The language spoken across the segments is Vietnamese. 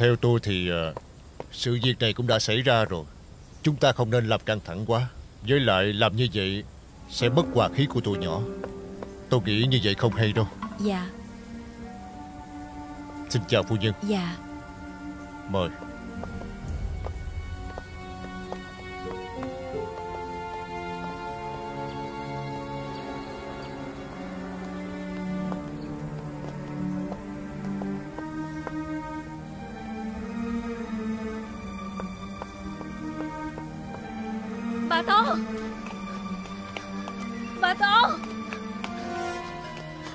Theo tôi thì sự việc này cũng đã xảy ra rồi. Chúng ta không nên làm căng thẳng quá. Với lại làm như vậy sẽ mất hòa khí của tụi nhỏ. Tôi nghĩ như vậy không hay đâu. Dạ. Xin chào phu nhân. Dạ. Mời.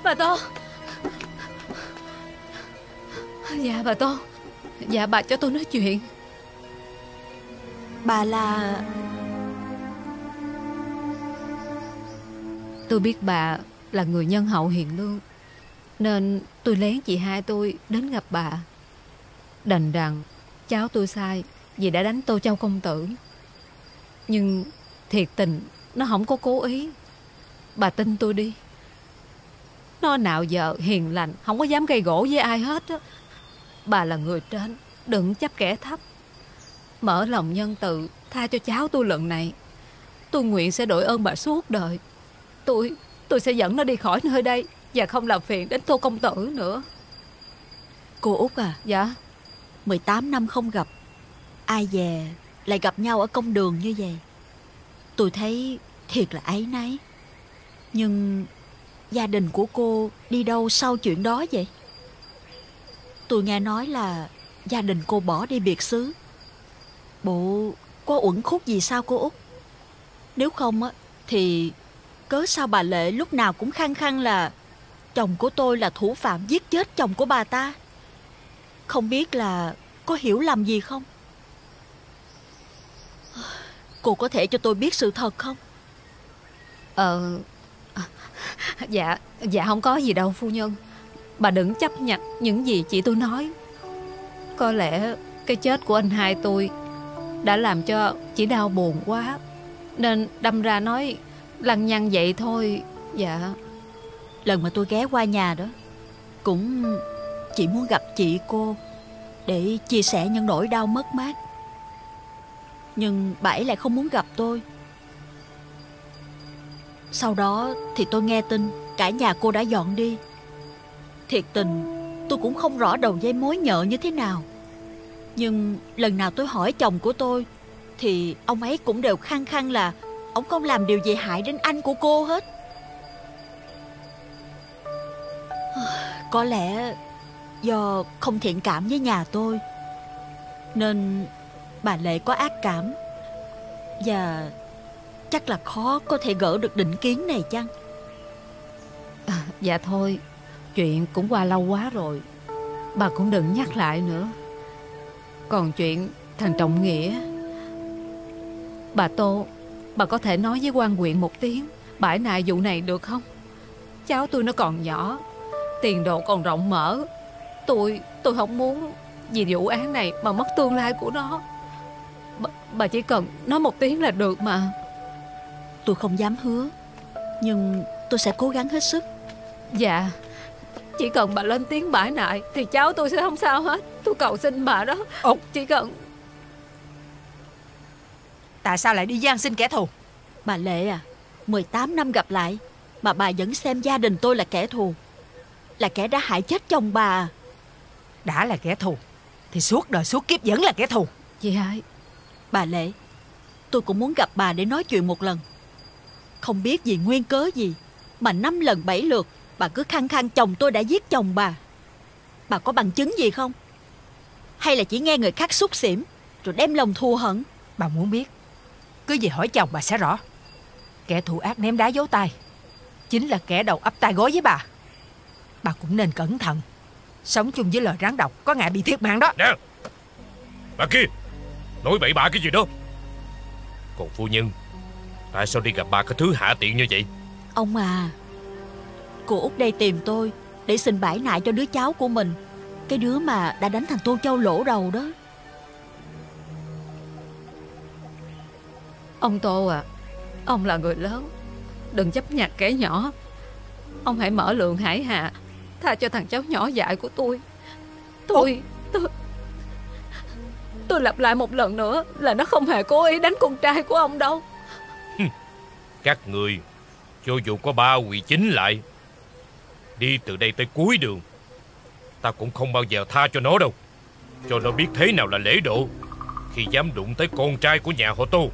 Bà Tô. Dạ bà Tô. Dạ bà cho tôi nói chuyện. Bà là... Tôi biết bà là người nhân hậu hiền lương, nên tôi lén chị hai tôi đến gặp bà. Đành rằng cháu tôi sai vì đã đánh Tô Châu công tử, nhưng thiệt tình nó không có cố ý. Bà tin tôi đi. Nó nào giờ hiền lành, không có dám gây gổ với ai hết á. Bà là người trên, đừng chấp kẻ thấp. Mở lòng nhân từ, tha cho cháu tôi lần này. Tôi nguyện sẽ đội ơn bà suốt đời. Tôi sẽ dẫn nó đi khỏi nơi đây và không làm phiền đến Tô công tử nữa. Cô Út à. Dạ. 18 năm không gặp, ai dè lại gặp nhau ở công đường như vậy. Tôi thấy thiệt là áy náy. Nhưng gia đình của cô đi đâu sau chuyện đó vậy? Tôi nghe nói là gia đình cô bỏ đi biệt xứ. Bộ có uẩn khúc gì sao cô Út? Nếu không á thì cớ sao bà Lệ lúc nào cũng khăng khăng là chồng của tôi là thủ phạm giết chết chồng của bà ta? Không biết là có hiểu lầm gì không? Cô có thể cho tôi biết sự thật không? Dạ không có gì đâu phu nhân. Bà đừng chấp nhận những gì chị tôi nói. Có lẽ cái chết của anh hai tôi đã làm cho chị đau buồn quá, nên đâm ra nói lăng nhăng vậy thôi. Dạ. Lần mà tôi ghé qua nhà đó, cũng chỉ muốn gặp chị cô để chia sẻ những nỗi đau mất mát. Nhưng bà ấy lại không muốn gặp tôi. Sau đó thì tôi nghe tin cả nhà cô đã dọn đi. Thiệt tình tôi cũng không rõ đầu dây mối nhợ như thế nào. Nhưng lần nào tôi hỏi chồng của tôi thì ông ấy cũng đều khăng khăng là ông không làm điều gì hại đến anh của cô hết. Có lẽ do không thiện cảm với nhà tôi nên bà Lệ có ác cảm, và chắc là khó có thể gỡ được định kiến này chăng? Dạ thôi, chuyện cũng qua lâu quá rồi, bà cũng đừng nhắc lại nữa. Còn chuyện thằng Trọng Nghĩa, bà Tô, bà có thể nói với Quan Nguyện một tiếng bãi nại vụ này được không? Cháu tôi nó còn nhỏ, tiền đồ còn rộng mở. Tôi không muốn vì vụ án này mà mất tương lai của nó. Bà chỉ cần nói một tiếng là được mà. Tôi không dám hứa, nhưng tôi sẽ cố gắng hết sức. Dạ. Chỉ cần bà lên tiếng bãi nại thì cháu tôi sẽ không sao hết. Tôi cầu xin bà đó. Chỉ cần... Tại sao lại đi gian xin kẻ thù? Bà Lệ à, 18 năm gặp lại mà bà vẫn xem gia đình tôi là kẻ thù, là kẻ đã hại chết chồng bà. Đã là kẻ thù thì suốt đời suốt kiếp vẫn là kẻ thù. Chị hai. Bà Lệ, tôi cũng muốn gặp bà để nói chuyện một lần. Không biết vì nguyên cớ gì mà 5 lần 7 lượt bà cứ khăng khăng chồng tôi đã giết chồng bà. Bà có bằng chứng gì không? Hay là chỉ nghe người khác xúc xỉm rồi đem lòng thù hận? Bà muốn biết, cứ về hỏi chồng bà sẽ rõ. Kẻ thù ác ném đá giấu tay chính là kẻ đầu ấp tay gối với bà. Bà cũng nên cẩn thận, sống chung với lời rắn độc có ngại bị thiệt mạng đó. Nè, bà kia nói bậy bạ cái gì đó. Còn phu nhân, tại sao đi gặp bà có thứ hạ tiện như vậy? Ông à, cô Út đây tìm tôi để xin bãi nại cho đứa cháu của mình, cái đứa mà đã đánh thằng Tô Châu lỗ đầu đó. Ông Tô à, ông là người lớn, đừng chấp nhặt kẻ nhỏ. Ông hãy mở lượng hải hạ, tha cho thằng cháu nhỏ dại của tôi. Tôi Tôi lặp lại một lần nữa là nó không hề cố ý đánh con trai của ông đâu. Các người cho dù có ba quỳ chính lại, đi từ đây tới cuối đường, ta cũng không bao giờ tha cho nó đâu. Cho nó biết thế nào là lễ độ khi dám đụng tới con trai của nhà họ Tô.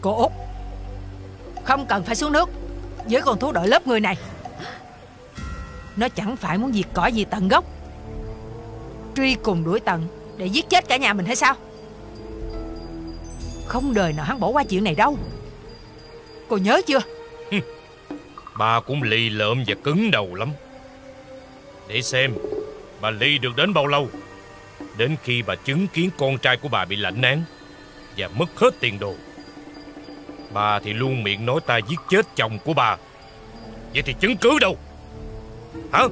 Cô Út, không cần phải xuống nước với con thú đội lớp người này. Nó chẳng phải muốn diệt cỏ gì tận gốc, truy cùng đuổi tận để giết chết cả nhà mình hay sao? Không đời nào hắn bỏ qua chuyện này đâu. Cô nhớ chưa? Bà cũng lì lợm và cứng đầu lắm. Để xem bà lì được đến bao lâu, đến khi bà chứng kiến con trai của bà bị lãnh án và mất hết tiền đồ. Bà thì luôn miệng nói ta giết chết chồng của bà, vậy thì chứng cứ đâu? Hả?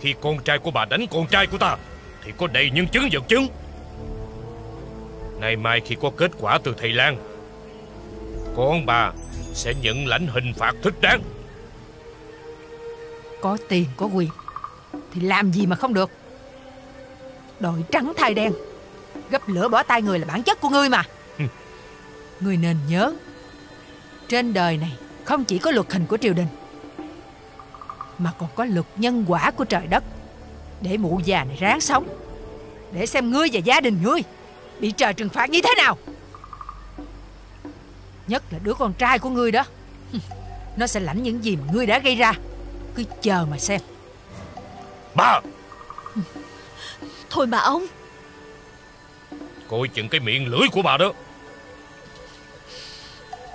Khi con trai của bà đánh con trai của ta thì có đầy nhân chứng vật chứng. Nay mai khi có kết quả từ thầy Lan, con bà sẽ nhận lãnh hình phạt thích đáng. Có tiền có quyền thì làm gì mà không được. Đội trắng thay đen, gấp lửa bỏ tay người là bản chất của ngươi mà. Ngươi nên nhớ, trên đời này không chỉ có luật hình của triều đình, mà còn có luật nhân quả của trời đất, để mụ già này ráng sống, để xem ngươi và gia đình ngươi bị trời trừng phạt như thế nào. Nhất là đứa con trai của ngươi đó, nó sẽ lãnh những gì mà ngươi đã gây ra. Cứ chờ mà xem. Bà! Thôi mà ông, coi chừng cái miệng lưỡi của bà đó.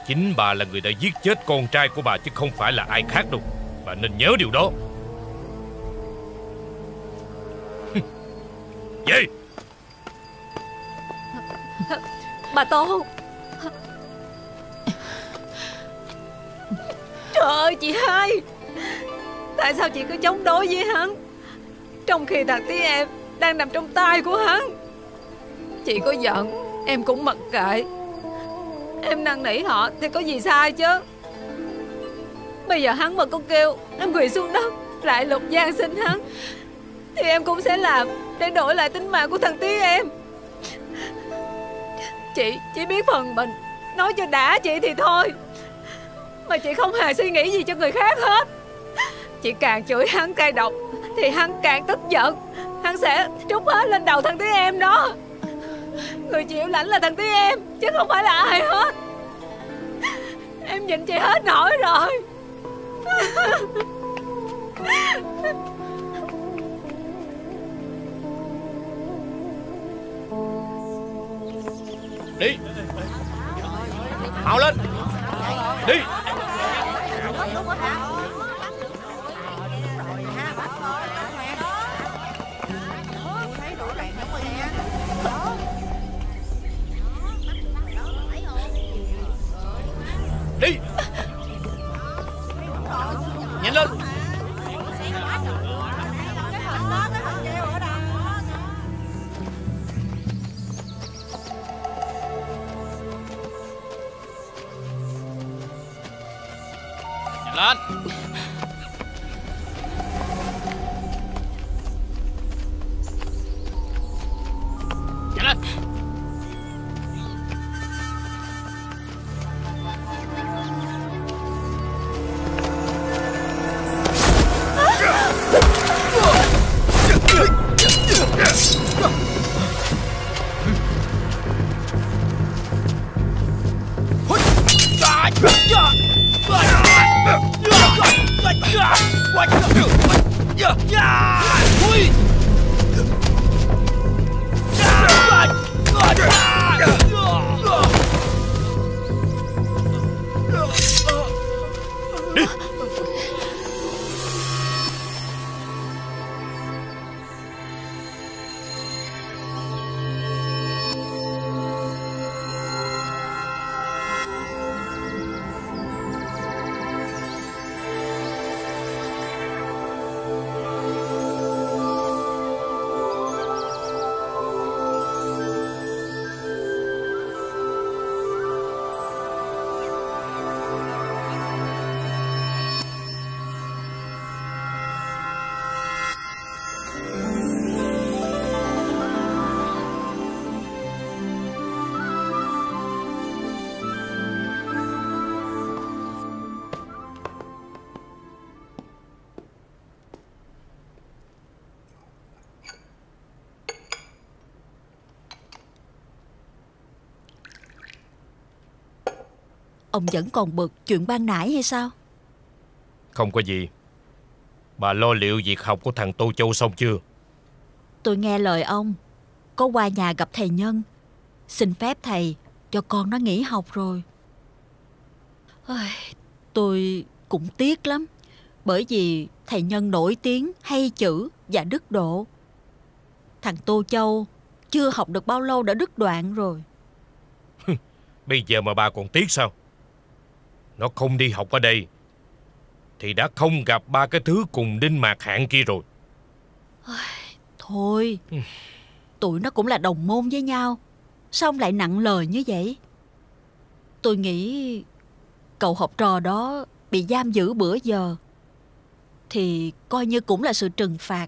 Chính bà là người đã giết chết con trai của bà chứ không phải là ai khác đâu. Bà nên nhớ điều đó. Gì? Bà Tô! Trời ơi chị hai, tại sao chị cứ chống đối với hắn, trong khi thằng tí em đang nằm trong tay của hắn? Chị có giận em cũng mặc kệ, em năn nỉ họ thì có gì sai chứ. Bây giờ hắn mà con kêu em quỳ xuống đất lại lục gian xin hắn, thì em cũng sẽ làm để đổi lại tính mạng của thằng tí em. Chị chỉ biết phần mình, nói cho đã chị thì thôi, mà chị không hề suy nghĩ gì cho người khác hết. Chị càng chửi hắn cay độc thì hắn càng tức giận, hắn sẽ trút hết lên đầu thằng tí em đó. Người chịu lãnh là thằng tí em chứ không phải là ai hết. Em nhìn chị hết nổi rồi. Đi, mau lên, đi. Đi, nhanh lên. Nhanh lên. Ông vẫn còn bực chuyện ban nãy hay sao? Không có gì. Bà lo liệu việc học của thằng Tô Châu xong chưa? Tôi nghe lời ông, có qua nhà gặp thầy Nhân, xin phép thầy cho con nó nghỉ học rồi. Tôi cũng tiếc lắm, bởi vì thầy Nhân nổi tiếng hay chữ và đức độ. Thằng Tô Châu chưa học được bao lâu đã đứt đoạn rồi. Bây giờ mà bà còn tiếc sao? Nó không đi học ở đây thì đã không gặp ba cái thứ cùng đinh mạc hạng kia rồi. Thôi, tụi nó cũng là đồng môn với nhau, sao ông lại nặng lời như vậy? Tôi nghĩ cậu học trò đó bị giam giữ bữa giờ thì coi như cũng là sự trừng phạt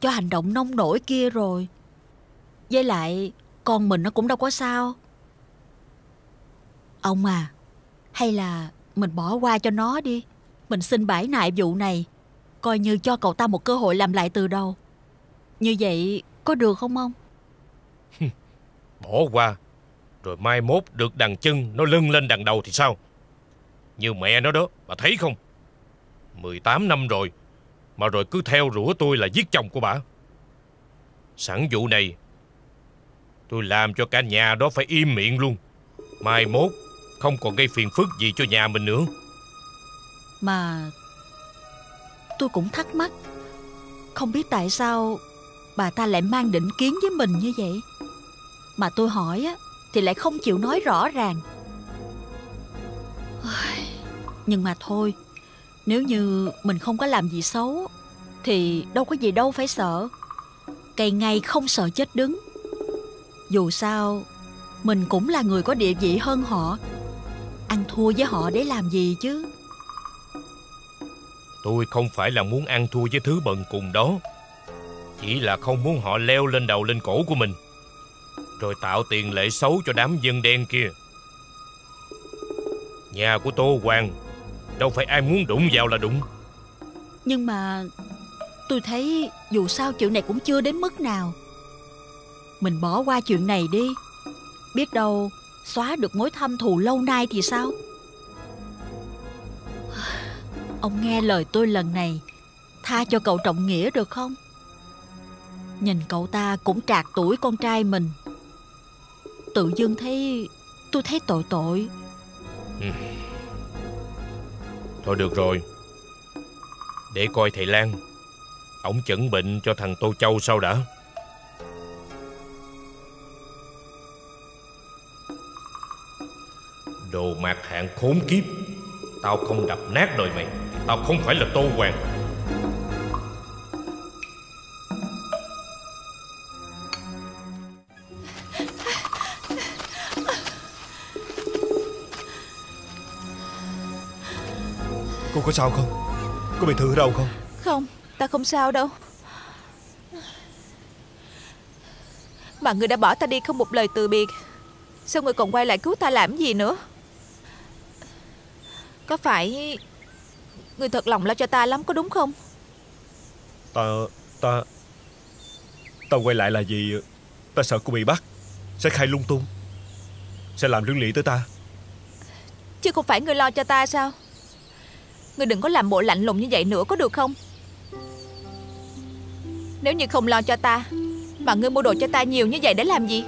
cho hành động nông nổi kia rồi. Với lại con mình nó cũng đâu có sao. Ông à, hay là mình bỏ qua cho nó đi. Mình xin bãi nại vụ này, coi như cho cậu ta một cơ hội làm lại từ đầu. Như vậy có được không ông? Bỏ qua, rồi mai mốt được đằng chân nó lưng lên đằng đầu thì sao? Như mẹ nó đó, bà thấy không? 18 năm rồi, mà rồi cứ theo rủa tôi là giết chồng của bà. Sẵn vụ này, tôi làm cho cả nhà đó phải im miệng luôn. Mai mốt không còn gây phiền phức gì cho nhà mình nữa. Mà tôi cũng thắc mắc, không biết tại sao bà ta lại mang định kiến với mình như vậy. Mà tôi hỏi á thì lại không chịu nói rõ ràng. Nhưng mà thôi, nếu như mình không có làm gì xấu thì đâu có gì đâu phải sợ. Cây ngay không sợ chết đứng. Dù sao mình cũng là người có địa vị hơn họ, ăn thua với họ để làm gì chứ? Tôi không phải là muốn ăn thua với thứ bần cùng đó, chỉ là không muốn họ leo lên đầu lên cổ của mình, rồi tạo tiền lệ xấu cho đám dân đen kia. Nhà của Tô Hoàng đâu phải ai muốn đụng vào là đụng. Nhưng mà tôi thấy dù sao chuyện này cũng chưa đến mức nào. Mình bỏ qua chuyện này đi, biết đâu xóa được mối thâm thù lâu nay thì sao? Ông nghe lời tôi lần này, tha cho cậu Trọng Nghĩa được không? Nhìn cậu ta cũng trạc tuổi con trai mình, tự dưng thấy tôi thấy tội tội. Thôi được rồi, để coi thầy Lan, ổng chẩn bệnh cho thằng Tô Châu sao đã. Đồ mạc hạng khốn kiếp, tao không đập nát đời mày thì tao không phải là Tô Hoàng. Cô có sao không? Có bị thương ở đâu không? Không, ta không sao đâu. Mà người đã bỏ ta đi không một lời từ biệt, sao người còn quay lại cứu ta làm gì nữa? Có phải người thật lòng lo cho ta lắm có đúng không? Ta quay lại là vì ta sợ cô bị bắt, sẽ khai lung tung, sẽ làm liên lụy tới ta. Chứ không phải người lo cho ta sao? Người đừng có làm bộ lạnh lùng như vậy nữa có được không? Nếu như không lo cho ta mà ngươi mua đồ cho ta nhiều như vậy để làm gì?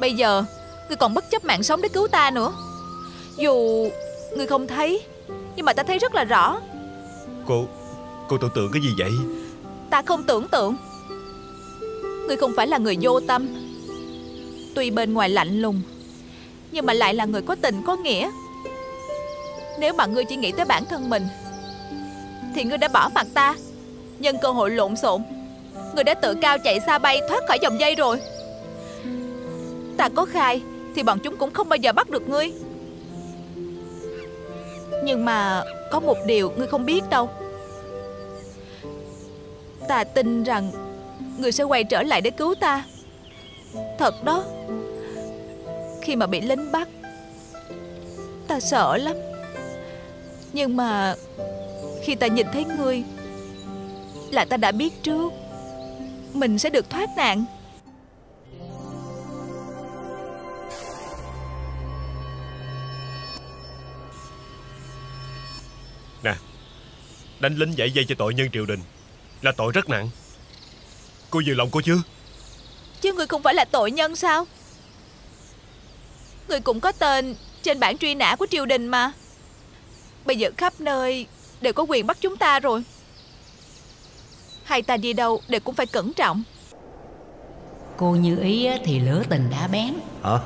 Bây giờ ngươi còn bất chấp mạng sống để cứu ta nữa. Dù ngươi không thấy, nhưng mà ta thấy rất là rõ. Cô tưởng tượng cái gì vậy? Ta không tưởng tượng. Ngươi không phải là người vô tâm, tuy bên ngoài lạnh lùng nhưng mà lại là người có tình có nghĩa. Nếu mà ngươi chỉ nghĩ tới bản thân mình thì ngươi đã bỏ mặc ta. Nhân cơ hội lộn xộn, ngươi đã tự cao chạy xa bay thoát khỏi vòng dây rồi. Ta có khai thì bọn chúng cũng không bao giờ bắt được ngươi. Nhưng mà có một điều ngươi không biết đâu. Ta tin rằng ngươi sẽ quay trở lại để cứu ta. Thật đó. Khi mà bị lính bắt, ta sợ lắm. Nhưng mà khi ta nhìn thấy ngươi là ta đã biết trước mình sẽ được thoát nạn. Đánh lính giải dây cho tội nhân triều đình là tội rất nặng. Cô vừa lòng cô chứ? Chứ ngươi không phải là tội nhân sao? Ngươi cũng có tên trên bảng truy nã của triều đình mà. Bây giờ khắp nơi đều có quyền bắt chúng ta rồi. Hay ta đi đâu đều cũng phải cẩn trọng. Cô Như Ý thì lửa tình đã bén. Hả?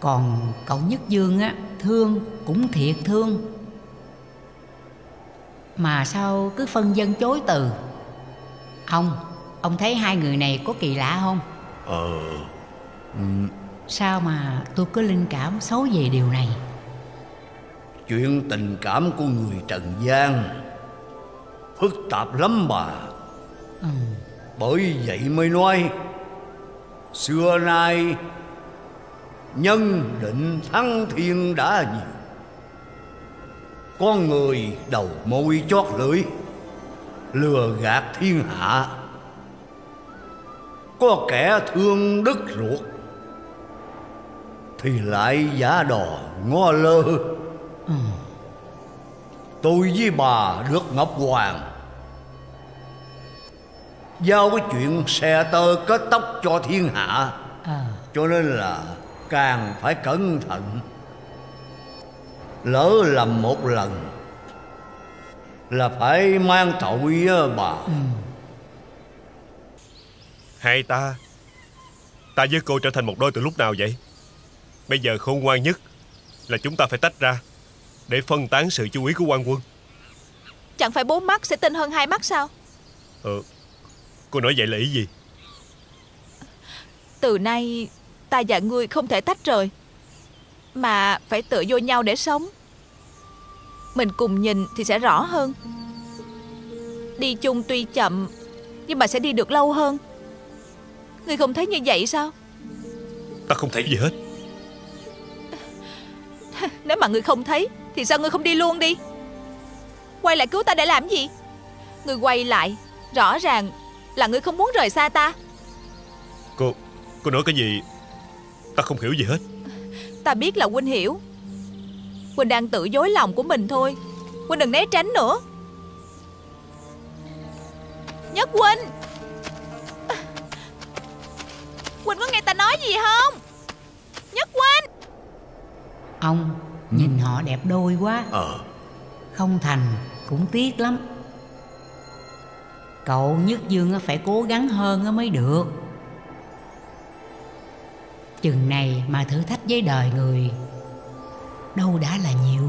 Còn cậu Nhất Dương á, thương cũng thiệt thương, mà sao cứ phân vân chối từ. Ông thấy hai người này có kỳ lạ không? Sao mà tôi có linh cảm xấu về điều này? Chuyện tình cảm của người trần gian phức tạp lắm bà. Bởi vậy mới nói xưa nay nhân định thắng thiên đã nhiều. Con người đầu môi chót lưỡi, lừa gạt thiên hạ. Có kẻ thương đứt ruột thì lại giả đò ngó lơ. Tôi với bà được Ngọc Hoàng giao cái chuyện xe tơ kết tóc cho thiên hạ, cho nên là càng phải cẩn thận. Lỡ lầm một lần là phải mang tội bà. Hai ta với cô trở thành một đôi từ lúc nào vậy? Bây giờ khôn ngoan nhất là chúng ta phải tách ra để phân tán sự chú ý của quan quân. Chẳng phải bốn mắt sẽ tinh hơn hai mắt sao? Cô nói vậy là ý gì? Từ nay ta và ngươi không thể tách rời, mà phải tựa vô nhau để sống. Mình cùng nhìn thì sẽ rõ hơn. Đi chung tuy chậm nhưng mà sẽ đi được lâu hơn. Ngươi không thấy như vậy sao? Ta không thấy gì hết. Nếu mà ngươi không thấy thì sao ngươi không đi luôn đi? Quay lại cứu ta để làm gì? Ngươi quay lại rõ ràng là ngươi không muốn rời xa ta. Cô nói cái gì? Ta không hiểu gì hết. Ta biết là Huynh hiểu. Huynh đang tự dối lòng của mình thôi. Huynh đừng né tránh nữa. Nhất Huynh, Huynh có nghe ta nói gì không? Nhất Huynh. Ông nhìn họ đẹp đôi quá. Không thành cũng tiếc lắm. Cậu Nhất Dương phải cố gắng hơn mới được. Chừng này mà thử thách với đời người đâu đã là nhiều.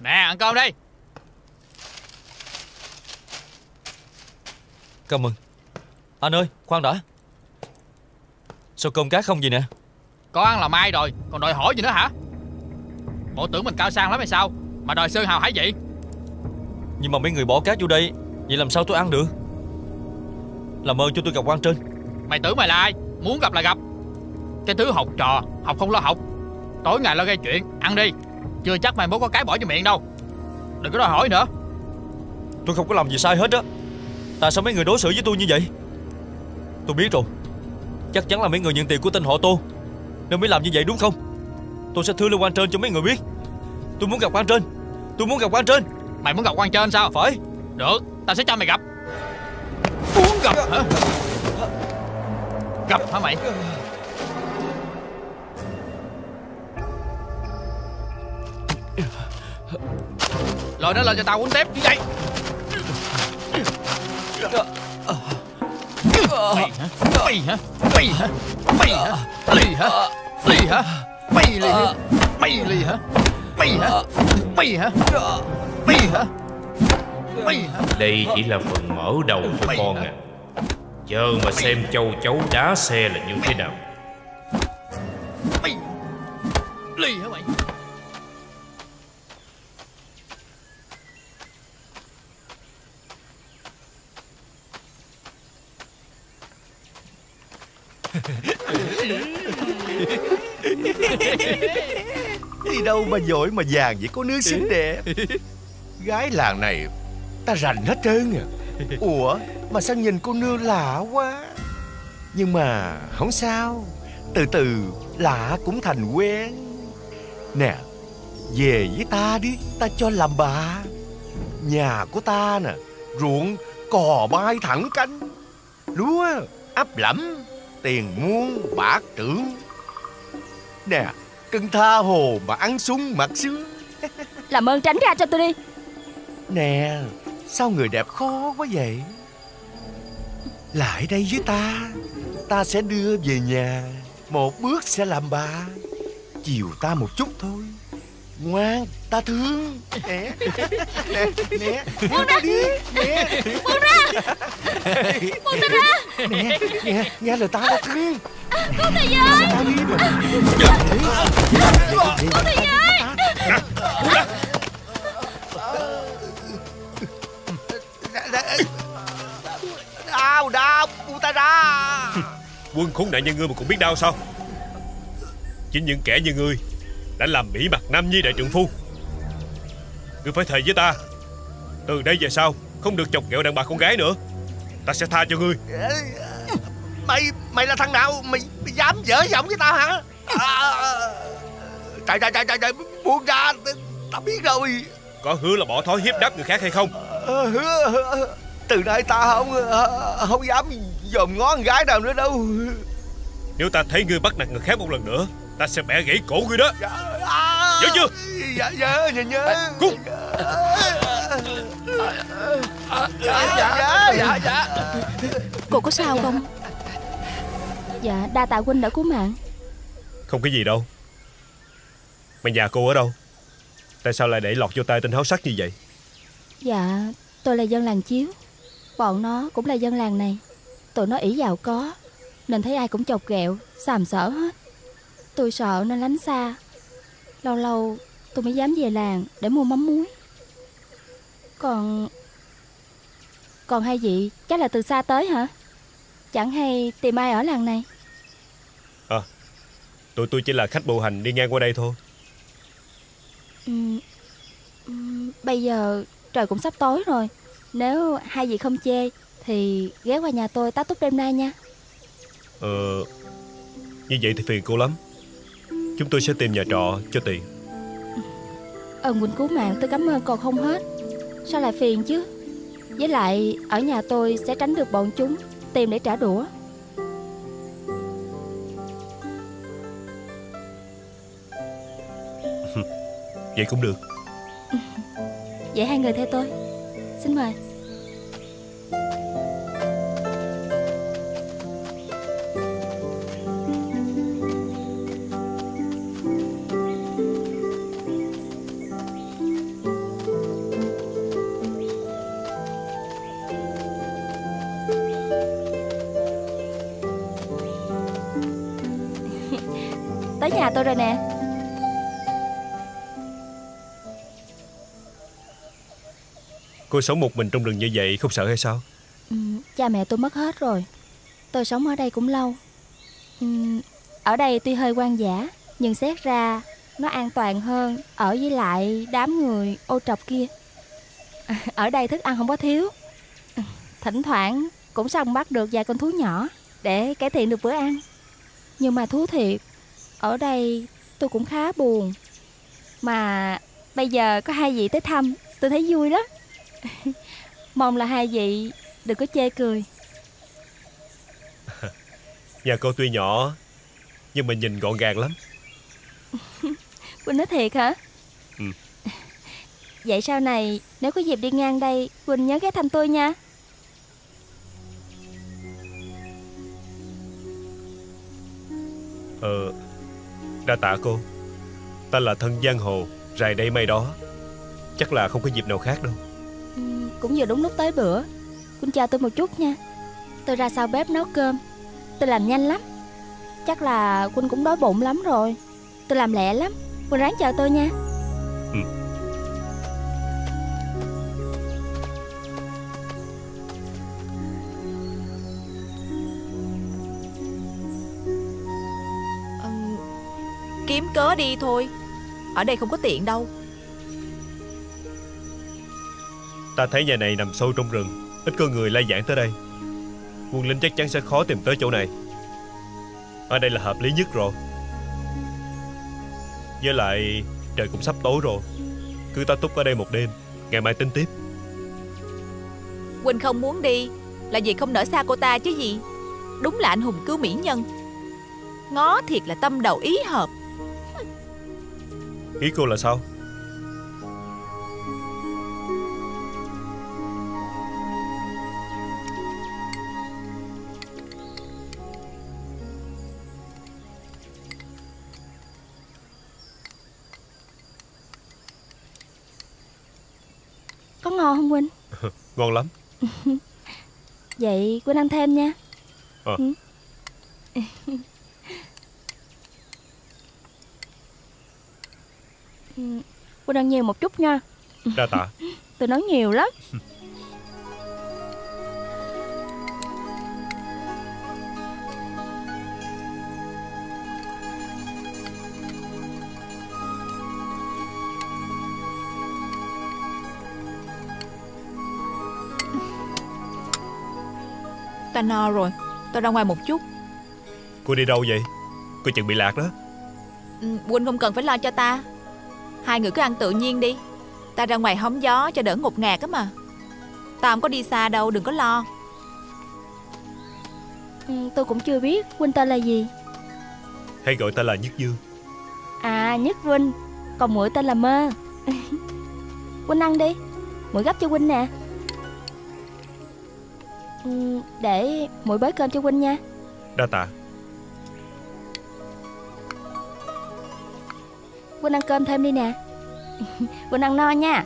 Nè, ăn cơm đi. Cảm ơn. Anh ơi, khoan đã. Sao cơm cá không gì nè? Có ăn là mai rồi, còn đòi hỏi gì nữa hả? Bộ tưởng mình cao sang lắm hay sao mà đòi sơn hào hải vị? Nhưng mà mấy người bỏ cá vô đây, vậy làm sao tôi ăn được? Làm ơn cho tôi gặp quan trên. Mày tưởng mày là ai? Muốn gặp là gặp. Cái thứ học trò, học không lo học, tối ngày lo gây chuyện. Ăn đi, chưa chắc mày muốn có cái bỏ vô miệng đâu. Đừng có đòi hỏi nữa. Tôi không có làm gì sai hết á. Tại sao mấy người đối xử với tôi như vậy? Tôi biết rồi. Chắc chắn là mấy người nhận tiền của tên họ Tô nên mới làm như vậy đúng không? Tôi sẽ thưa lên quan trên cho mấy người biết. Tôi muốn gặp quan trên. Tôi muốn gặp quan trên. Mày muốn gặp quan trên sao? Phải. Được, tao sẽ cho mày gặp. Muốn gặp hả? Gặp hả mày? Lôi nó lên cho tao uống tiếp. Như vậy mày hả? Mày hả? Mày hả? Mày hả? Mày hả? Mày hả? Mày hả? Mày hả? Mày hả? Mày hả? Mày hả? Mày hả? Đây chỉ là phần mở đầu của con à. Chờ mà xem châu chấu đá xe là như thế nào. Mày ly hả mày? Đi đâu mà giỏi mà vàng vậy có nước xinh đẹp. Gái làng này ta rành hết trơn à. Ủa mà sao nhìn cô nương lạ quá. Nhưng mà không sao, từ từ lạ cũng thành quen. Nè, về với ta đi, ta cho làm bà. Nhà của ta nè, ruộng cò bay thẳng cánh, lúa áp lẫm, tiền muôn bạc trưởng. Nè, cưng tha hồ mà ăn sung mặc sướng. Làm ơn tránh ra cho tôi đi. Nè, sao người đẹp khó quá vậy? Lại đây với ta, ta sẽ đưa về nhà. Một bước sẽ làm bà. Chiều ta một chút thôi, ngoan, ta thương. Nè, nè, nè, buông ra đi, nè, buông ra, buông ta ra. Nè, nè, nghe lời ta, ta thương. Cô thầy ơi, cô thầy ơi. Đau, đau, buông ta ra. Quân khốn nạn như ngươi mà cũng biết đau sao? Chính những kẻ như ngươi đã làm bỉ mặt nam nhi đại trượng phu. Ngươi phải thề với ta, từ đây về sau không được chọc ghẹo đàn bà con gái nữa. Ta sẽ tha cho ngươi. Mày là thằng nào? Mày dám dở giọng với tao hả? Trời, trời, trời, trời, buông ra. Tao biết rồi. Có hứa là bỏ thói hiếp đáp người khác hay không? Hứa. Từ nay ta không dám dòm ngó con gái nào nữa đâu. Nếu ta thấy ngươi bắt nạt người khác một lần nữa, ta sẽ bẻ gãy cổ ngươi đó. Nhớ chưa? Dạ, nhớ, nhớ. Cút. Dạ. Cô có sao không? Dạ, đa tạ huynh đã cứu mạng. Không cái gì đâu. Mà nhà cô ở đâu? Tại sao lại để lọt vô tay tên háo sắc như vậy? Dạ, tôi là dân làng Chiếu. Bọn nó cũng là dân làng này. Tụi nó ỷ giàu có nên thấy ai cũng chọc ghẹo, xàm xỡ hết. Tôi sợ nên lánh xa. Lâu lâu tôi mới dám về làng để mua mắm muối. Còn hai vị chắc là từ xa tới hả? Chẳng hay tìm ai ở làng này? Tụi tôi chỉ là khách bộ hành đi ngang qua đây thôi. Bây giờ trời cũng sắp tối rồi. Nếu hai vị không chê thì ghé qua nhà tôi tá túc đêm nay nha. Như vậy thì phiền cô lắm. Chúng tôi sẽ tìm nhà trọ cho tiện. Ơn huynh cứu mạng tôi cảm ơn còn không hết. Sao lại phiền chứ? Với lại ở nhà tôi sẽ tránh được bọn chúng tìm để trả đũa. Vậy cũng được. Vậy hai người theo tôi. Xin mời. Tới nhà tôi rồi nè. Cô sống một mình trong rừng như vậy không sợ hay sao? Cha mẹ tôi mất hết rồi. Tôi sống ở đây cũng lâu. Ở đây tuy hơi hoang dã, nhưng xét ra nó an toàn hơn ở với lại đám người ô trọc kia. Ở đây thức ăn không có thiếu. Thỉnh thoảng cũng săn bắt được vài con thú nhỏ để cải thiện được bữa ăn. Nhưng mà thú thiệt, ở đây tôi cũng khá buồn. Mà bây giờ có hai vị tới thăm, tôi thấy vui lắm. Mong là hai vị đừng có chê cười. Nhà cô tuy nhỏ nhưng mà nhìn gọn gàng lắm. Quỳnh nói thiệt hả? Ừ. Vậy sau này nếu có dịp đi ngang đây, Quỳnh nhớ ghé thăm tôi nha. Đa tạ cô. Ta là thân giang hồ rày đây mây đó, chắc là không có dịp nào khác đâu. Cũng vừa đúng lúc tới bữa. Quỳnh chờ tôi một chút nha. Tôi ra sau bếp nấu cơm. Tôi làm nhanh lắm. Chắc là Quỳnh cũng đói bụng lắm rồi. Tôi làm lẹ lắm. Quỳnh ráng chờ tôi nha. Kiếm cớ đi thôi. Ở đây không có tiện đâu. Ta thấy nhà này nằm sâu trong rừng, ít có người lai vãng tới đây. Quân lính chắc chắn sẽ khó tìm tới chỗ này. Ở đây là hợp lý nhất rồi. Với lại trời cũng sắp tối rồi, cứ ta túc ở đây một đêm, ngày mai tính tiếp. Quỳnh không muốn đi là vì không nỡ xa cô ta chứ gì. Đúng là anh hùng cứu mỹ nhân, ngó thiệt là tâm đầu ý hợp. Ý cô là sao? Có ngon không Quỳnh? Ngon lắm. Vậy Quỳnh ăn thêm nha. À. Quỳnh ăn nhiều một chút nha. Đa tạ. Tôi nói nhiều lắm. Ta no rồi, tao ra ngoài một chút. Cô đi đâu vậy? Cô chừng bị lạc đó. Quỳnh không cần phải lo cho ta. Hai người cứ ăn tự nhiên đi. Ta ra ngoài hóng gió cho đỡ ngột ngạt á mà. Tao không có đi xa đâu, đừng có lo. Tôi cũng chưa biết Quỳnh tên là gì. Hay gọi ta là Nhất Dương. À, Nhất Quỳnh. Còn muội tên là Mơ. Quỳnh ăn đi, muội gấp cho Quỳnh nè. Để muội bới cơm cho Quỳnh nha. Đa tạ. Quỳnh ăn cơm thêm đi nè. Quỳnh ăn no nha.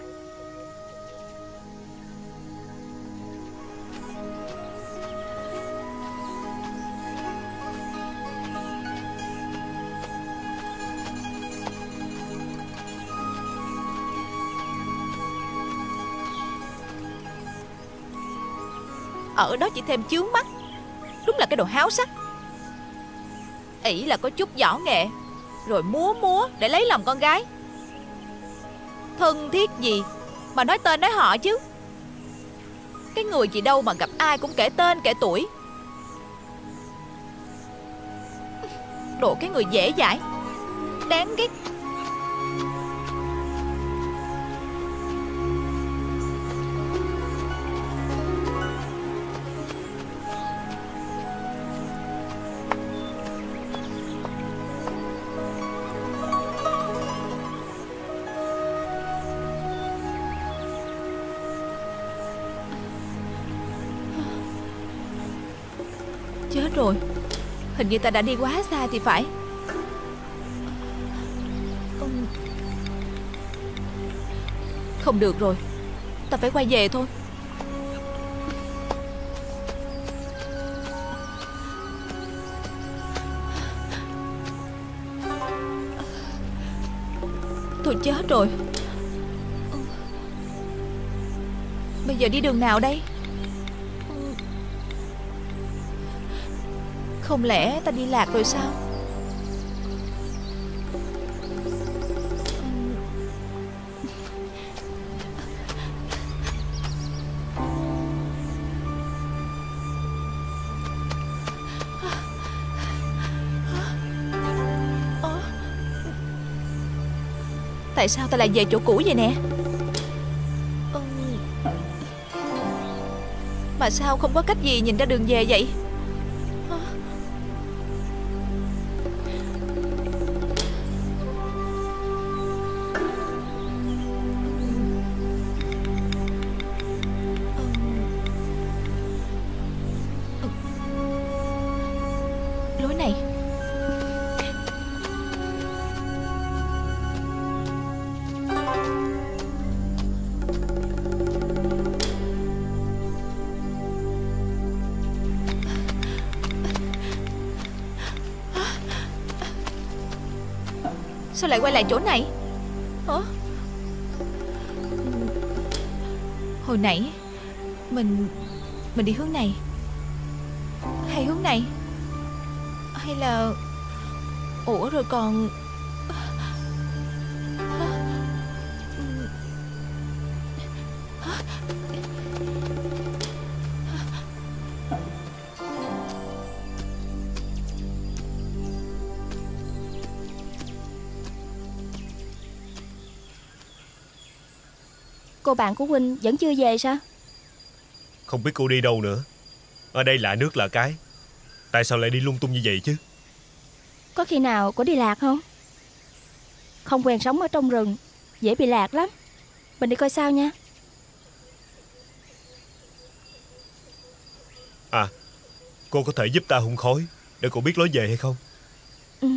Ở đó chỉ thêm chướng mắt. Đúng là cái đồ háo sắc. Ỷ là có chút võ nghệ, rồi múa múa để lấy lòng con gái. Thân thiết gì mà nói tên nói họ chứ. Cái người gì đâu mà gặp ai cũng kể tên kể tuổi. Đồ cái người dễ dãi, đáng ghét. Rồi, hình như ta đã đi quá xa thì phải. Không được rồi, ta phải quay về thôi. Thôi chết rồi. Bây giờ đi đường nào đây? Không lẽ ta đi lạc rồi sao? Tại sao ta lại về chỗ cũ vậy nè? Mà sao không có cách gì nhìn ra đường về vậy? Sao lại quay lại chỗ này? Hả? Hồi nãy mình đi hướng này hay hướng này hay là... Ủa rồi còn... Cô bạn của huynh vẫn chưa về sao? Không biết cô đi đâu nữa. Ở đây lạ nước lạ cái, tại sao lại đi lung tung như vậy chứ? Có khi nào cô đi lạc không? Không quen sống ở trong rừng, dễ bị lạc lắm. Mình đi coi sao nha. À, cô có thể giúp ta hun khói để cô biết lối về hay không? Ừ.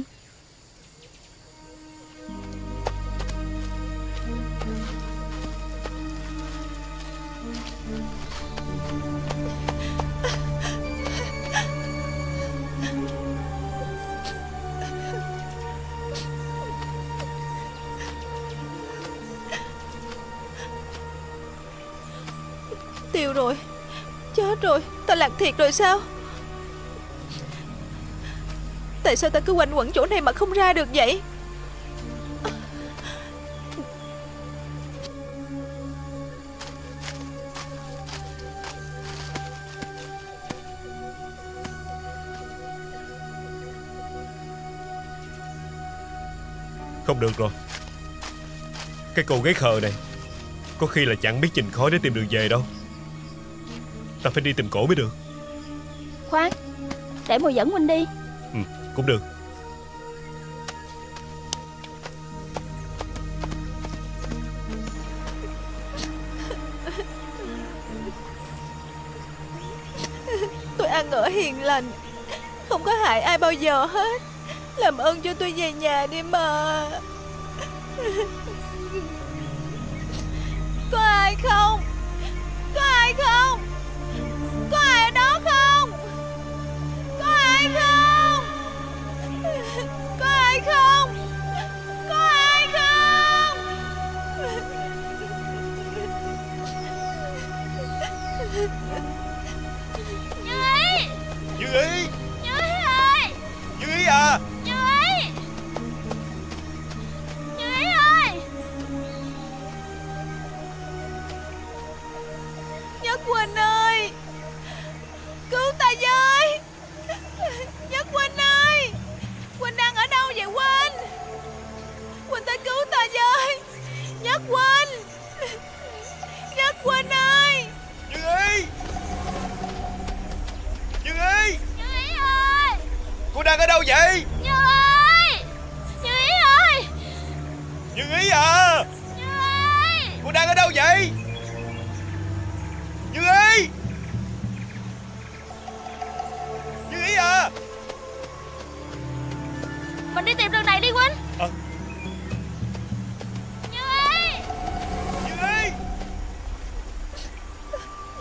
Tiêu rồi, chết rồi, ta lạc thiệt rồi sao? Tại sao ta cứ quanh quẩn chỗ này mà không ra được vậy? Không được rồi. Cái cô gái khờ này có khi là chẳng biết chình khói để tìm đường về đâu. Ta phải đi tìm cổ mới được. Khoan, để mùi dẫn huynh đi. Ừ, cũng được. Tôi ăn ở hiền lành, không có hại ai bao giờ hết. Làm ơn cho tôi về nhà đi mà. Có ai không? Có ai không? Có ai ở đó không? Có ai không? Có ai không? Có ai không? Như Ý! Như Ý! Như Ý ơi! Như Ý à! Như Ý! Như Ý ơi! Nhất Quỳnh ơi! Cứu ta với! Nhất Quỳnh ơi! Quỳnh đang ở đâu vậy Quỳnh? Quỳnh tới cứu ta với! Nhất Quỳnh! Nhất Quỳnh ơi! Như Ý! Như Ý! Như Ý ơi! Cô đang ở đâu vậy? Như Ý! Như Ý ơi! Như Ý à! Như Ý! Cô đang ở đâu vậy? Như Ý! Như Ý à! Mình đi tìm đường này đi Quỳnh. À. Như Ý! Như Ý!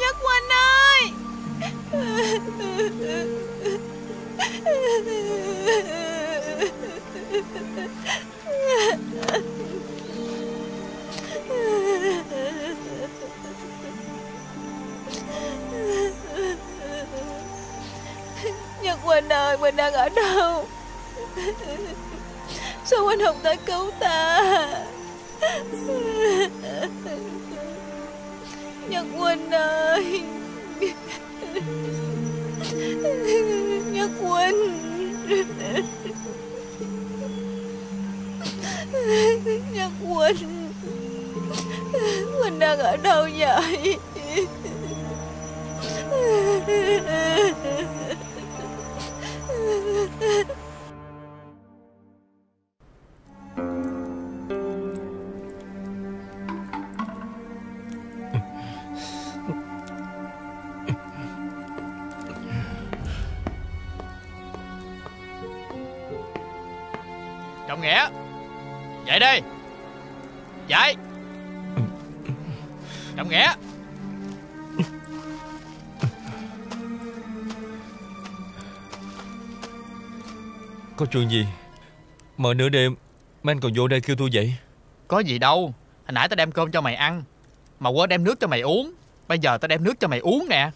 Nhất Quỳnh ơi! Nhất Quỳnh ơi, Quỳnh đang ở đâu? Sao Quỳnh không tới cứu ta? Nhất Quỳnh ơi! Nhất Quỳnh! Nhất Quỳnh! Quỳnh đang ở đâu vậy? Trọng Nghĩa, dậy đi. Dậy Trọng Nghĩa. Có chuyện gì mà nửa đêm mà anh còn vô đây kêu tôi vậy? Có gì đâu, hồi nãy tao đem cơm cho mày ăn mà quên đem nước cho mày uống. Bây giờ tao đem nước cho mày uống nè.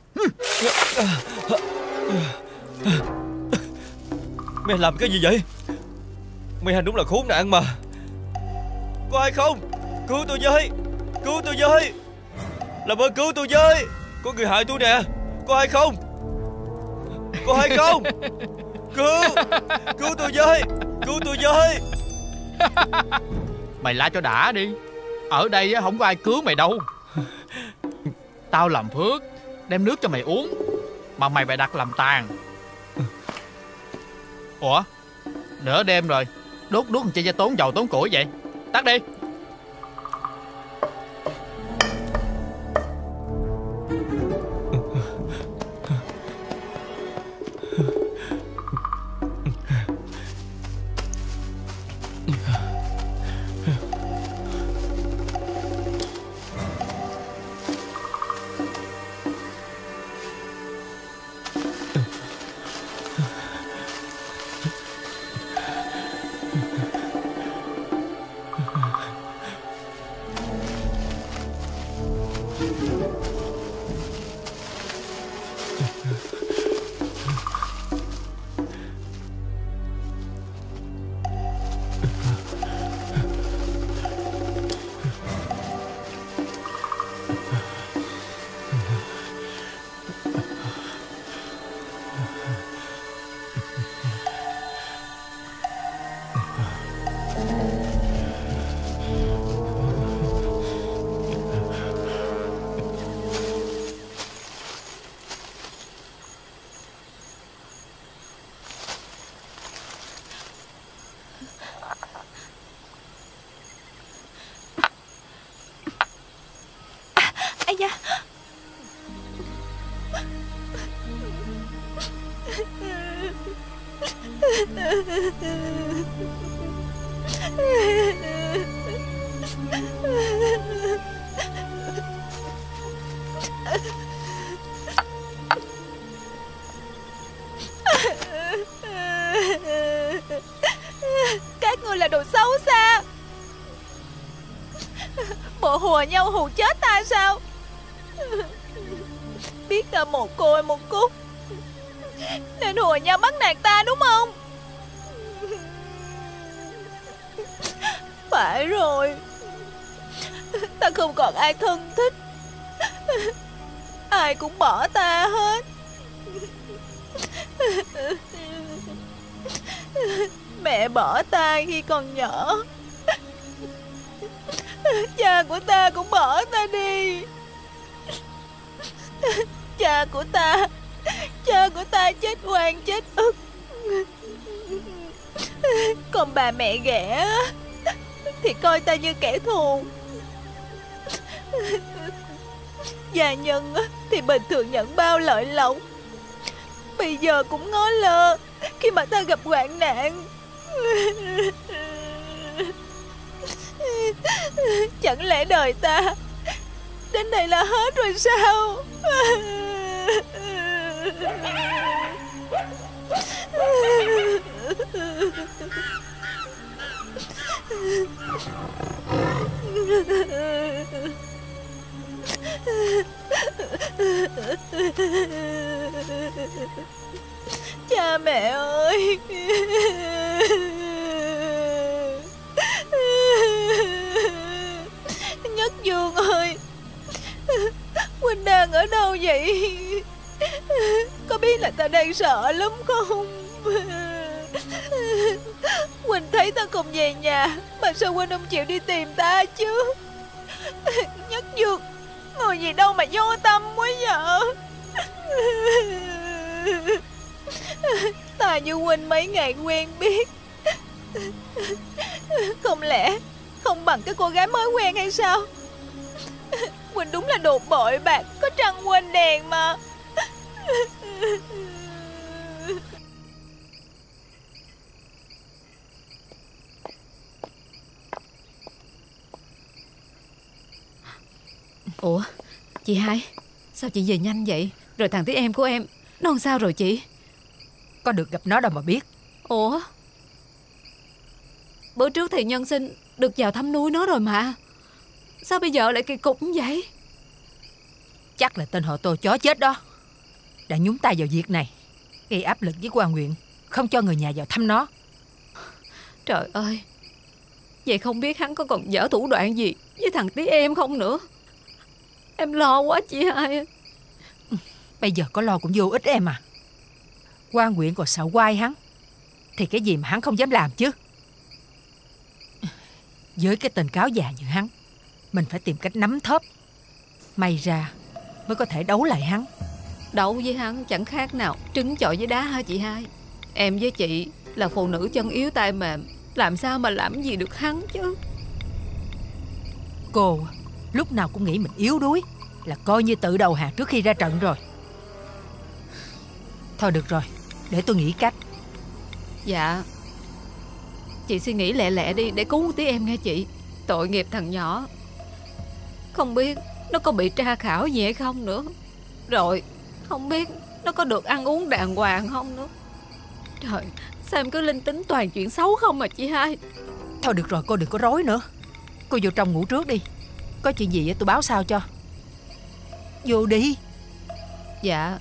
Mày làm cái gì vậy? Mày hành đúng là khốn nạn mà. Có ai không? Cứu tôi với! Cứu tôi với! Làm ơn cứu tôi với! Có người hại tôi nè! Có ai không? Có ai không? Cứu! Cứu tôi với! Cứu tôi với! Mày la cho đã đi. Ở đây không có ai cứu mày đâu. Tao làm phước đem nước cho mày uống, mà mày bày đặt làm tàn. Ủa, nửa đêm rồi đốt chi cho tốn dầu tốn củi vậy? Tắt đi. Hùa nhau hù chết ta sao? Biết ta một côi một cút nên hùa nhau bắt nạt ta đúng không? Phải rồi, ta không còn ai thân thích, ai cũng bỏ ta hết. Mẹ bỏ ta khi còn nhỏ, cha của ta cũng bỏ ta đi. Cha của ta chết oan chết ức. Còn bà mẹ ghẻ thì coi ta như kẻ thù. Gia nhân thì bình thường nhận bao lợi lộc, bây giờ cũng ngó lơ khi mà ta gặp hoạn nạn. Chẳng lẽ đời ta đến đây là hết rồi sao? Cha mẹ ơi! Nhất Dương ơi, Quỳnh đang ở đâu vậy? Có biết là ta đang sợ lắm không? Quỳnh thấy ta không về nhà mà sao Quỳnh không chịu đi tìm ta chứ? Nhất Dương, người gì đâu mà vô tâm quá vậy? Ta như Quỳnh mấy ngày quen biết, không lẽ không bằng cái cô gái mới quen hay sao? Quỳnh đúng là đồ bội bạc, có trăng quên đèn mà. Ủa, chị hai, sao chị về nhanh vậy? Rồi thằng tí em của em, nó làm sao rồi chị? Có được gặp nó đâu mà biết. Ủa, bữa trước thầy Nhân sinh được vào thăm nuôi nó rồi mà, sao bây giờ lại kỳ cục như vậy? Chắc là tên họ Tô chó chết đó đã nhúng tay vào việc này, gây áp lực với Quan Nguyện không cho người nhà vào thăm nó. Trời ơi, vậy không biết hắn có còn dở thủ đoạn gì với thằng tí em không nữa. Em lo quá chị hai. Bây giờ có lo cũng vô ích em à. Quan Nguyện còn sợ quai hắn thì cái gì mà hắn không dám làm chứ. Với cái tên cáo già như hắn, mình phải tìm cách nắm thóp May ra mới có thể đấu lại hắn. Đấu với hắn chẳng khác nào trứng chọi với đá hả chị hai? Em với chị là phụ nữ chân yếu tay mềm, làm sao mà làm gì được hắn chứ. Cô lúc nào cũng nghĩ mình yếu đuối, là coi như tự đầu hàng trước khi ra trận rồi. Thôi được rồi, để tôi nghĩ cách. Dạ, chị suy nghĩ lẹ lẹ đi để cứu tí em nghe chị. Tội nghiệp thằng nhỏ, không biết nó có bị tra khảo gì hay không nữa, rồi không biết nó có được ăn uống đàng hoàng không nữa. Trời, sao em cứ linh tính toàn chuyện xấu không mà chị hai? Thôi được rồi, cô đừng có rối nữa. Cô vô trong ngủ trước đi, có chuyện gì tôi báo sao cho. Vô đi. Dạ.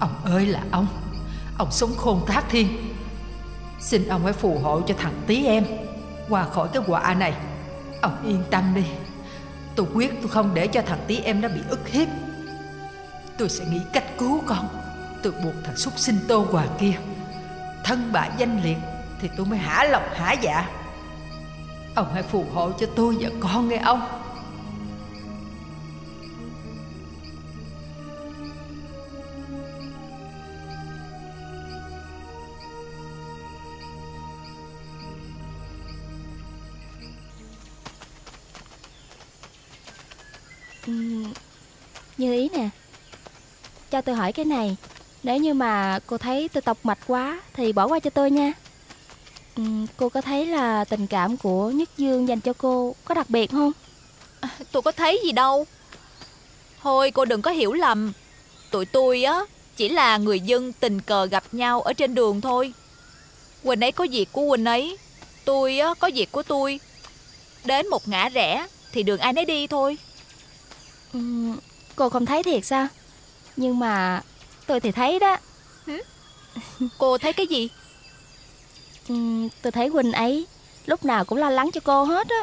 Ông ơi là ông, ông sống khôn thác thiên. Xin ông hãy phù hộ cho thằng tí em qua khỏi cái quả này. Ông yên tâm đi, tôi quyết tôi không để cho thằng tí em nó bị ức hiếp. Tôi sẽ nghĩ cách cứu con. Tôi buộc thằng súc sinh Tô Hoàng kia thân bại danh liệt thì tôi mới hả lòng hả dạ. Ông hãy phù hộ cho tôi và con nghe ông. Như Ý nè, cho tôi hỏi cái này. Nếu như mà cô thấy tôi tọc mạch quá thì bỏ qua cho tôi nha. Cô có thấy là tình cảm của Nhất Dương dành cho cô có đặc biệt không? Tôi có thấy gì đâu. Thôi cô đừng có hiểu lầm. Tụi tôi á chỉ là người dân tình cờ gặp nhau ở trên đường thôi. Quỳnh ấy có việc của Quỳnh ấy, tôi á có việc của tôi. Đến một ngã rẽ thì đường ai nấy đi thôi. Cô không thấy thiệt sao? Nhưng mà tôi thì thấy đó. Cô thấy cái gì? Tôi thấy Quỳnh ấy lúc nào cũng lo lắng cho cô hết á.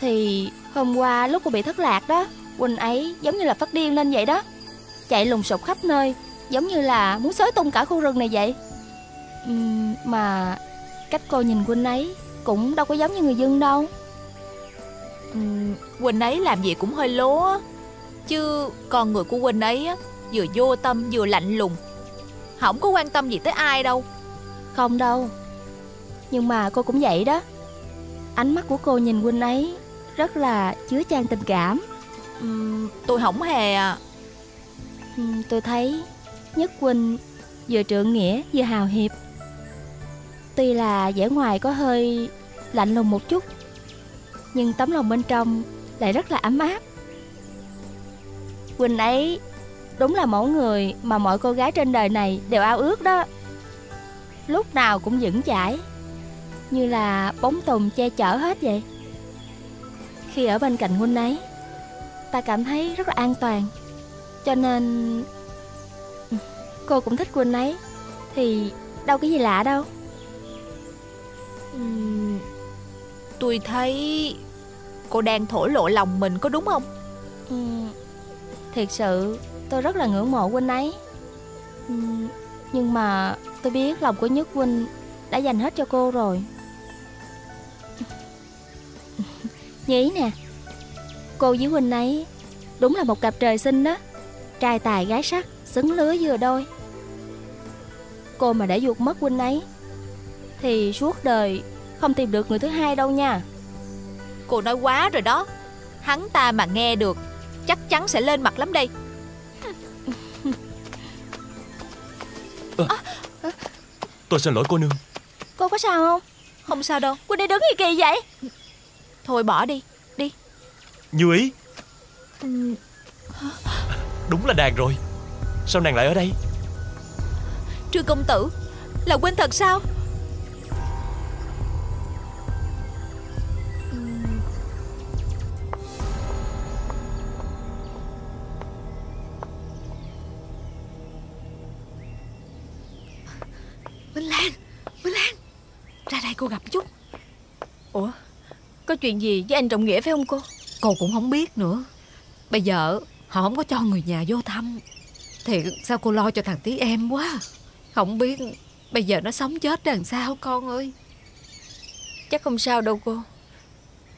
Thì hôm qua lúc cô bị thất lạc đó, Quỳnh ấy giống như là phát điên lên vậy đó, chạy lùng sục khắp nơi, giống như là muốn xới tung cả khu rừng này vậy. Mà cách cô nhìn Quỳnh ấy cũng đâu có giống như người dân đâu. Quỳnh ấy làm gì cũng hơi lố á. Chứ con người của Quỳnh ấy á, vừa vô tâm vừa lạnh lùng, không có quan tâm gì tới ai đâu. Không đâu, Nhưng mà cô cũng vậy đó. Ánh mắt của cô nhìn huynh ấy rất là chứa chan tình cảm. Tôi không hề à. Tôi thấy Nhất huynh vừa trượng nghĩa vừa hào hiệp. Tuy là vẻ ngoài có hơi lạnh lùng một chút, nhưng tấm lòng bên trong lại rất là ấm áp. Huynh ấy đúng là mẫu người mà mọi cô gái trên đời này đều ao ước đó. Lúc nào cũng vững chãi, như là bóng tùng che chở hết vậy. Khi ở bên cạnh huynh ấy, ta cảm thấy rất là an toàn. Cho nên cô cũng thích huynh ấy thì đâu cái gì lạ đâu. Tôi thấy cô đang thổ lộ lòng mình, có đúng không? Thiệt sự tôi rất là ngưỡng mộ huynh ấy. Nhưng mà tôi biết lòng của Nhất huynh đã dành hết cho cô rồi. Nhí nè, cô với huynh ấy đúng là một cặp trời sinh đó. Trai tài gái sắc, xứng lứa vừa đôi. Cô mà để ruột mất huynh ấy thì suốt đời không tìm được người thứ hai đâu nha. Cô nói quá rồi đó. Hắn ta mà nghe được chắc chắn sẽ lên mặt lắm đây. Tôi xin lỗi cô nương. Cô có sao không? Không sao đâu. Cô đi đứng gì kỳ vậy? Thôi bỏ đi. Đi. Như Ý. Đúng là nàng rồi. Sao nàng lại ở đây? Trương công tử, là quên thật sao? Minh Lan, ra đây cô gặp chút. Ủa, có chuyện gì với anh Trọng Nghĩa phải không cô? Cô cũng không biết nữa. Bây giờ họ không có cho người nhà vô thăm thì sao cô lo cho thằng tí em quá. Không biết bây giờ nó sống chết làm sao con ơi. Chắc không sao đâu cô.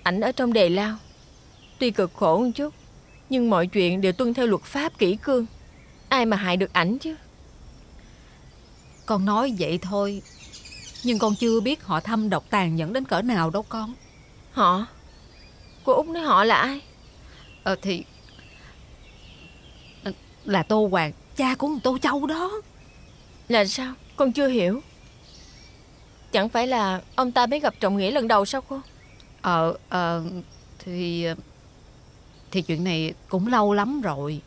Ảnh ở trong đề lao, tuy cực khổ một chút nhưng mọi chuyện đều tuân theo luật pháp kỷ cương. Ai mà hại được ảnh chứ. Con nói vậy thôi, nhưng con chưa biết họ thâm độc tàn nhẫn đến cỡ nào đâu con. Họ? Cô Út nói họ là ai? Thì là Tô Hoàng, cha của Tô Châu đó. Là sao? Con chưa hiểu. Chẳng phải là ông ta mới gặp Trọng Nghĩa lần đầu sao cô? Thì chuyện này cũng lâu lắm rồi.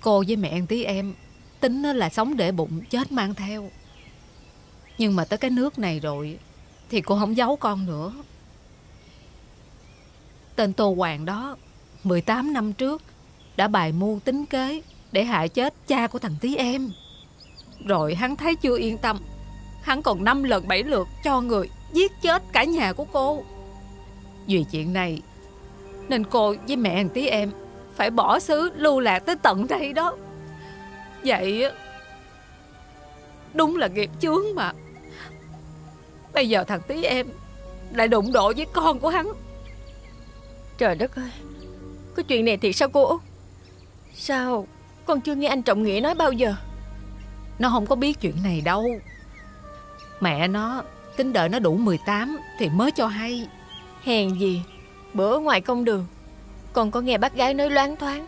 Cô với mẹ tí em tính là sống để bụng, chết mang theo. Nhưng mà tới cái nước này rồi thì cô không giấu con nữa. Tên Tô Hoàng đó 18 năm trước đã bài mưu tính kế để hại chết cha của thằng tí em. Rồi hắn thấy chưa yên tâm, hắn còn 5 lần 7 lượt cho người giết chết cả nhà của cô. Vì chuyện này nên cô với mẹ thằng tí em phải bỏ xứ lưu lạc tới tận đây đó. Vậy đúng là nghiệp chướng mà. Bây giờ thằng tí em lại đụng độ với con của hắn. Trời đất ơi, có chuyện này thiệt sao cô Út? Sao con chưa nghe anh Trọng Nghĩa nói bao giờ? Nó không có biết chuyện này đâu. Mẹ nó tính đợi nó đủ 18 thì mới cho hay. Hèn gì bữa ngoài công đường con có nghe bác gái nói loáng thoáng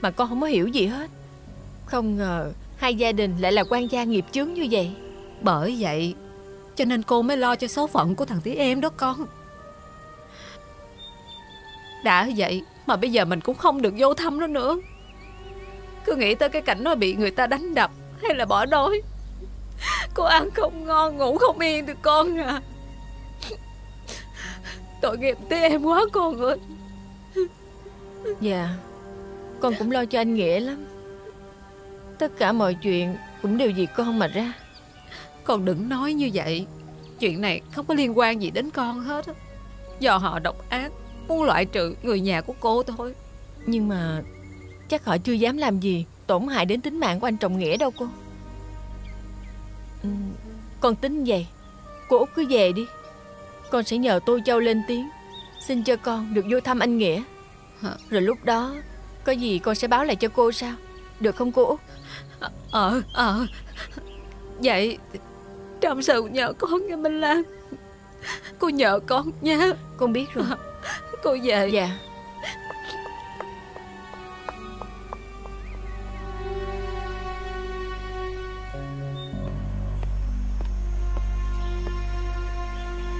mà con không có hiểu gì hết. Không ngờ hai gia đình lại là quan gia nghiệp chướng như vậy. Bởi vậy cho nên cô mới lo cho số phận của thằng tí em đó con. Đã vậy mà bây giờ mình cũng không được vô thăm nó nữa. Cứ nghĩ tới cái cảnh nó bị người ta đánh đập hay là bỏ đói, cô ăn không ngon, ngủ không yên được con à. Tội nghiệp tí em quá con ơi. Dạ, con cũng lo cho anh Nghĩa lắm. Tất cả mọi chuyện cũng đều vì con mà ra. Con đừng nói như vậy. Chuyện này không có liên quan gì đến con hết. Do họ độc ác, muốn loại trừ người nhà của cô thôi. Nhưng mà chắc họ chưa dám làm gì tổn hại đến tính mạng của anh Trọng Nghĩa đâu cô. Con tính vậy, cô Út cứ về đi. Con sẽ nhờ Tô Châu lên tiếng xin cho con được vô thăm anh Nghĩa. Rồi lúc đó có gì con sẽ báo lại cho cô sao? Được không cô Út? Vậy Trong sự nhờ con nha Minh Lan. Cô nhờ con nha. Con biết rồi. Cô về. Dạ.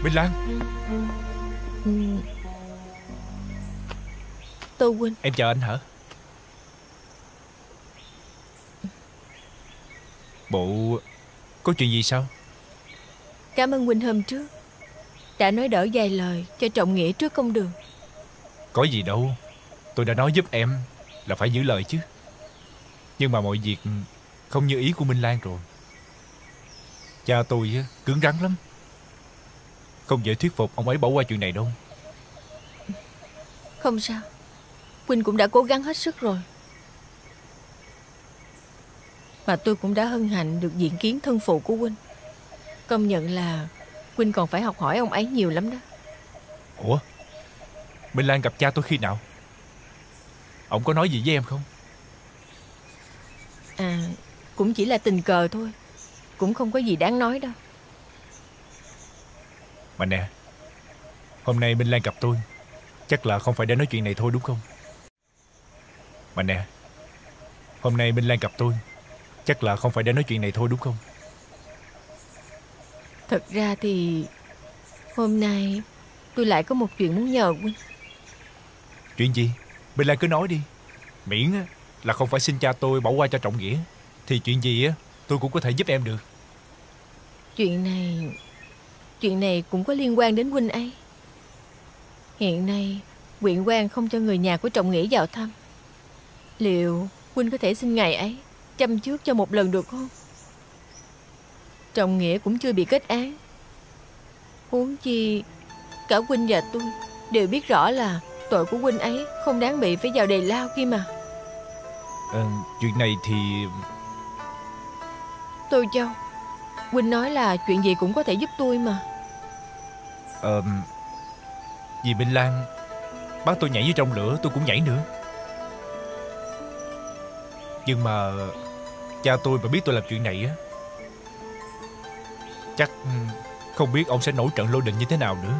Minh Lan. Tô Quynh. Em chờ anh hả? Bộ có chuyện gì sao? Cảm ơn Huynh hôm trước đã nói đỡ vài lời cho Trọng Nghĩa trước công đường. Có gì đâu, tôi đã nói giúp em là phải giữ lời chứ. Nhưng mà mọi việc không như ý của Minh Lan rồi. Cha tôi cứng rắn lắm, không dễ thuyết phục ông ấy bỏ qua chuyện này đâu. Không sao, Huynh cũng đã cố gắng hết sức rồi. Mà tôi cũng đã hân hạnh được diện kiến thân phụ của Huynh. Công nhận là Huynh còn phải học hỏi ông ấy nhiều lắm đó. Ủa, Minh Lan gặp cha tôi khi nào? Ông có nói gì với em không? À, cũng chỉ là tình cờ thôi, cũng không có gì đáng nói đâu. Mà nè, hôm nay Minh Lan gặp tôi, chắc là không phải để nói chuyện này thôi đúng không? Thật ra thì hôm nay tôi lại có một chuyện muốn nhờ Huynh. Chuyện gì? Minh Lan cứ nói đi. Miễn là không phải xin cha tôi bỏ qua cho Trọng Nghĩa thì chuyện gì tôi cũng có thể giúp em được. Chuyện này cũng có liên quan đến Huynh ấy. Hiện nay huyện quan không cho người nhà của Trọng Nghĩa vào thăm. Liệu Huynh có thể xin ngày ấy chăm trước cho một lần được không? Trọng Nghĩa cũng chưa bị kết án, huống chi cả Huynh và tôi đều biết rõ là tội của Huynh ấy không đáng bị phải vào đầy lao kia mà. Chuyện này thì... Tô Châu, Huynh nói là chuyện gì cũng có thể giúp tôi mà. Vì Minh Lan bác tôi nhảy vô trong lửa, tôi cũng nhảy nữa. Nhưng mà cha tôi mà biết tôi làm chuyện này chắc không biết ông sẽ nổi trận lôi đình như thế nào nữa.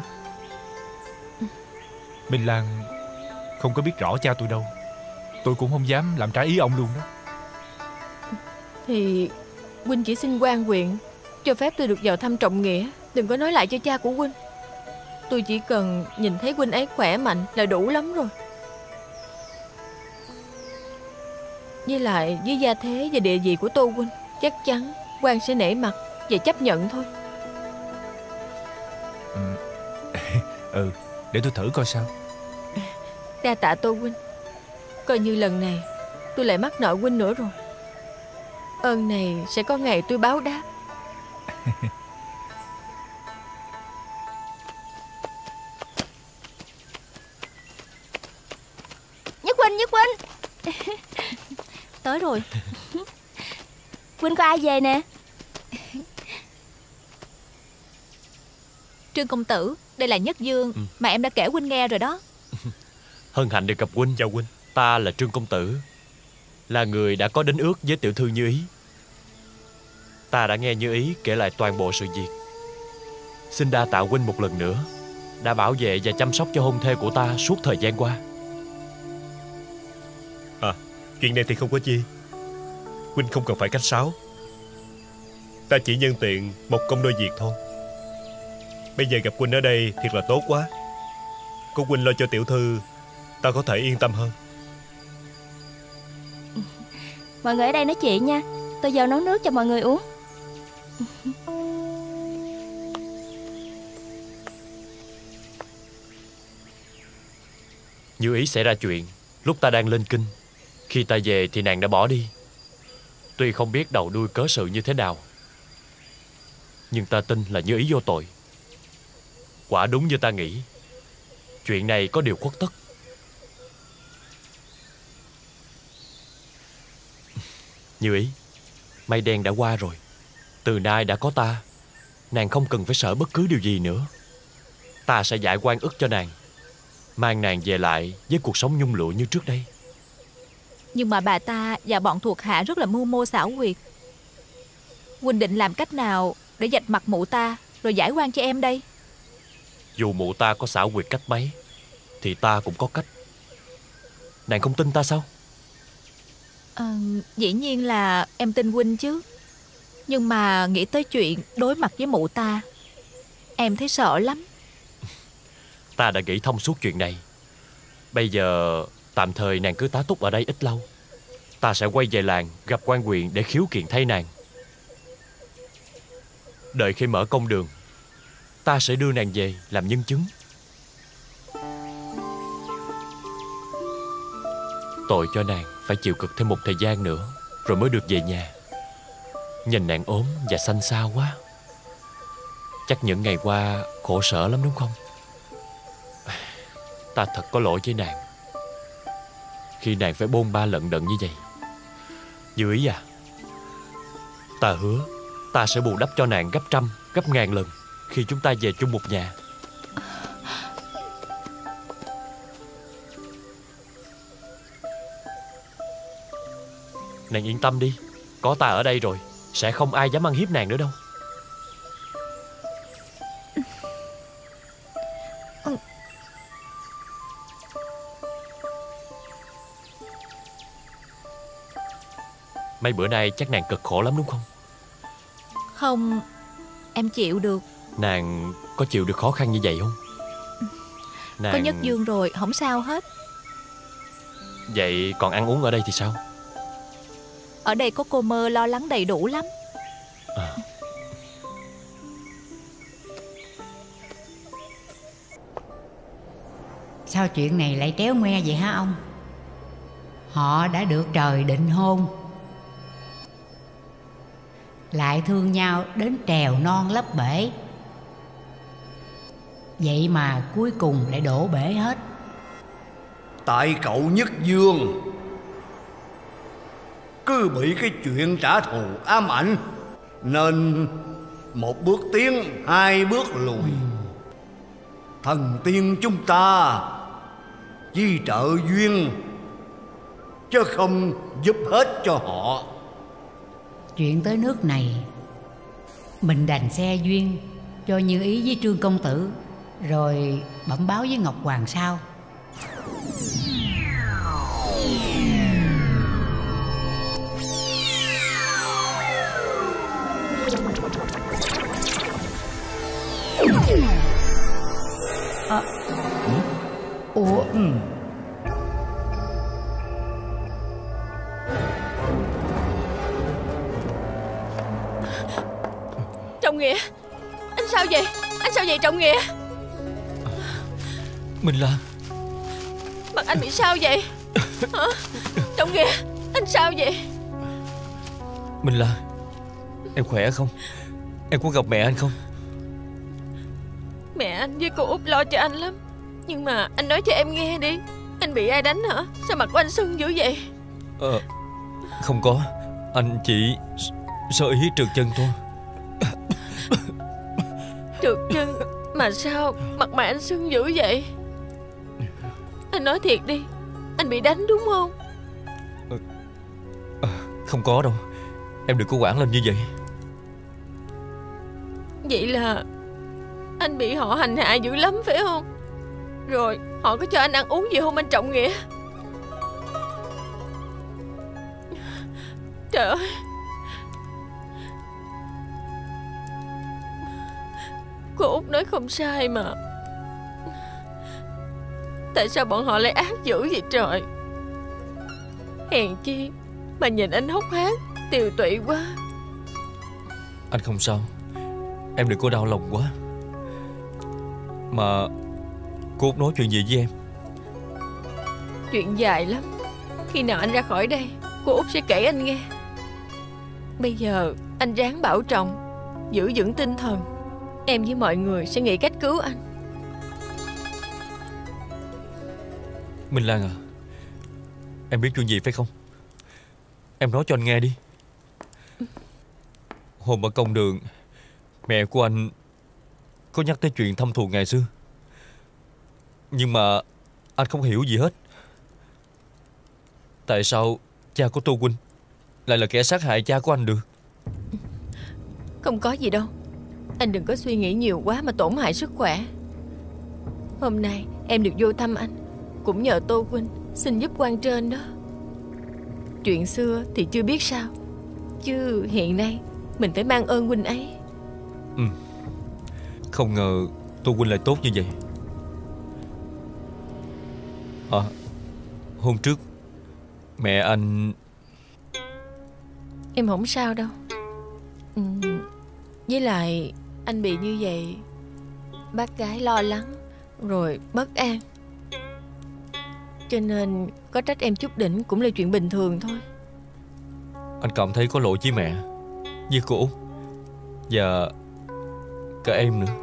Minh Lan không có biết rõ cha tôi đâu, tôi cũng không dám làm trái ý ông luôn đó. Thì Huynh chỉ xin quan huyện cho phép tôi được vào thăm Trọng Nghĩa. Đừng có nói lại cho cha của Huynh. Tôi chỉ cần nhìn thấy Huynh ấy khỏe mạnh là đủ lắm rồi. Với lại với gia thế và địa vị của Tô Quynh, chắc chắn quan sẽ nể mặt và chấp nhận thôi. Ừ, để tôi thử coi sao. Đa tạ Tô Quynh. Coi như lần này tôi lại mắc nợ Quynh nữa rồi. Ơn này sẽ có ngày tôi báo đáp. Nhất Quynh tới rồi. Quynh có ai về nè? Trương công tử, đây là Nhất Dương mà em đã kể Quynh nghe rồi đó. Hân hạnh được gặp Quynh. Chào Quynh. Ta là Trương công tử, là người đã có đến ước với tiểu thư Như Ý. Ta đã nghe Như Ý kể lại toàn bộ sự việc. Xin đa tạ Quynh một lần nữa đã bảo vệ và chăm sóc cho hôn thê của ta suốt thời gian qua. Chuyện này thì không có chi, Huynh không cần phải khách sáo. Ta chỉ nhân tiện một công đôi việc thôi. Bây giờ gặp Huynh ở đây thiệt là tốt quá. Có Huynh lo cho tiểu thư, ta có thể yên tâm hơn. Mọi người ở đây nói chuyện nha. Tôi vào nấu nước cho mọi người uống. Như Ý xảy ra chuyện lúc ta đang lên kinh. Khi ta về thì nàng đã bỏ đi. Tuy không biết đầu đuôi cớ sự như thế nào, nhưng ta tin là Như Ý vô tội. Quả đúng như ta nghĩ, chuyện này có điều khuất tất. Như Ý, mây đen đã qua rồi. Từ nay đã có ta, nàng không cần phải sợ bất cứ điều gì nữa. Ta sẽ giải oan ức cho nàng, mang nàng về lại với cuộc sống nhung lụa như trước đây. Nhưng mà bà ta và bọn thuộc hạ rất là mưu mô xảo quyệt. Huynh định làm cách nào để vạch mặt mụ ta rồi giải oan cho em đây. Dù mụ ta có xảo quyệt cách mấy thì ta cũng có cách. Nàng không tin ta sao? Dĩ nhiên là em tin huynh chứ. Nhưng mà nghĩ tới chuyện đối mặt với mụ ta, em thấy sợ lắm. Ta đã nghĩ thông suốt chuyện này. Bây giờ tạm thời nàng cứ tá túc ở đây ít lâu. Ta sẽ quay về làng gặp quan huyện để khiếu kiện thay nàng. Đợi khi mở công đường, ta sẽ đưa nàng về làm nhân chứng. Tội cho nàng phải chịu cực thêm một thời gian nữa rồi mới được về nhà. Nhìn nàng ốm và xanh xao quá, chắc những ngày qua khổ sở lắm đúng không? Ta thật có lỗi với nàng khi nàng phải bôn ba lận đận như vậy. Như Ý à, ta hứa ta sẽ bù đắp cho nàng gấp trăm, gấp ngàn lần khi chúng ta về chung một nhà. Nàng yên tâm đi, có ta ở đây rồi sẽ không ai dám ăn hiếp nàng nữa đâu. Mấy bữa nay chắc nàng cực khổ lắm đúng không? Không, em chịu được. Nàng có chịu được khó khăn như vậy không? Có Nhất Dương rồi, không sao hết. Vậy còn ăn uống ở đây thì sao? Ở đây có cô Mơ lo lắng đầy đủ lắm. Sao chuyện này lại tréo ngoe vậy hả ông? Họ đã được trời định hôn, lại thương nhau đến trèo non lấp bể, vậy mà cuối cùng lại đổ bể hết. Tại cậu Nhất Dương cứ bị cái chuyện trả thù ám ảnh, nên một bước tiến hai bước lùi. Thần tiên chúng ta chi trợ duyên chứ không giúp hết cho họ. Chuyện tới nước này, mình đành xe duyên cho Như Ý với Trương Công Tử, rồi bẩm báo với Ngọc Hoàng sao? Trọng Nghĩa, anh sao vậy? Anh sao vậy Trọng Nghĩa? Mình là... Mặt anh bị sao vậy? Hả? Trọng Nghĩa, anh sao vậy? Mình là... Em khỏe không? Em có gặp mẹ anh không? Mẹ anh với cô Út lo cho anh lắm. Nhưng mà anh nói cho em nghe đi, anh bị ai đánh hả? Sao mặt của anh sưng dữ vậy? Không có, anh chỉ sơ ý trượt chân thôi. Trượt chân mà sao mặt mày anh sưng dữ vậy? Anh nói thiệt đi, anh bị đánh đúng không? Không có đâu, em đừng có quản lên như vậy. Vậy là anh bị họ hành hạ dữ lắm phải không? Rồi họ có cho anh ăn uống gì không anh Trọng Nghĩa? Trời ơi, cô Út nói không sai mà. Tại sao bọn họ lại ác dữ vậy trời? Hèn chi mà nhìn anh hốc hác, tiều tụy quá. Anh không sao, em đừng có đau lòng quá. Mà cô Út nói chuyện gì với em? Chuyện dài lắm. Khi nào anh ra khỏi đây, cô Út sẽ kể anh nghe. Bây giờ anh ráng bảo trọng, giữ vững tinh thần. Em với mọi người sẽ nghĩ cách cứu anh. Minh Lan à, em biết chuyện gì phải không? Em nói cho anh nghe đi. Hôm ở công đường, mẹ của anh có nhắc tới chuyện thâm thù ngày xưa, nhưng mà anh không hiểu gì hết. Tại sao cha của Tô Quynh lại là kẻ sát hại cha của anh được? Không có gì đâu, Anh đừng có suy nghĩ nhiều quá mà tổn hại sức khỏe. Hôm nay em được vô thăm anh cũng nhờ Tô Quynh xin giúp quan trên đó. Chuyện xưa thì chưa biết sao, chứ hiện nay mình phải mang ơn huynh ấy. Ừ. Không ngờ Tô Quynh lại tốt như vậy. À, hôm trước mẹ anh... Em không sao đâu. Ừ. Với lại anh bị như vậy, bác gái lo lắng rồi bất an, cho nên có trách em chút đỉnh cũng là chuyện bình thường thôi. Anh cảm thấy có lỗi với mẹ, với cô và cả em nữa.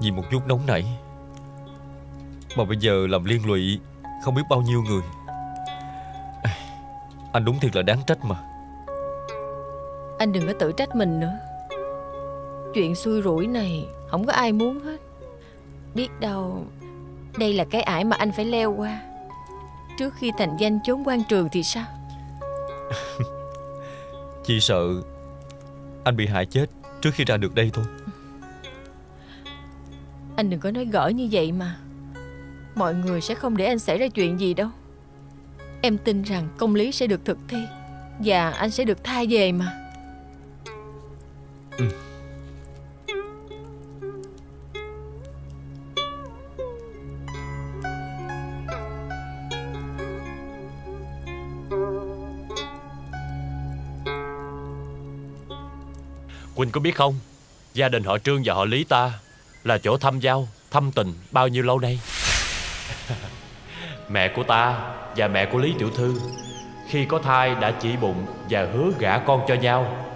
Vì một chút nóng nảy mà bây giờ làm liên lụy không biết bao nhiêu người. Anh đúng thiệt là đáng trách mà. Anh đừng có tự trách mình nữa. Chuyện xui rủi này không có ai muốn hết. Biết đâu đây là cái ải mà anh phải leo qua trước khi thành danh chốn quan trường thì sao? Chỉ sợ anh bị hại chết trước khi ra được đây thôi. Anh đừng có nói gỡ như vậy mà. Mọi người sẽ không để anh xảy ra chuyện gì đâu. Em tin rằng công lý sẽ được thực thi và anh sẽ được tha về mà. Ừ. Quỳnh có biết không, gia đình họ Trương và họ Lý ta là chỗ thăm giao, thăm tình bao nhiêu lâu nay. Mẹ của ta và mẹ của Lý Tiểu Thư khi có thai đã chỉ bụng và hứa gả con cho nhau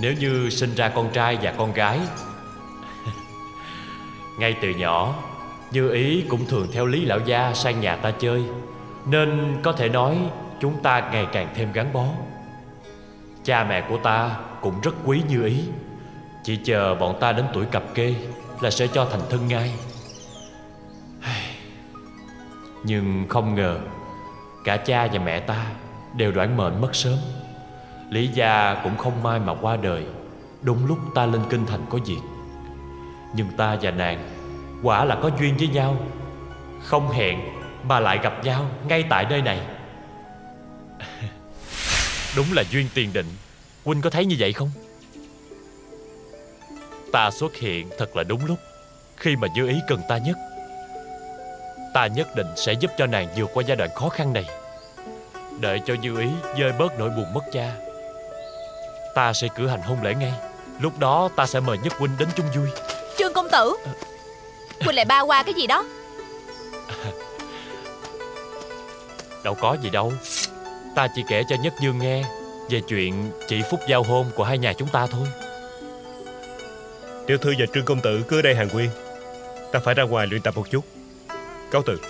nếu như sinh ra con trai và con gái. Ngay từ nhỏ, Như Ý cũng thường theo Lý Lão Gia sang nhà ta chơi, nên có thể nói chúng ta ngày càng thêm gắn bó. Cha mẹ của ta cũng rất quý Như Ý, chỉ chờ bọn ta đến tuổi cặp kê là sẽ cho thành thân ngay. Nhưng không ngờ cả cha và mẹ ta đều đoản mệnh mất sớm. Lý gia cũng không may mà qua đời đúng lúc ta lên kinh thành có việc. Nhưng ta và nàng quả là có duyên với nhau, không hẹn mà lại gặp nhau ngay tại nơi này. Đúng là duyên tiền định. Huynh có thấy như vậy không? Ta xuất hiện thật là đúng lúc, khi mà Như Ý cần ta nhất. Ta nhất định sẽ giúp cho nàng vượt qua giai đoạn khó khăn này, để cho Như Ý vơi bớt nỗi buồn mất cha. Ta sẽ cử hành hôn lễ ngay. Lúc đó ta sẽ mời Nhất huynh đến chung vui. Trương công tử, huynh lại ba qua cái gì đó. Đâu có gì đâu. Ta chỉ kể cho Nhất Dương nghe về chuyện chị Phúc giao hôn của hai nhà chúng ta thôi. Tiểu thư và Trương công tử cứ ở đây hàng huyên. Ta phải ra ngoài luyện tập một chút. Cáo từ.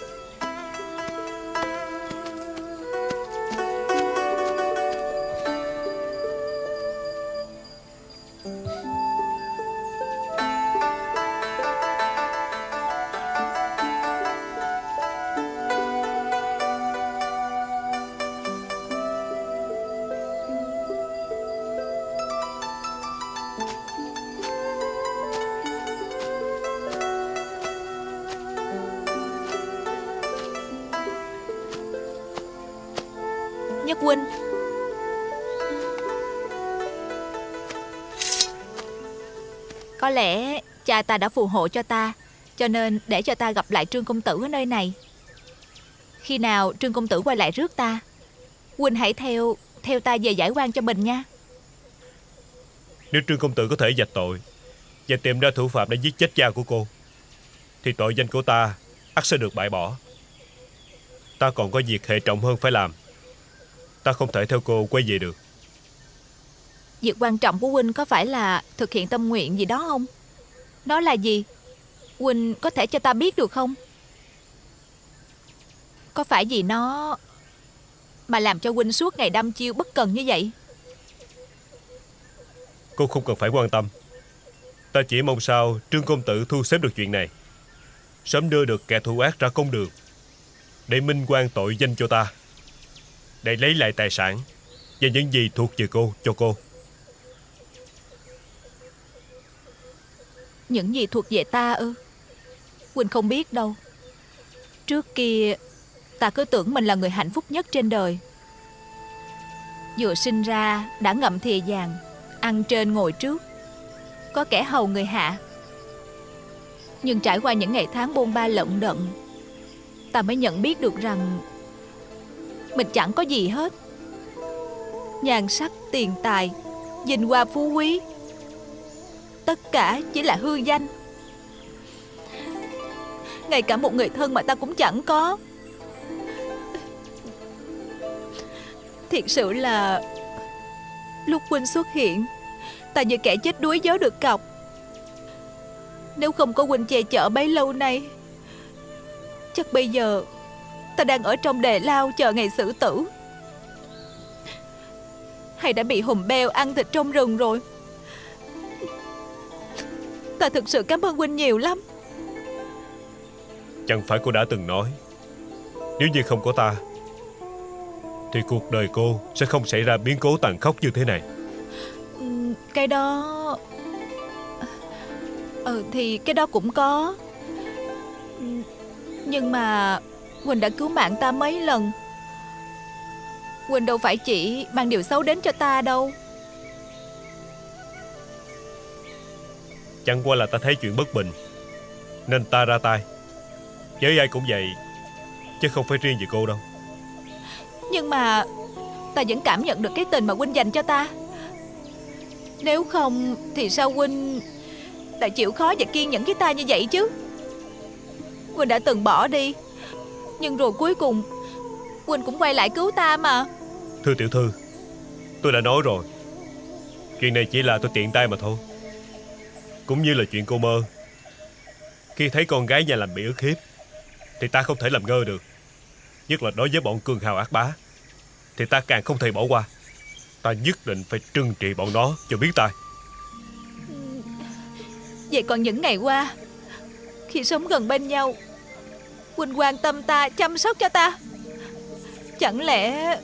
Nhất huynh, có lẽ cha ta đã phù hộ cho ta, cho nên để cho ta gặp lại Trương công tử ở nơi này. Khi nào Trương công tử quay lại rước ta, huynh hãy theo ta về giải oan cho mình nha. Nếu Trương công tử có thể vạch tội và tìm ra thủ phạm đã giết chết cha của cô, thì tội danh của ta ắt sẽ được bãi bỏ. Ta còn có việc hệ trọng hơn phải làm. Ta không thể theo cô quay về được. Việc quan trọng của huynh có phải là thực hiện tâm nguyện gì đó không? Đó là gì? Huynh có thể cho ta biết được không? Có phải vì nó mà làm cho huynh suốt ngày đăm chiêu bất cần như vậy? Cô không cần phải quan tâm. Ta chỉ mong sao Trương công tử thu xếp được chuyện này, sớm đưa được kẻ thủ ác ra công đường, để minh oan tội danh cho ta, để lấy lại tài sản và những gì thuộc về cô cho cô. Những gì thuộc về ta ư? Huynh không biết đâu. Trước kia ta cứ tưởng mình là người hạnh phúc nhất trên đời. Vừa sinh ra đã ngậm thìa vàng, ăn trên ngồi trước, có kẻ hầu người hạ. Nhưng trải qua những ngày tháng bôn ba lận đận, ta mới nhận biết được rằng mình chẳng có gì hết. Nhan sắc, tiền tài, vinh hoa phú quý, tất cả chỉ là hư danh. Ngay cả một người thân mà ta cũng chẳng có. Thiệt sự là lúc huynh xuất hiện, ta như kẻ chết đuối vớ được cọc. Nếu không có huynh che chở bấy lâu nay, chắc bây giờ ta đang ở trong đề lao chờ ngày xử tử, hay đã bị hùm beo ăn thịt trong rừng rồi. Ta thực sự cảm ơn huynh nhiều lắm. Chẳng phải cô đã từng nói, nếu như không có ta thì cuộc đời cô sẽ không xảy ra biến cố tàn khốc như thế này. Cái đó... thì cái đó cũng có. Nhưng mà Quỳnh đã cứu mạng ta mấy lần. Quỳnh đâu phải chỉ mang điều xấu đến cho ta đâu. Chẳng qua là ta thấy chuyện bất bình nên ta ra tay. Với ai cũng vậy, chứ không phải riêng về cô đâu. Nhưng mà ta vẫn cảm nhận được cái tình mà huynh dành cho ta. Nếu không thì sao huynh lại chịu khó và kiên nhẫn với ta như vậy chứ? Huynh đã từng bỏ đi, nhưng rồi cuối cùng huynh cũng quay lại cứu ta mà. Thưa tiểu thư, tôi đã nói rồi, chuyện này chỉ là tôi tiện tay mà thôi. Cũng như là chuyện cô Mơ, khi thấy con gái nhà lành bị ức hiếp thì ta không thể làm ngơ được. Nhất là đối với bọn cường hào ác bá thì ta càng không thể bỏ qua. Ta nhất định phải trừng trị bọn nó cho biết tai. Vậy còn những ngày qua, khi sống gần bên nhau, Quỳnh quan tâm ta, chăm sóc cho ta, chẳng lẽ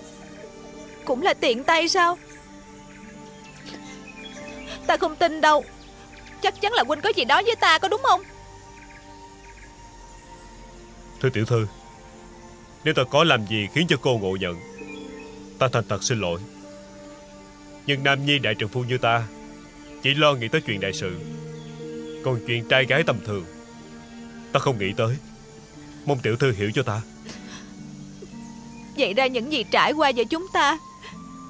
cũng là tiện tay sao? Ta không tin đâu. Chắc chắn là Quỳnh có gì đó với ta, có đúng không? Thưa tiểu thư, nếu ta có làm gì khiến cho cô ngộ nhận, ta thành thật xin lỗi. Nhưng nam nhi đại trượng phu như ta chỉ lo nghĩ tới chuyện đại sự, còn chuyện trai gái tầm thường ta không nghĩ tới. Mong tiểu thư hiểu cho ta. Vậy ra những gì trải qua với chúng ta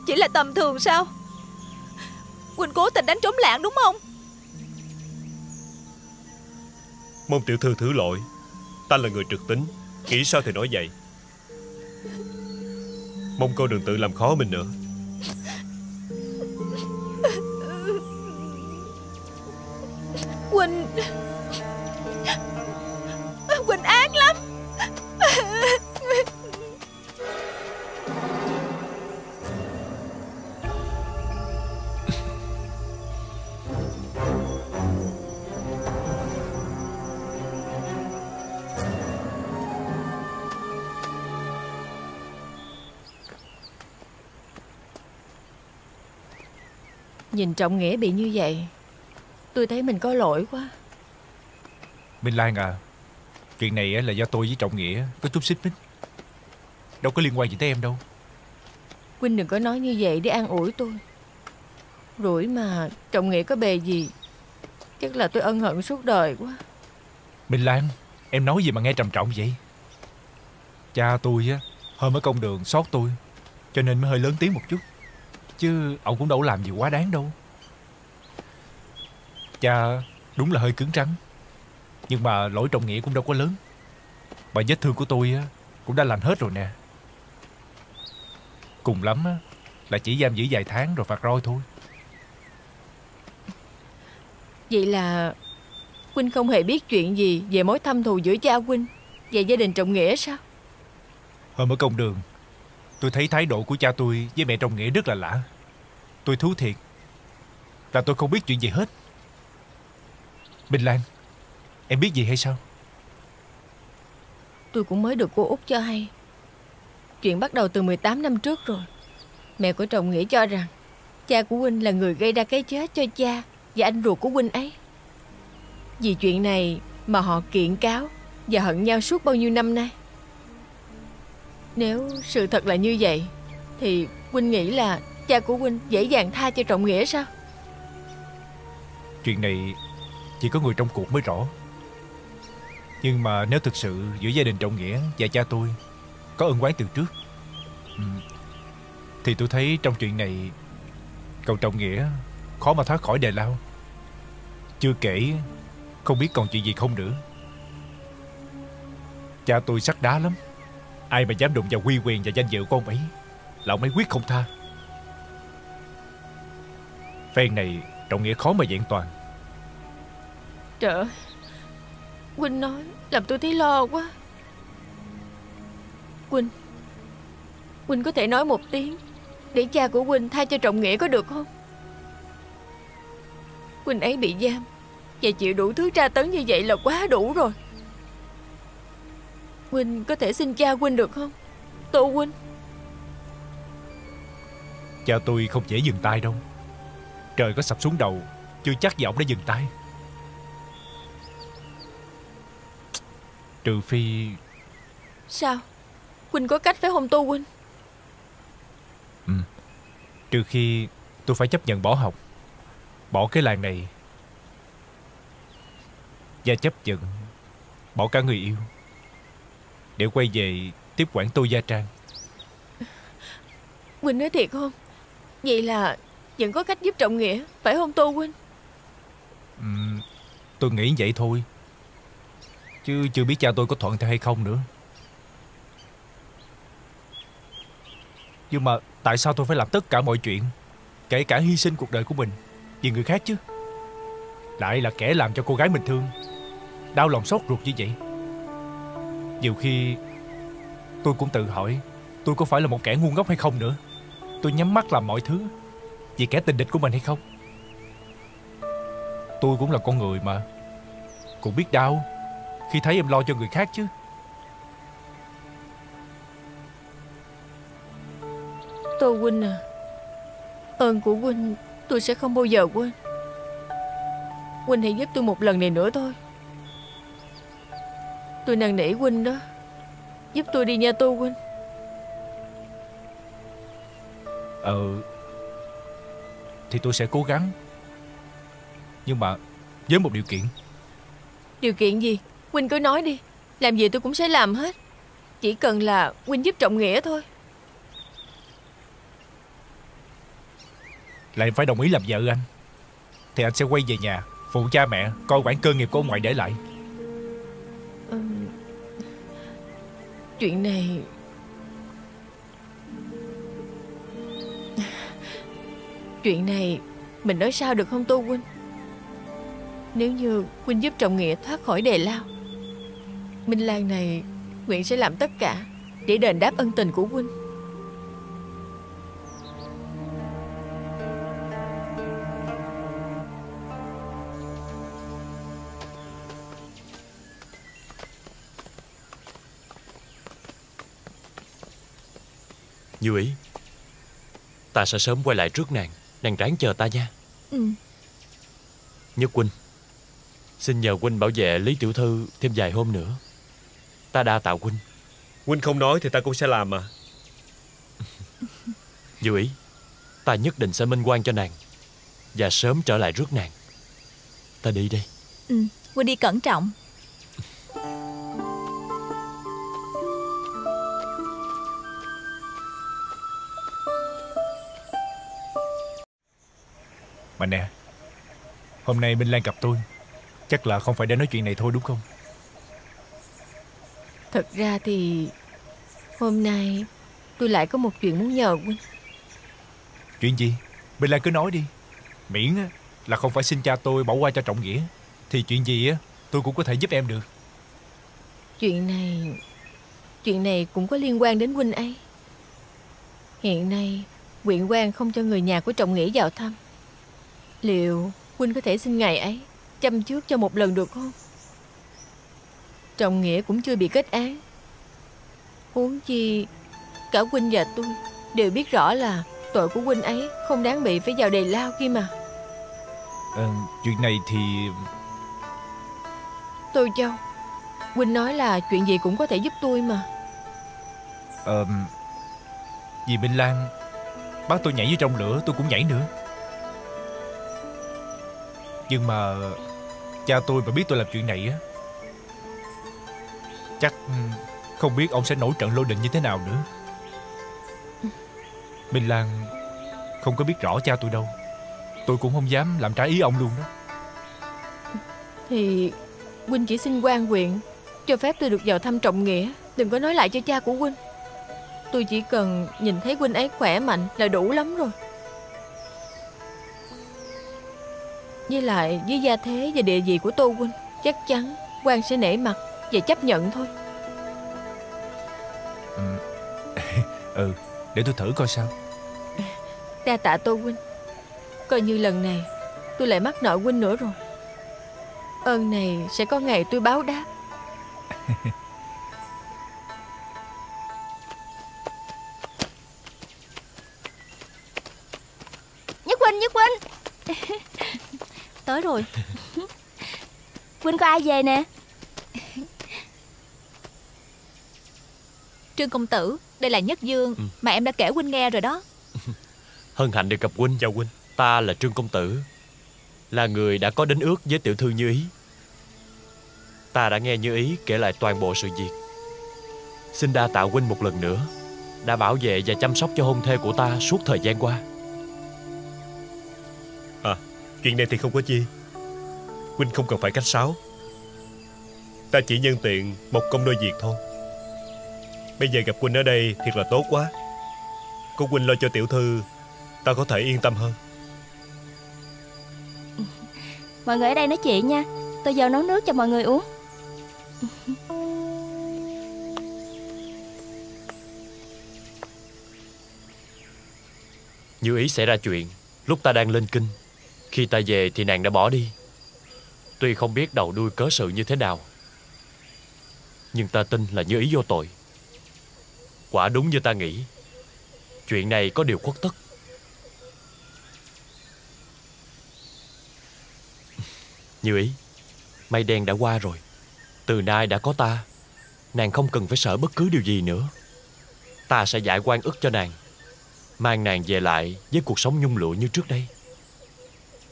chỉ là tầm thường sao? Quỳnh cố tình đánh trống lạng đúng không? Mong tiểu thư thứ lỗi. Ta là người trực tính, nghĩ sao thì nói vậy. Mong cô đừng tự làm khó mình nữa. Quỳnh ác lắm. Nhìn Trọng Nghĩa bị như vậy, tôi thấy mình có lỗi quá. Minh Lan à, chuyện này là do tôi với Trọng Nghĩa có chút xích mích, đâu có liên quan gì tới em đâu. Huynh đừng có nói như vậy để an ủi tôi. Rủi mà Trọng Nghĩa có bề gì, chắc là tôi ân hận suốt đời quá. Minh Lan, em nói gì mà nghe trầm trọng vậy? Cha tôi hôm ở công đường xót tôi, cho nên mới hơi lớn tiếng một chút, chứ ông cũng đâu có làm gì quá đáng đâu. Cha đúng là hơi cứng rắn, nhưng mà lỗi Trọng Nghĩa cũng đâu có lớn. Mà vết thương của tôi cũng đã lành hết rồi nè. Cùng lắm là chỉ giam giữ vài tháng rồi phạt roi thôi. Vậy là Quynh không hề biết chuyện gì về mối thâm thù giữa cha Quynh và gia đình Trọng Nghĩa sao? Hôm ở công đường, tôi thấy thái độ của cha tôi với mẹ Trọng Nghĩa rất là lạ. Tôi thú thiệt là tôi không biết chuyện gì hết. Bình Lan, em biết gì hay sao? Tôi cũng mới được cô Út cho hay. Chuyện bắt đầu từ 18 năm trước rồi. Mẹ của Trọng Nghĩa cho rằng cha của huynh là người gây ra cái chết cho cha và anh ruột của huynh ấy. Vì chuyện này mà họ kiện cáo và hận nhau suốt bao nhiêu năm nay. Nếu sự thật là như vậy thì huynh nghĩ là cha của huynh dễ dàng tha cho Trọng Nghĩa sao? Chuyện này chỉ có người trong cuộc mới rõ. Nhưng mà nếu thực sự giữa gia đình Trọng Nghĩa và cha tôi có ân oán từ trước, thì tôi thấy trong chuyện này cậu Trọng Nghĩa khó mà thoát khỏi đề lao. Chưa kể không biết còn chuyện gì không nữa. Cha tôi sắt đá lắm, ai mà dám đụng vào uy quyền và danh dự của ông ấy là ông ấy quyết không tha. Phen này Trọng Nghĩa khó mà vẹn toàn. Trời ơi, Quỳnh nói làm tôi thấy lo quá. Quỳnh có thể nói một tiếng để cha của Quỳnh tha cho Trọng Nghĩa có được không? Quỳnh ấy bị giam và chịu đủ thứ tra tấn như vậy là quá đủ rồi. Quỳnh có thể xin cha Quỳnh được không, Tô Quỳnh? Cha tôi không dễ dừng tay đâu. Trời có sập xuống đầu chưa chắc gì ông đã dừng tay. Trừ phi... Sao? Quỳnh có cách phải không Tô Quỳnh? Trừ khi tôi phải chấp nhận bỏ học, bỏ cái làng này, và chấp nhận bỏ cả người yêu để quay về tiếp quản Tô Gia Trang. Quỳnh nói thiệt không? Vậy là vẫn có cách giúp Trọng Nghĩa, phải không Tô Quỳnh? Tôi nghĩ vậy thôi, chứ chưa biết cha tôi có thuận theo hay không nữa. Nhưng mà tại sao tôi phải làm tất cả mọi chuyện, kể cả hy sinh cuộc đời của mình vì người khác chứ? Lại là kẻ làm cho cô gái mình thương đau lòng xót ruột như vậy. Nhiều khi tôi cũng tự hỏi tôi có phải là một kẻ ngu ngốc hay không nữa. Tôi nhắm mắt làm mọi thứ vì kẻ tình địch của mình hay không? Tôi cũng là con người mà, cũng biết đau khi thấy em lo cho người khác chứ. Tô Quynh à, ơn của Quynh tôi sẽ không bao giờ quên. Quynh hãy giúp tôi một lần này nữa thôi. Tôi năn nỉ Quynh đó, giúp tôi đi nha Tô Quynh. Thì tôi sẽ cố gắng. Nhưng mà với một điều kiện. Điều kiện gì? Quynh cứ nói đi. Làm gì tôi cũng sẽ làm hết. Chỉ cần là Quynh giúp Trọng Nghĩa thôi. Là em phải đồng ý làm vợ anh, thì anh sẽ quay về nhà phụ cha mẹ, coi quản cơ nghiệp của ông ngoại để lại. Chuyện này... Chuyện này mình nói sao được không Tô Quynh? Nếu như Quynh giúp Trọng Nghĩa thoát khỏi đề lao, Minh Lan này nguyện sẽ làm tất cả để đền đáp ân tình của Quynh. Như Ý, ta sẽ sớm quay lại trước nàng. Nàng ráng chờ ta nha. Nhất huynh, xin nhờ huynh bảo vệ Lý Tiểu Thư thêm vài hôm nữa. Ta đa tạ huynh. Huynh không nói thì ta cũng sẽ làm mà. Như Ý, ta nhất định sẽ minh oan cho nàng và sớm trở lại rước nàng. Ta đi đây. Huynh đi cẩn trọng. Mà nè, hôm nay Minh Lan gặp tôi chắc là không phải để nói chuyện này thôi đúng không? Thật ra thì hôm nay tôi lại có một chuyện muốn nhờ huynh. Chuyện gì? Minh Lan cứ nói đi. Miễn là không phải xin cha tôi bỏ qua cho Trọng Nghĩa thì chuyện gì tôi cũng có thể giúp em được. Chuyện này cũng có liên quan đến huynh ấy. Hiện nay huyện quan không cho người nhà của Trọng Nghĩa vào thăm. Liệu huynh có thể xin ngày ấy chăm trước cho một lần được không? Trọng Nghĩa cũng chưa bị kết án, huống chi cả huynh và tôi đều biết rõ là tội của huynh ấy không đáng bị phải vào đề lao kia mà. Chuyện này thì Tô Châu, huynh nói là chuyện gì cũng có thể giúp tôi mà. Vì Minh Lan bác tôi nhảy dưới trong lửa, tôi cũng nhảy nữa. Nhưng mà cha tôi mà biết tôi làm chuyện này á, chắc không biết ông sẽ nổi trận lôi đình như thế nào nữa. Minh Lan không có biết rõ cha tôi đâu, tôi cũng không dám làm trái ý ông luôn đó. Thì huynh chỉ xin quan nguyện cho phép tôi được vào thăm Trọng Nghĩa. Đừng có nói lại cho cha của huynh. Tôi chỉ cần nhìn thấy huynh ấy khỏe mạnh là đủ lắm rồi. Với lại với gia thế và địa vị của Tô huynh, chắc chắn quan sẽ nể mặt và chấp nhận thôi. Ừ, để tôi thử coi sao. Đa tạ Tô huynh. Coi như lần này tôi lại mắc nợ huynh nữa rồi. Ơn này sẽ có ngày tôi báo đáp. Nhất Huynh, Nhất Huynh. Tới rồi. Huynh có ai về nè? Trương Công Tử, đây là Nhất Dương mà em đã kể Huynh nghe rồi đó. Hân hạnh được gặp Huynh. Chào Huynh. Ta là Trương Công Tử, là người đã có đến ước với tiểu thư Như Ý. Ta đã nghe Như Ý kể lại toàn bộ sự việc. Xin đa tạ huynh một lần nữa đã bảo vệ và chăm sóc cho hôn thê của ta suốt thời gian qua. Chuyện này thì không có chi, huynh không cần phải khách sáo. Ta chỉ nhân tiện một công đôi việc thôi. Bây giờ gặp huynh ở đây thiệt là tốt quá. Có huynh lo cho tiểu thư, ta có thể yên tâm hơn. Mọi người ở đây nói chuyện nha. Tôi vào nấu nước cho mọi người uống. Như Ý xảy ra chuyện lúc ta đang lên kinh. Khi ta về thì nàng đã bỏ đi. Tuy không biết đầu đuôi cớ sự như thế nào, nhưng ta tin là Như Ý vô tội. Quả đúng như ta nghĩ, chuyện này có điều khuất tất. Như Ý, mây đen đã qua rồi. Từ nay đã có ta, nàng không cần phải sợ bất cứ điều gì nữa. Ta sẽ giải oan ức cho nàng, mang nàng về lại với cuộc sống nhung lụa như trước đây.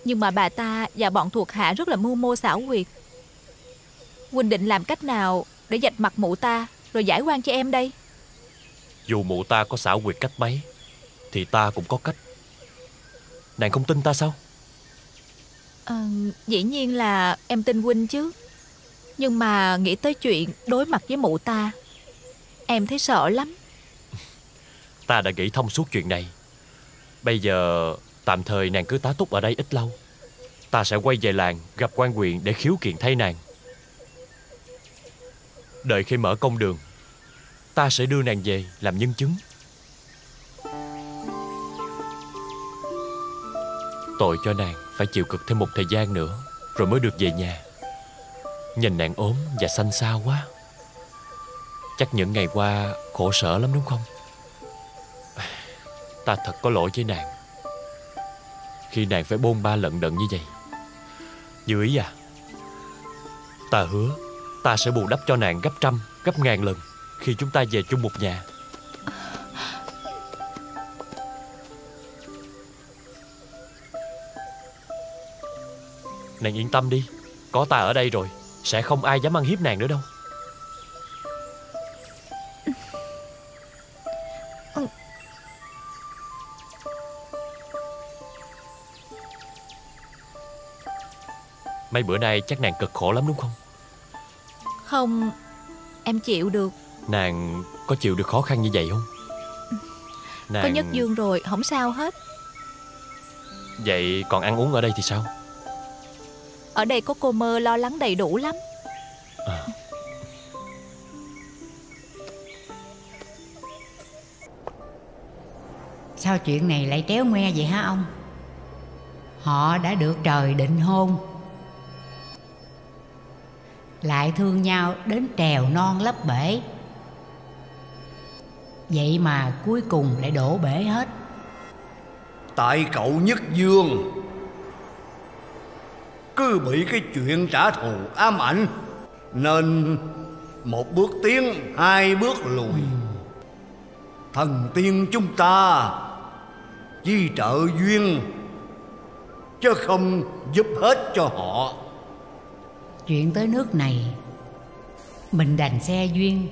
Nhưng mà bà ta và bọn thuộc hạ rất là mưu mô xảo quyệt. Huynh định làm cách nào để vạch mặt mụ ta rồi giải oan cho em đây? Dù mụ ta có xảo quyệt cách mấy thì ta cũng có cách. Nàng không tin ta sao? Dĩ nhiên là em tin huynh chứ. Nhưng mà nghĩ tới chuyện đối mặt với mụ ta, em thấy sợ lắm. Ta đã nghĩ thông suốt chuyện này. Bây giờ tạm thời nàng cứ tá túc ở đây ít lâu. Ta sẽ quay về làng gặp quan huyện để khiếu kiện thay nàng. Đợi khi mở công đường, ta sẽ đưa nàng về làm nhân chứng. Tội cho nàng phải chịu cực thêm một thời gian nữa rồi mới được về nhà. Nhìn nàng ốm và xanh xao quá, chắc những ngày qua khổ sở lắm đúng không? Ta thật có lỗi với nàng khi nàng phải bôn ba lận đận như vậy. Như Ý à, ta hứa ta sẽ bù đắp cho nàng gấp trăm gấp ngàn lần khi chúng ta về chung một nhà. Nàng yên tâm đi, có ta ở đây rồi sẽ không ai dám ăn hiếp nàng nữa đâu. Mấy bữa nay chắc nàng cực khổ lắm đúng không? Không, em chịu được. Nàng có chịu được khó khăn như vậy không? Có Nhất Dương rồi, không sao hết. Vậy còn ăn uống ở đây thì sao? Ở đây có cô Mơ lo lắng đầy đủ lắm. Sao chuyện này lại tréo ngoe vậy hả ông? Họ đã được trời định hôn, lại thương nhau đến trèo non lấp bể, vậy mà cuối cùng lại đổ bể hết. Tại cậu Nhất Dương cứ bị cái chuyện trả thù ám ảnh. nên một bước tiến, hai bước lùi. Thần tiên chúng ta chi trợ duyên chứ không giúp hết cho họ. Chuyện tới nước này, mình đành xe duyên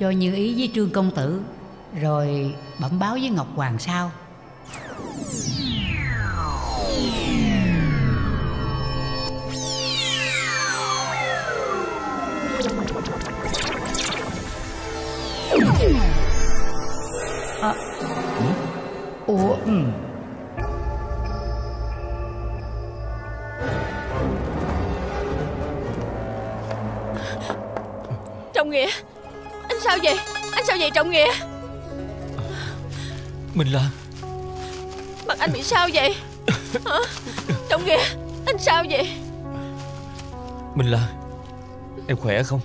cho Như Ý với Trương Công Tử, rồi bẩm báo với Ngọc Hoàng sao? Ủa? Trọng Nghĩa, anh sao vậy? Anh sao vậy Trọng Nghĩa? Mình là... Mặt anh bị sao vậy? Hả? Trọng Nghĩa, anh sao vậy? Mình là... Em khỏe không?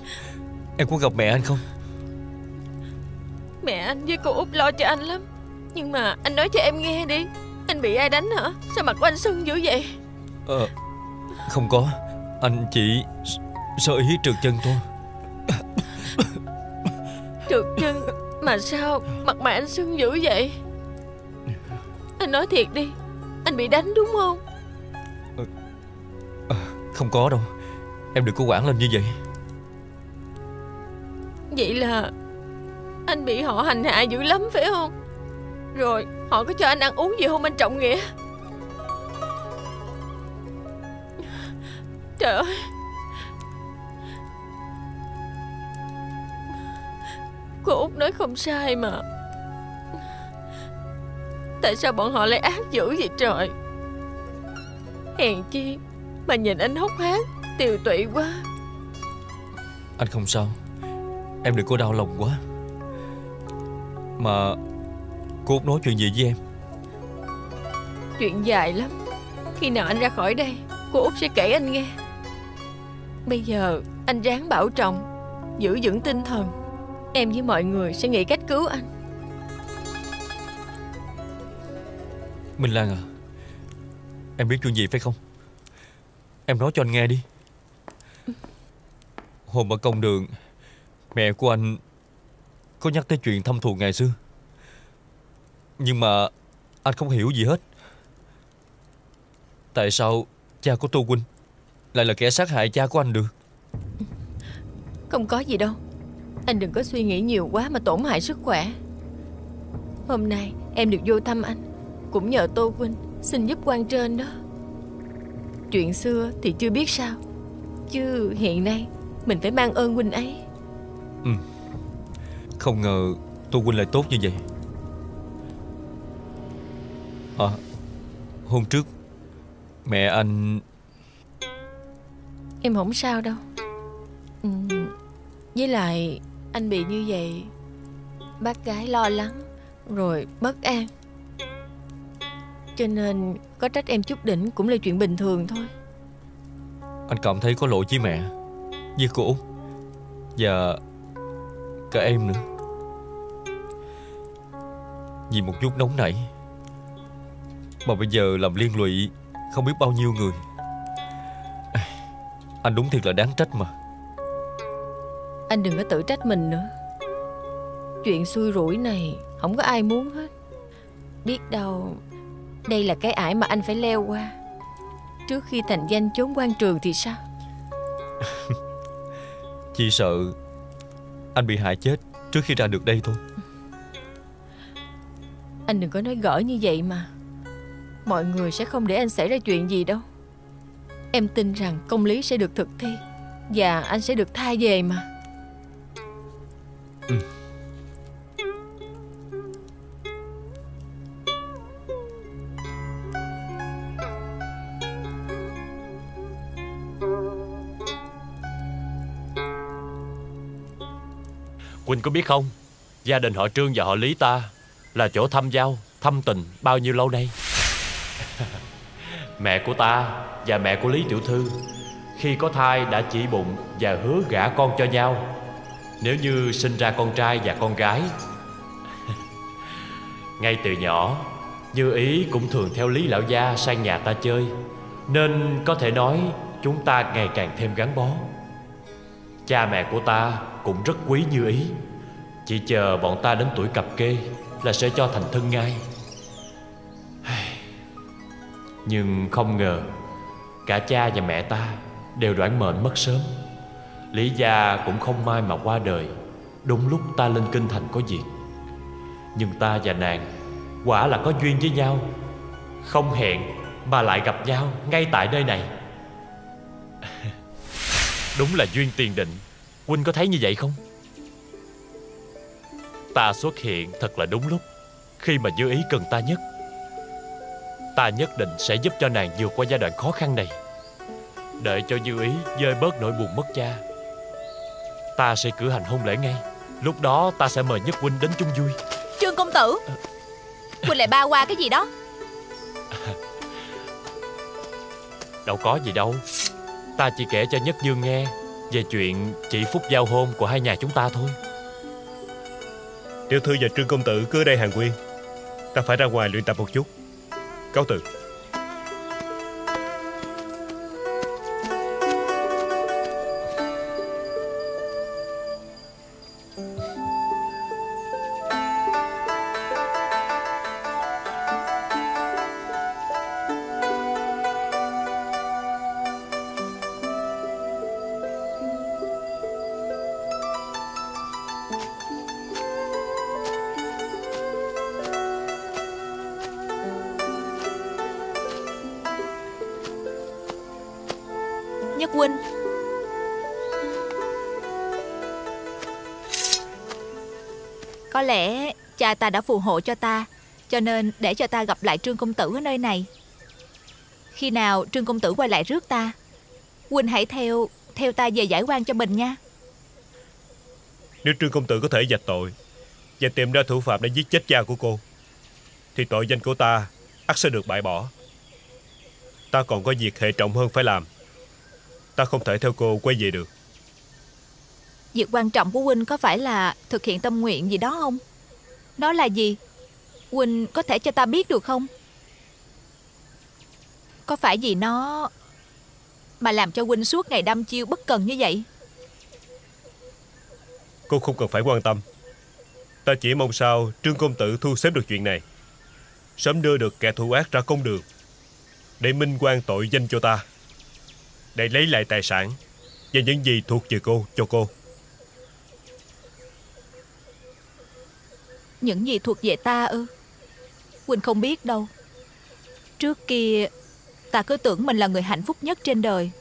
Em có gặp mẹ anh không? Mẹ anh với cô Út lo cho anh lắm. Nhưng mà anh nói cho em nghe đi, anh bị ai đánh hả? Sao mặt của anh sưng dữ vậy? Không có, anh chỉ sơ ý trượt chân thôi. Trượt chân mà sao mặt mày anh sưng dữ vậy? Anh nói thiệt đi, anh bị đánh đúng không? Không có đâu, em đừng có quản lên như vậy. Vậy là anh bị họ hành hạ dữ lắm phải không? Rồi họ có cho anh ăn uống gì không anh Trọng Nghĩa? Trời ơi, cô Út nói không sai mà. Tại sao bọn họ lại ác dữ vậy trời? Hèn chi mà nhìn anh hốc hác, tiều tụy quá. Anh không sao, em đừng có đau lòng quá. Mà cô Út nói chuyện gì với em? Chuyện dài lắm. Khi nào anh ra khỏi đây, cô Út sẽ kể anh nghe. Bây giờ anh ráng bảo trọng, giữ vững tinh thần. Em với mọi người sẽ nghĩ cách cứu anh. Minh Lan à, em biết chuyện gì phải không? Em nói cho anh nghe đi. Hôm ở công đường, mẹ của anh có nhắc tới chuyện thâm thù ngày xưa. Nhưng mà anh không hiểu gì hết. Tại sao cha của Tô Quynh lại là kẻ sát hại cha của anh được? Không có gì đâu, anh đừng có suy nghĩ nhiều quá mà tổn hại sức khỏe. Hôm nay em được vô thăm anh cũng nhờ Tô Quynh xin giúp quan trên đó. Chuyện xưa thì chưa biết sao, chứ hiện nay mình phải mang ơn huynh ấy. Không ngờ Tô Quynh lại tốt như vậy. Hôm trước mẹ anh... Em không sao đâu. Với lại anh bị như vậy, bác gái lo lắng rồi bất an, cho nên có trách em chút đỉnh cũng là chuyện bình thường thôi. Anh cảm thấy có lỗi với mẹ, với cô Út và cả em nữa. Vì một chút nóng nảy mà bây giờ làm liên lụy không biết bao nhiêu người. Anh đúng thiệt là đáng trách mà. Anh đừng có tự trách mình nữa. Chuyện xui rủi này không có ai muốn hết. Biết đâu đây là cái ải mà anh phải leo qua trước khi thành danh chốn quan trường thì sao? Chỉ sợ anh bị hại chết trước khi ra được đây thôi. Anh đừng có nói gỡ như vậy mà. Mọi người sẽ không để anh xảy ra chuyện gì đâu. Em tin rằng công lý sẽ được thực thi và anh sẽ được tha về mà. Quỳnh có biết không, gia đình họ Trương và họ Lý ta là chỗ thâm giao, thâm tình bao nhiêu lâu nay. Mẹ của ta và mẹ của Lý Tiểu Thư khi có thai đã chỉ bụng và hứa gả con cho nhau nếu như sinh ra con trai và con gái. Ngay từ nhỏ, Như Ý cũng thường theo Lý Lão Gia sang nhà ta chơi, nên có thể nói chúng ta ngày càng thêm gắn bó. Cha mẹ của ta cũng rất quý Như Ý, chỉ chờ bọn ta đến tuổi cập kê là sẽ cho thành thân ngay. Nhưng không ngờ cả cha và mẹ ta đều đoản mệnh mất sớm. Lý gia cũng không may mà qua đời đúng lúc ta lên kinh thành có việc. Nhưng ta và nàng quả là có duyên với nhau, không hẹn mà lại gặp nhau ngay tại nơi này. Đúng là duyên tiền định. Huynh có thấy như vậy không? Ta xuất hiện thật là đúng lúc, khi mà Như Ý cần ta nhất. Ta nhất định sẽ giúp cho nàng vượt qua giai đoạn khó khăn này, đợi cho Như Ý vơi bớt nỗi buồn mất cha. Ta sẽ cử hành hôn lễ ngay. Lúc đó ta sẽ mời Nhất huynh đến chung vui. Trương công tử, huynh lại ba qua cái gì đó. Đâu có gì đâu, ta chỉ kể cho Nhất Dương nghe về chuyện chị Phúc giao hôn của hai nhà chúng ta thôi. Tiểu thư và Trương công tử cứ ở đây hàng huyên, ta phải ra ngoài luyện tập một chút. Cáo từ. Có lẽ cha ta đã phù hộ cho ta, cho nên để cho ta gặp lại Trương công tử ở nơi này. Khi nào Trương công tử quay lại rước ta, huynh hãy theo ta về giải oan cho mình nha. Nếu Trương công tử có thể vạch tội và tìm ra thủ phạm đã giết chết cha của cô, thì tội danh của ta ắt sẽ được bãi bỏ. Ta còn có việc hệ trọng hơn phải làm. Ta không thể theo cô quay về được. Việc quan trọng của huynh có phải là thực hiện tâm nguyện gì đó không? Đó là gì? Huynh có thể cho ta biết được không? Có phải vì nó mà làm cho huynh suốt ngày đăm chiêu bất cần như vậy? Cô không cần phải quan tâm. Ta chỉ mong sao Trương công tử thu xếp được chuyện này, sớm đưa được kẻ thủ ác ra công đường, để minh oan tội danh cho ta, để lấy lại tài sản và những gì thuộc về cô cho cô. Những gì thuộc về ta ư? Quỳnh không biết đâu. Trước kia ta cứ tưởng mình là người hạnh phúc nhất trên đời.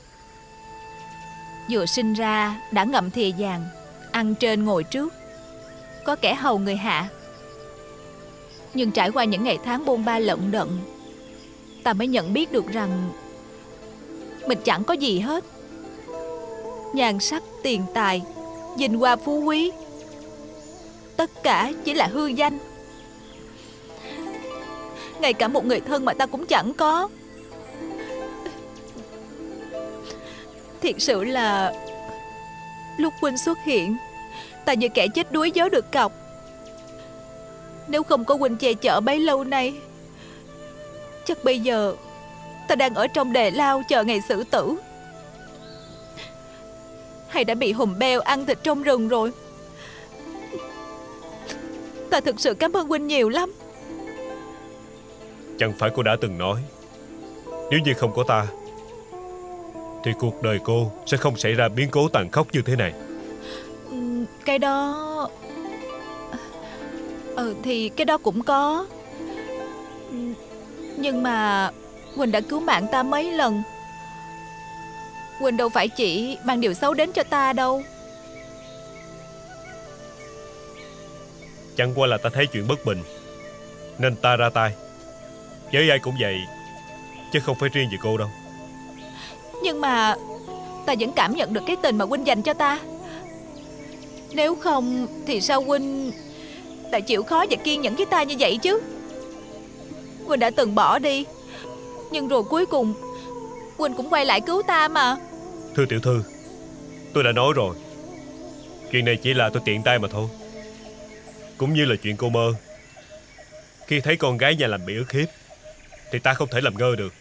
Vừa sinh ra đã ngậm thìa vàng, ăn trên ngồi trước, có kẻ hầu người hạ. Nhưng trải qua những ngày tháng bôn ba lận đận, ta mới nhận biết được rằng mình chẳng có gì hết. Nhan sắc, tiền tài, vinh hoa phú quý, tất cả chỉ là hư danh. Ngay cả một người thân mà ta cũng chẳng có. Thiệt sự là lúc huynh xuất hiện, ta như kẻ chết đuối vớ được cọc. Nếu không có huynh che chở bấy lâu nay, chắc bây giờ ta đang ở trong đề lao chờ ngày xử tử, hay đã bị hùm beo ăn thịt trong rừng rồi. Ta thực sự cảm ơn huynh nhiều lắm. Chẳng phải cô đã từng nói, nếu như không có ta thì cuộc đời cô sẽ không xảy ra biến cố tàn khốc như thế này. Cái đó... thì cái đó cũng có. Nhưng mà huynh đã cứu mạng ta mấy lần. Quỳnh đâu phải chỉ mang điều xấu đến cho ta đâu. Chẳng qua là ta thấy chuyện bất bình nên ta ra tay. Với ai cũng vậy, chứ không phải riêng về cô đâu. Nhưng mà ta vẫn cảm nhận được cái tình mà Quỳnh dành cho ta. Nếu không thì sao Quỳnh lại chịu khó và kiên nhẫn với ta như vậy chứ? Quỳnh đã từng bỏ đi, nhưng rồi cuối cùng Quỳnh cũng quay lại cứu ta mà. Thưa tiểu thư, tôi đã nói rồi, chuyện này chỉ là tôi tiện tay mà thôi. Cũng như là chuyện cô Mơ, khi thấy con gái nhà lành bị ức hiếp thì ta không thể làm ngơ được.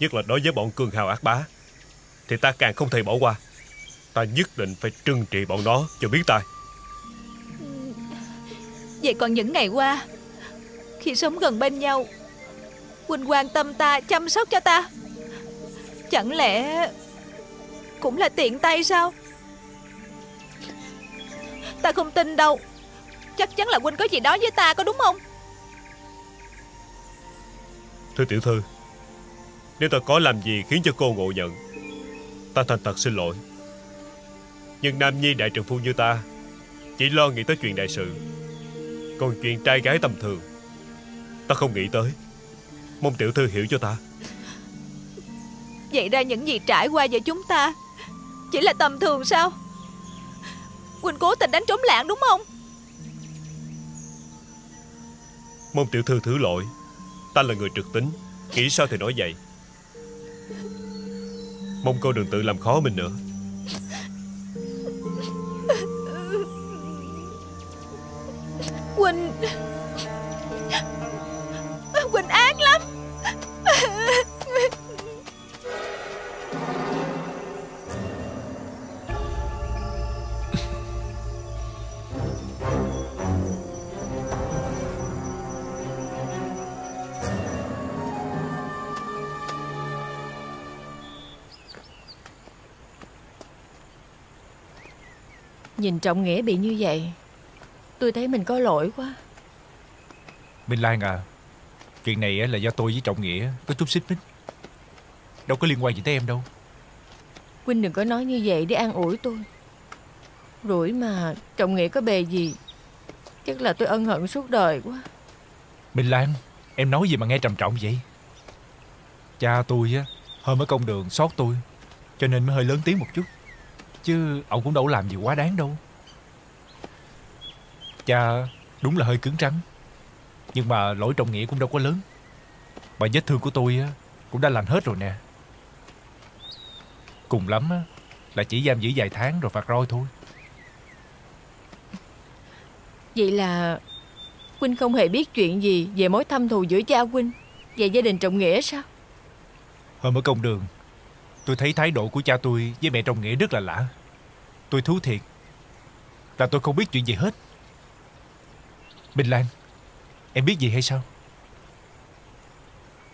Nhất là đối với bọn cường hào ác bá thì ta càng không thể bỏ qua. ta nhất định phải trừng trị bọn nó cho biết tai. Vậy còn những ngày qua, khi sống gần bên nhau, Quỳnh quan tâm ta, chăm sóc cho ta, chẳng lẽ cũng là tiện tay sao? Ta không tin đâu. Chắc chắn là Quỳnh có gì đó với ta, có đúng không? Thưa tiểu thư, nếu ta có làm gì khiến cho cô ngộ nhận, ta thành thật xin lỗi. Nhưng nam nhi đại trượng phu như ta chỉ lo nghĩ tới chuyện đại sự, còn chuyện trai gái tầm thường ta không nghĩ tới. Mong tiểu thư hiểu cho ta. Vậy ra những gì trải qua với chúng ta chỉ là tầm thường sao? Quỳnh cố tình đánh trống lạng đúng không? Mong tiểu thư thứ lỗi. Ta là người trực tính, nghĩ sao thì nói vậy. Mong cô đừng tự làm khó mình nữa. Quỳnh, Quỳnh ác lắm. Nhìn Trọng Nghĩa bị như vậy, tôi thấy mình có lỗi quá. Minh Lan à, chuyện này là do tôi với Trọng Nghĩa có chút xích mích, đâu có liên quan gì tới em đâu. Huynh đừng có nói như vậy để an ủi tôi. Rủi mà Trọng Nghĩa có bề gì, chắc là tôi ân hận suốt đời quá. Minh Lan, em nói gì mà nghe trầm trọng vậy? Cha tôi á, hôm ở công đường xót tôi, cho nên mới hơi lớn tiếng một chút, chứ ông cũng đâu làm gì quá đáng đâu. Cha đúng là hơi cứng rắn, nhưng mà lỗi Trọng Nghĩa cũng đâu có lớn. Mà vết thương của tôi cũng đã lành hết rồi nè. Cùng lắm là chỉ giam giữ vài tháng rồi phạt roi thôi. Vậy là Quynh không hề biết chuyện gì về mối thâm thù giữa cha Quynh và gia đình Trọng Nghĩa sao? Hôm ở công đường, tôi thấy thái độ của cha tôi với mẹ Trọng Nghĩa rất là lạ. Tôi thú thiệt là tôi không biết chuyện gì hết. Bình Lan, em biết gì hay sao?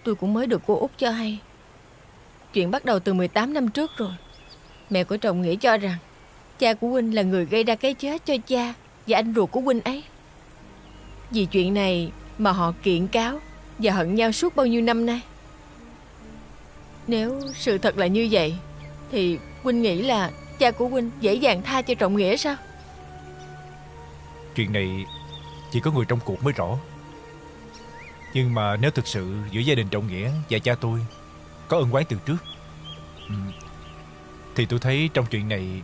Tôi cũng mới được cô Út cho hay. Chuyện bắt đầu từ 18 năm trước rồi. Mẹ của Trọng Nghĩa cho rằng cha của huynh là người gây ra cái chết cho cha và anh ruột của huynh ấy. Vì chuyện này mà họ kiện cáo và hận nhau suốt bao nhiêu năm nay. Nếu sự thật là như vậy thì huynh nghĩ là cha của huynh dễ dàng tha cho Trọng Nghĩa sao? Chuyện này chỉ có người trong cuộc mới rõ. Nhưng mà nếu thực sự giữa gia đình Trọng Nghĩa và cha tôi có ân oán từ trước, thì tôi thấy trong chuyện này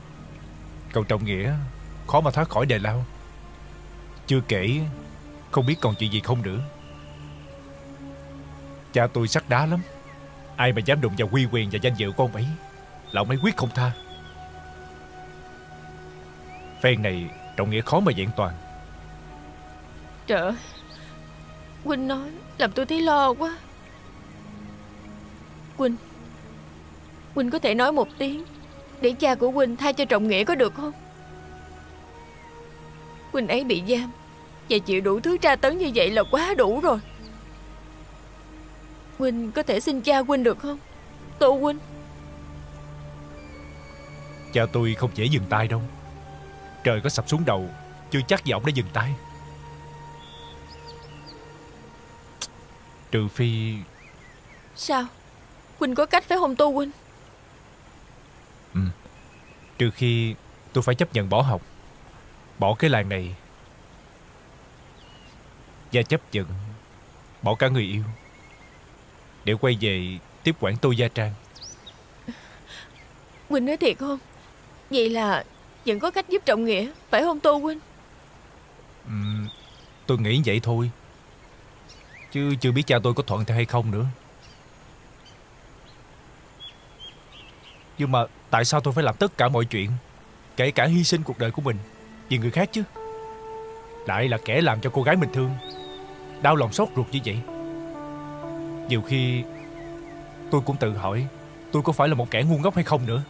cậu Trọng Nghĩa khó mà thoát khỏi đề lao. Chưa kể không biết còn chuyện gì không nữa. Cha tôi sắt đá lắm, ai mà dám đụng vào uy quyền và danh dự của ông ấy là ông ấy quyết không tha. Phen này Trọng Nghĩa khó mà vẹn toàn. Trời ơi, Quỳnh nói làm tôi thấy lo quá. Quỳnh có thể nói một tiếng để cha của Quỳnh tha cho Trọng Nghĩa có được không? Quỳnh ấy bị giam và chịu đủ thứ tra tấn như vậy là quá đủ rồi. Quỳnh có thể xin cha Quỳnh được không, Tô Quỳnh? Cha tôi không dễ dừng tay đâu. Trời có sập xuống đầu chưa chắc gì ông đã dừng tay. Trừ phi... Sao? Quỳnh có cách phải không Tô Quỳnh? Trừ khi tôi phải chấp nhận bỏ học, bỏ cái làng này, và chấp nhận bỏ cả người yêu để quay về tiếp quản Tô gia trang. Quỳnh nói thiệt không? Vậy là vẫn có cách giúp Trọng Nghĩa, phải không Tô Quỳnh? Tôi nghĩ vậy thôi, chứ chưa biết cha tôi có thuận theo hay không nữa. Nhưng mà tại sao tôi phải làm tất cả mọi chuyện, kể cả hy sinh cuộc đời của mình vì người khác chứ? Lại là kẻ làm cho cô gái mình thương đau lòng xót ruột như vậy. Nhiều khi tôi cũng tự hỏi tôi có phải là một kẻ ngu ngốc hay không nữa.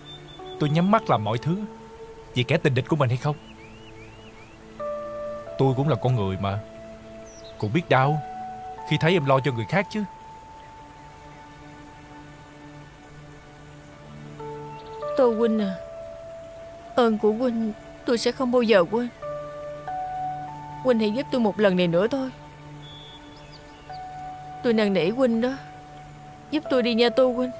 Tôi nhắm mắt làm mọi thứ vì kẻ tình địch của mình hay không? Tôi cũng là con người mà, cũng biết đau khi thấy em lo cho người khác chứ. Tô huynh à, ơn của huynh tôi sẽ không bao giờ quên. Huynh hãy giúp tôi một lần này nữa thôi. Tôi năn nỉ huynh đó, giúp tôi đi nha Tô huynh.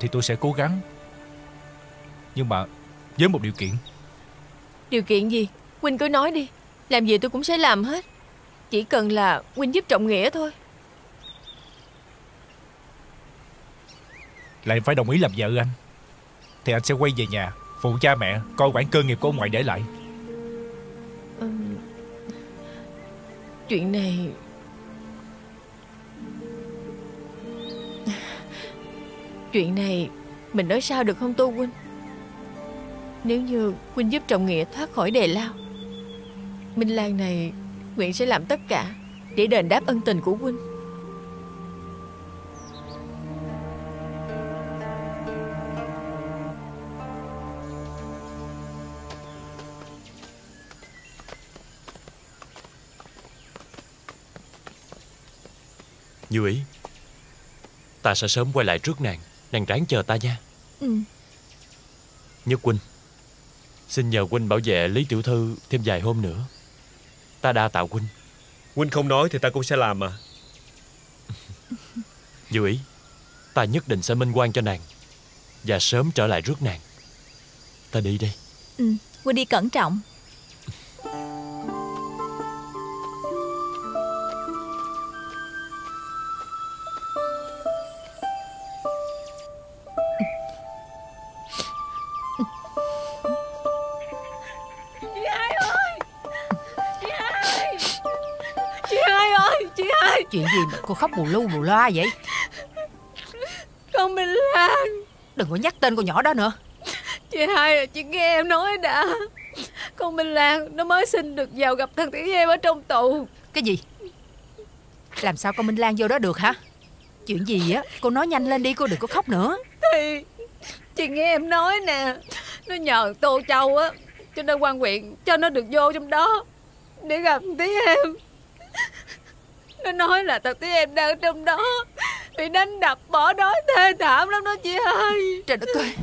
Thì tôi sẽ cố gắng, nhưng mà với một điều kiện. Điều kiện gì? Huynh cứ nói đi. Làm gì tôi cũng sẽ làm hết. Chỉ cần là huynh giúp Trọng Nghĩa thôi. Lại phải đồng ý làm vợ anh, thì anh sẽ quay về nhà phụ cha mẹ, coi quản cơ nghiệp của ông ngoại để lại. Chuyện này mình nói sao được không Tô huynh? Nếu như huynh giúp Trọng Nghĩa thoát khỏi đề lao, Minh Lan này nguyện sẽ làm tất cả để đền đáp ân tình của huynh. Như Ý, ta sẽ sớm quay lại trước nàng. Nàng ráng chờ ta nha. Nhất huynh, xin nhờ huynh bảo vệ Lý Tiểu Thư thêm vài hôm nữa. Ta đa tạ huynh. Huynh không nói thì ta cũng sẽ làm mà. Như Ý, ta nhất định sẽ minh oan cho nàng và sớm trở lại rước nàng. Ta đi đây. Huynh đi cẩn trọng. Chuyện gì mà cô khóc bù loa vậy? Con Minh Lan. Đừng có nhắc tên con nhỏ đó nữa. Chị hai à, chị nghe em nói đã. Con Minh Lan nó mới xin được vào gặp thằng Tiểu Em ở trong tù. Cái gì? Làm sao con Minh Lan vô đó được hả? Chuyện gì á? Cô nói nhanh lên đi, cô đừng có khóc nữa. Thì chị nghe em nói nè, nó nhờ Tô Châu á, cho nên Quan Nguyện cho nó được vô trong đó để gặp Tiểu Em. Nó nói là thằng Tí Em đang trong đó bị đánh đập bỏ đói thê thảm lắm đó chị ơi. Trời đất ơi,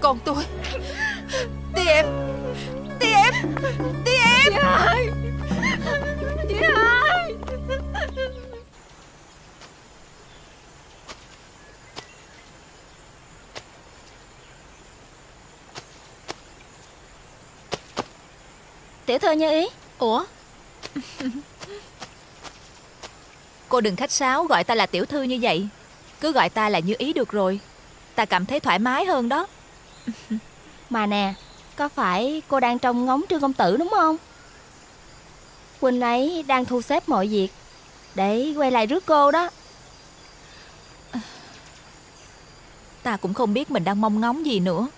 con tôi. Tí Em, Tí Em, Tí Em. Chị ơi, chị ơi. Tiểu Thư Như Ý. Ủa? Cô đừng khách sáo gọi ta là tiểu thư như vậy. Cứ gọi ta là Như Ý được rồi. Ta cảm thấy thoải mái hơn đó. Mà nè, có phải cô đang trông ngóng Trương Công Tử đúng không? Huynh ấy đang thu xếp mọi việc để quay lại rước cô đó. Ta cũng không biết mình đang mong ngóng gì nữa.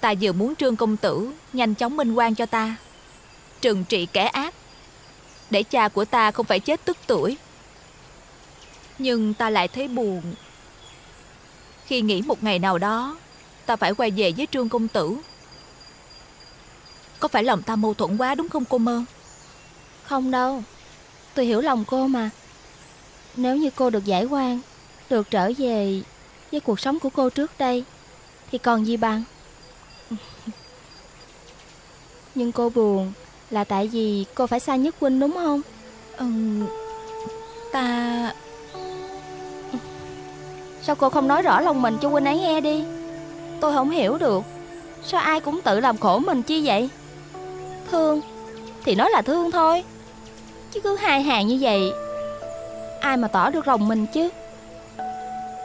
Ta vừa muốn Trương Công Tử nhanh chóng minh oan cho ta, trừng trị kẻ ác, để cha của ta không phải chết tức tuổi. Nhưng ta lại thấy buồn khi nghĩ một ngày nào đó ta phải quay về với Trương Công Tử. Có phải lòng ta mâu thuẫn quá đúng không cô Mơ? Không đâu, tôi hiểu lòng cô mà. Nếu như cô được giải oan, được trở về với cuộc sống của cô trước đây, thì còn gì bằng. Nhưng cô buồn là tại vì cô phải xa Nhất huynh đúng không? Ta... Sao cô không nói rõ lòng mình cho huynh ấy nghe đi? Tôi không hiểu được. Sao ai cũng tự làm khổ mình chi vậy? Thương thì nói là thương thôi, chứ cứ hai hàng như vậy ai mà tỏ được lòng mình chứ.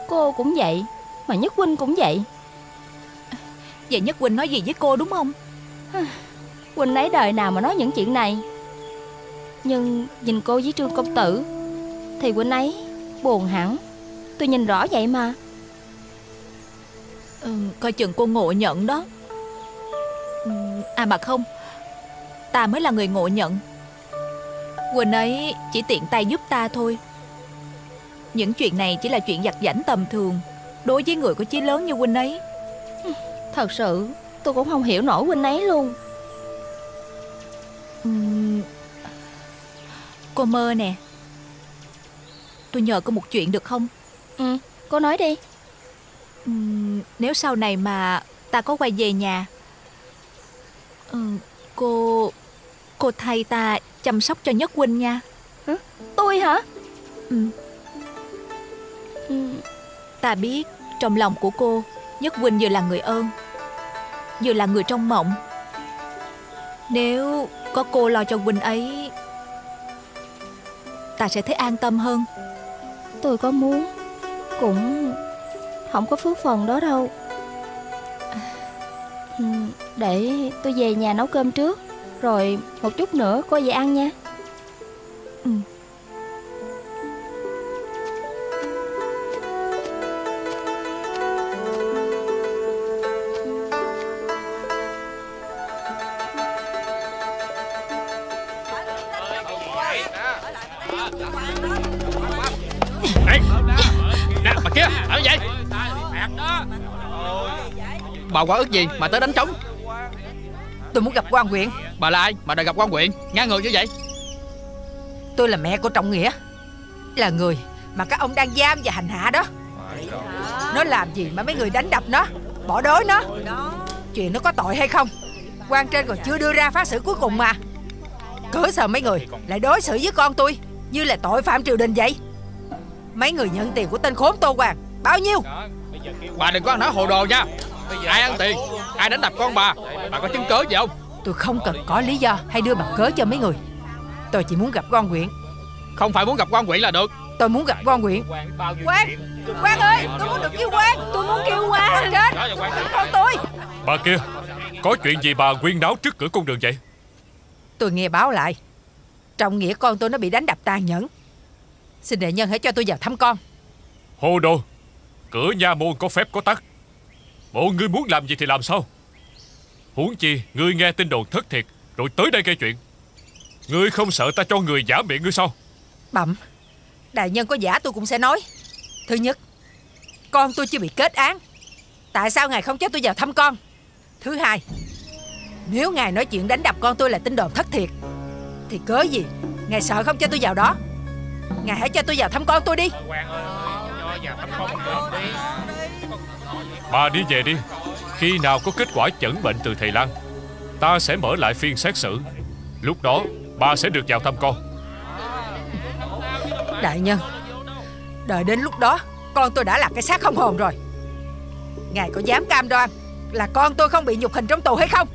Cô cũng vậy, mà Nhất huynh cũng vậy. Vậy Nhất huynh nói gì với cô đúng không? Huynh ấy đời nào mà nói những chuyện này. Nhưng nhìn cô với Trương Công Tử thì huynh ấy buồn hẳn. Tôi nhìn rõ vậy mà. Coi chừng cô ngộ nhận đó. À mà không, ta mới là người ngộ nhận. Huynh ấy chỉ tiện tay giúp ta thôi, Những chuyện này chỉ là chuyện giặt giảnh tầm thường đối với người có chí lớn như huynh ấy. Thật sự tôi cũng không hiểu nổi huynh ấy luôn. Cô Mơ nè, tôi nhờ cô một chuyện được không? Ừ, cô nói đi. Nếu sau này mà ta có quay về nhà, cô thay ta chăm sóc cho Nhất huynh nha. Hả? Tôi hả? Ta biết trong lòng của cô, Nhất huynh vừa là người ơn, vừa là người trong mộng. Nếu có cô lo cho huynh ấy, ta sẽ thấy an tâm hơn. Tôi có muốn cũng không có phước phần đó đâu. Để tôi về nhà nấu cơm trước, rồi một chút nữa cô về ăn nha. Bà quá ức gì mà tới đánh trống? Tôi muốn gặp Quan Nguyện. Bà là ai mà đòi gặp Quan Nguyện? Ngang ngược như vậy. Tôi là mẹ của Trọng Nghĩa, là người mà các ông đang giam và hành hạ đó. Nó làm gì mà mấy người đánh đập nó, bỏ đói nó? Chuyện nó có tội hay không, quan trên còn chưa đưa ra phán xử cuối cùng mà. Cớ sao mấy người lại đối xử với con tôi như là tội phạm triều đình vậy? Mấy người nhận tiền của tên khốn Tô Hoàng bao nhiêu? Bà đừng có nói hồ đồ nha. Ai ăn tiền, ai đánh đập con bà có chứng cớ gì không? Tôi không cần có lý do hay đưa bằng cớ cho mấy người. Tôi chỉ muốn gặp Quan Nguyện. Không phải muốn gặp Quan Nguyện là được. Tôi muốn gặp Quan Nguyện. Quan ơi, tôi muốn được kêu Quan. Tôi muốn kêu Quan đến. Con tôi. Bà kia, có chuyện gì bà quyên náo trước cửa cung đường vậy? Tôi nghe báo lại, Trọng Nghĩa con tôi nó bị đánh đập tàn nhẫn. Xin đại nhân hãy cho tôi vào thăm con. Hồ đồ, cửa nha môn có phép có tắc. Bộ ngươi muốn làm gì thì làm sao? Huống chi ngươi nghe tin đồn thất thiệt rồi tới đây gây chuyện. Ngươi không sợ ta cho người giả miệng ngươi sao? Bẩm đại nhân, có giả tôi cũng sẽ nói. Thứ nhất, con tôi chưa bị kết án, tại sao ngài không cho tôi vào thăm con? Thứ hai, nếu ngài nói chuyện đánh đập con tôi là tin đồn thất thiệt thì cớ gì ngài sợ không cho tôi vào đó? Ngài hãy cho tôi vào thăm con tôi đi. Bà đi về đi. Khi nào có kết quả chẩn bệnh từ thầy Lan, ta sẽ mở lại phiên xét xử. Lúc đó bà sẽ được vào thăm con. Đại nhân, đợi đến lúc đó con tôi đã là cái xác không hồn rồi. Ngài có dám cam đoan là con tôi không bị nhục hình trong tù hay không?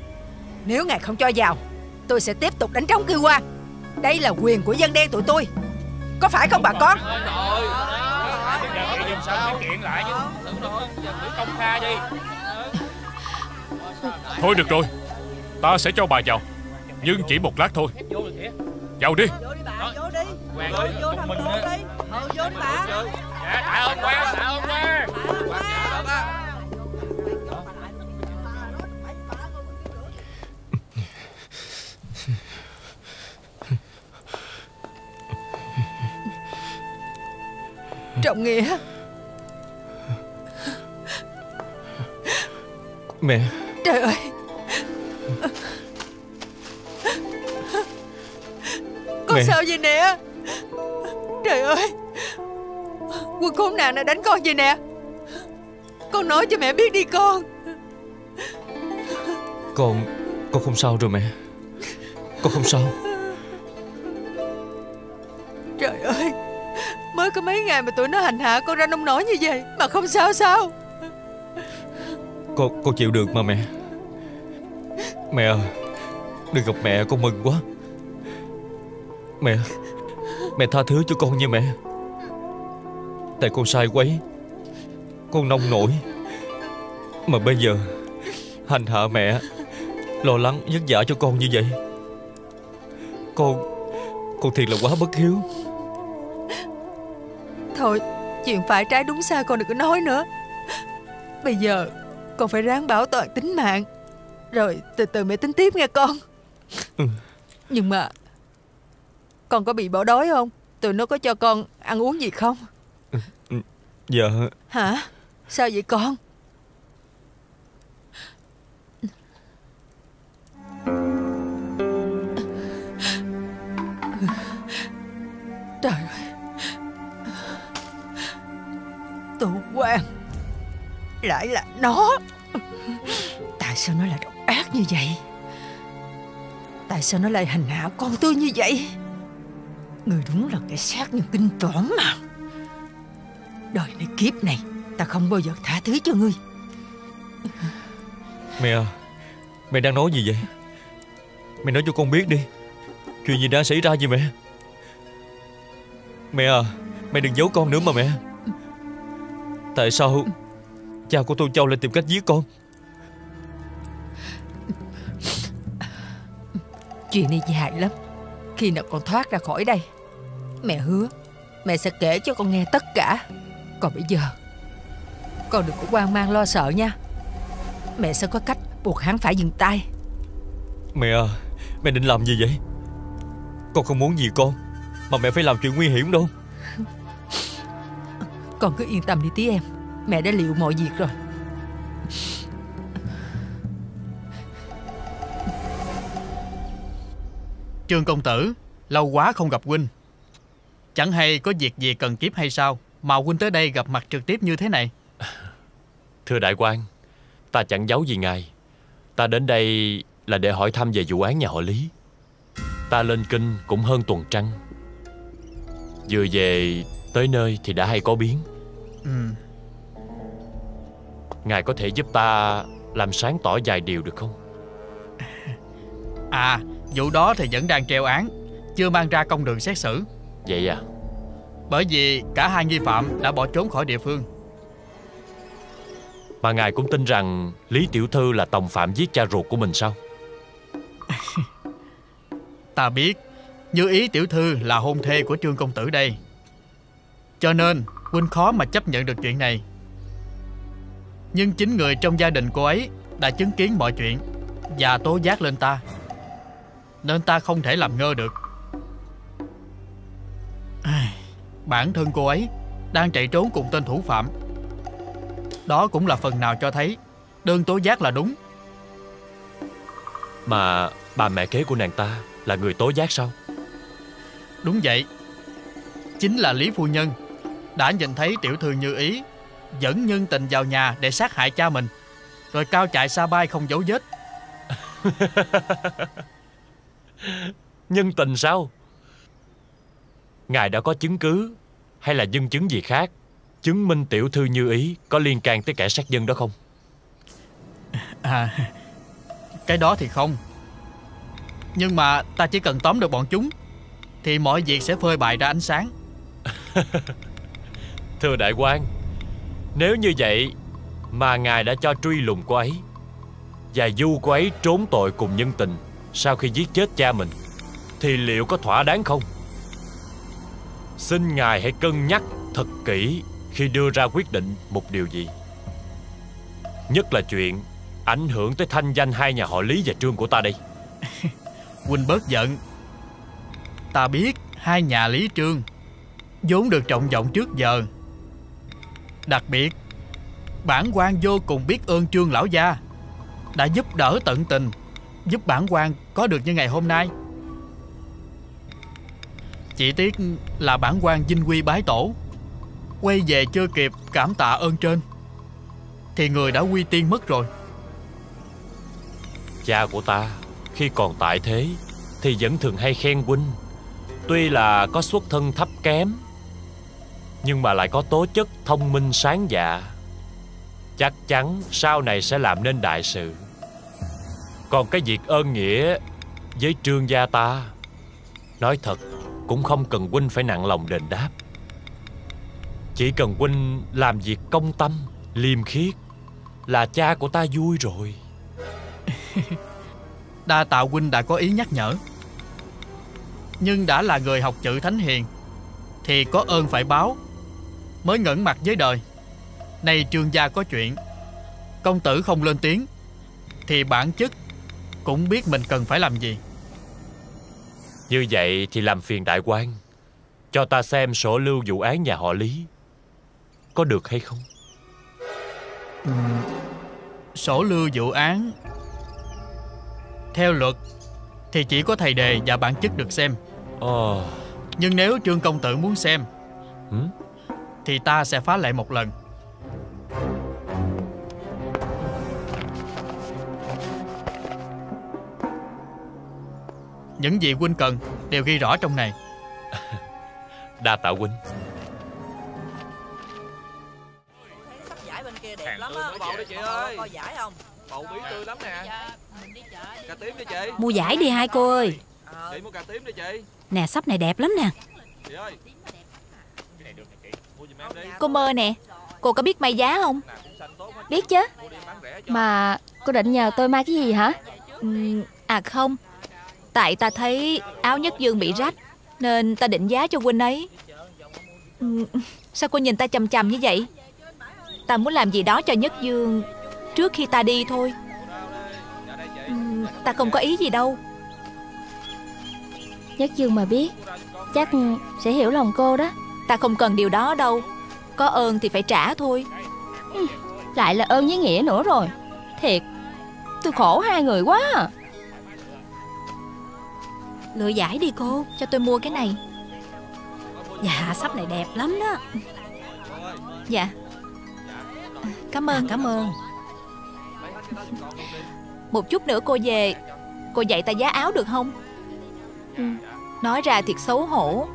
Nếu ngài không cho vào, tôi sẽ tiếp tục đánh trống kêu oan. Đây là quyền của dân đen tụi tôi, có phải không bà con? Thôi được rồi, ta sẽ cho bà vào, nhưng chỉ một lát thôi. Vào đi. Trọng Nghĩa, mẹ. Trời ơi, con mẹ. Sao vậy nè? Trời ơi, quân khốn nạn đã đánh con vậy nè. Con nói cho mẹ biết đi con. Con không sao rồi mẹ. Con không sao. Trời ơi, mới có mấy ngày mà tụi nó hành hạ con ra nông nổi như vậy mà không sao sao? Con chịu được mà mẹ. Mẹ à, được gặp mẹ con mừng quá. Mẹ tha thứ cho con nha mẹ. Tại con sai quấy, con nông nổi, mà bây giờ hành hạ mẹ, lo lắng vất vả cho con như vậy. Con thiệt là quá bất hiếu. Thôi, chuyện phải trái đúng sai con đừng có nói nữa. Bây giờ con phải ráng bảo toàn tính mạng, rồi từ từ mẹ tính tiếp nghe con. Nhưng mà con có bị bỏ đói không? Tụi nó có cho con ăn uống gì không? Dạ. Hả? Sao vậy con? Trời ơi, Tô Hoàng lại là nó. Tại sao nó lại độc ác như vậy? Tại sao nó lại hành hạ con tôi như vậy? Người đúng là kẻ sát nhưng kinh tởm mà. Đời này kiếp này ta không bao giờ tha thứ cho ngươi. Mẹ à, mẹ đang nói gì vậy? Mẹ nói cho con biết đi, chuyện gì đã xảy ra vậy mẹ? Mẹ à, mẹ đừng giấu con nữa mà mẹ. Tại sao cha của Tô Châu lại tìm cách giết con? Chuyện này dài lắm. Khi nào con thoát ra khỏi đây, mẹ hứa mẹ sẽ kể cho con nghe tất cả. Còn bây giờ con đừng có hoang mang lo sợ nha. Mẹ sẽ có cách buộc hắn phải dừng tay. Mẹ à, mẹ định làm gì vậy? Con không muốn gì con, mà mẹ phải làm chuyện nguy hiểm đâu. Con cứ yên tâm đi tí em, mẹ đã liệu mọi việc rồi. Trương công tử, lâu quá không gặp huynh. Chẳng hay có việc gì cần kiếp hay sao mà huynh tới đây gặp mặt trực tiếp như thế này? Thưa đại quan, ta chẳng giấu gì ngài. Ta đến đây là để hỏi thăm về vụ án nhà họ Lý. Ta lên kinh cũng hơn tuần trăng. Vừa về tới nơi thì đã hay có biến. Ngài có thể giúp ta làm sáng tỏ vài điều được không? À, vụ đó thì vẫn đang treo án, chưa mang ra công đường xét xử. Vậy à? Bởi vì cả hai nghi phạm đã bỏ trốn khỏi địa phương. Mà ngài cũng tin rằng Lý Tiểu Thư là tòng phạm giết cha ruột của mình sao? Ta biết Như Ý Tiểu Thư là hôn thê của Trương công tử đây, cho nên huynh khó mà chấp nhận được chuyện này. Nhưng chính người trong gia đình cô ấy đã chứng kiến mọi chuyện và tố giác lên ta, nên ta không thể làm ngơ được. Bản thân cô ấy đang chạy trốn cùng tên thủ phạm. Đó cũng là phần nào cho thấy đơn tố giác là đúng. Mà bà mẹ kế của nàng ta là người tố giác sao? Đúng vậy, chính là Lý Phu Nhân. Đã nhìn thấy tiểu thư Như Ý dẫn nhân tình vào nhà để sát hại cha mình, rồi cao chạy xa bay không dấu vết. Nhân tình sao? Ngài đã có chứng cứ hay là nhân chứng gì khác chứng minh tiểu thư Như Ý có liên can tới kẻ sát nhân đó không? À, cái đó thì không. Nhưng mà ta chỉ cần tóm được bọn chúng thì mọi việc sẽ phơi bày ra ánh sáng. Thưa đại quan, nếu như vậy mà ngài đã cho truy lùng cô ấy và du cô ấy trốn tội cùng nhân tình sau khi giết chết cha mình, thì liệu có thỏa đáng không? Xin ngài hãy cân nhắc thật kỹ khi đưa ra quyết định một điều gì, nhất là chuyện ảnh hưởng tới thanh danh hai nhà họ Lý và Trương của ta đây. Huynh bớt giận. Ta biết hai nhà Lý Trương vốn được trọng vọng trước giờ. Đặc biệt bản quan vô cùng biết ơn Trương lão gia đã giúp đỡ tận tình, giúp bản quan có được như ngày hôm nay. Chỉ tiếc là bản quan vinh quy bái tổ, quay về chưa kịp cảm tạ ơn trên thì người đã quy tiên mất rồi. Cha của ta khi còn tại thế thì vẫn thường hay khen huynh. Tuy là có xuất thân thấp kém, nhưng mà lại có tố chất thông minh sáng dạ. Chắc chắn sau này sẽ làm nên đại sự. Còn cái việc ơn nghĩa với Trương gia ta, nói thật cũng không cần huynh phải nặng lòng đền đáp. Chỉ cần huynh làm việc công tâm, liêm khiết là cha của ta vui rồi. Đa tạ huynh đã có ý nhắc nhở. Nhưng đã là người học chữ thánh hiền thì có ơn phải báo, mới ngẩn mặt với đời. Nay Trương gia có chuyện, công tử không lên tiếng thì bản chất cũng biết mình cần phải làm gì. Như vậy thì làm phiền đại quan cho ta xem sổ lưu vụ án nhà họ Lý có được hay không? Sổ lưu vụ án theo luật thì chỉ có thầy đề và bản chức được xem. Nhưng nếu Trương Công Tử muốn xem thì ta sẽ phá lệ một lần. Những gì huynh cần đều ghi rõ trong này. Đa tạ huynh. Mua giải đi hai cô ơi. Nè, sắp này đẹp lắm nè. Cô Mơ nè, cô có biết may giá không? Biết chứ. Mà cô định nhờ tôi may cái gì hả? À không, tại ta thấy áo Nhất Dương bị rách nên ta định giá cho huynh ấy. Sao cô nhìn ta chằm chằm như vậy? Ta muốn làm gì đó cho Nhất Dương trước khi ta đi thôi. Ta không có ý gì đâu. Nhất Dương mà biết chắc sẽ hiểu lòng cô đó. Ta không cần điều đó đâu. Có ơn thì phải trả thôi. Lại là ơn với nghĩa nữa rồi. Thiệt, tôi khổ hai người quá à. Lựa giải đi cô, cho tôi mua cái này. Dạ, sắp này đẹp lắm đó. Dạ. Cảm ơn, cảm ơn. Một chút nữa cô về, cô dạy ta giá áo được không? Nói ra thiệt xấu hổ.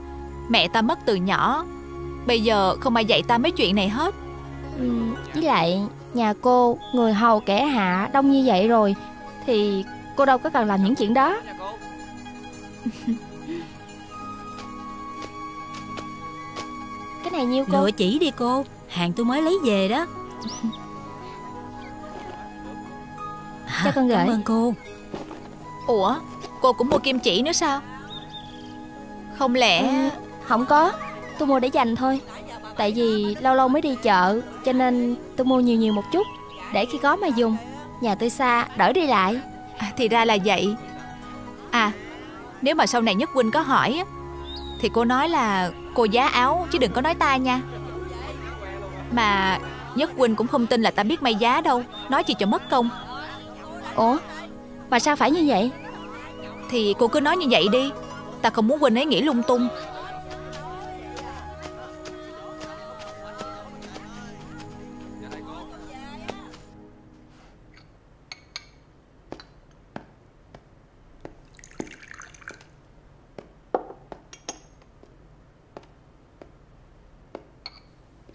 Mẹ ta mất từ nhỏ, bây giờ không ai dạy ta mấy chuyện này hết. Với lại nhà cô người hầu kẻ hạ đông như vậy rồi thì cô đâu có cần làm những chuyện đó. Cái này nhiêu cô? Lựa chỉ đi cô, hàng tôi mới lấy về đó. Cho con gửi. Cảm ơn cô. Ủa, cô cũng mua kim chỉ nữa sao? Không lẽ... Không có, tôi mua để dành thôi. Tại vì lâu lâu mới đi chợ cho nên tôi mua nhiều nhiều một chút để khi có mà dùng. Nhà tôi xa, đỡ đi lại. Thì ra là vậy. À, nếu mà sau này Nhất Huynh có hỏi thì cô nói là cô giá áo chứ đừng có nói ta nha. Mà Nhất Huynh cũng không tin là ta biết may giá đâu, nói gì cho mất công. Ủa, mà sao phải như vậy? Thì cô cứ nói như vậy đi, ta không muốn Huynh ấy nghĩ lung tung.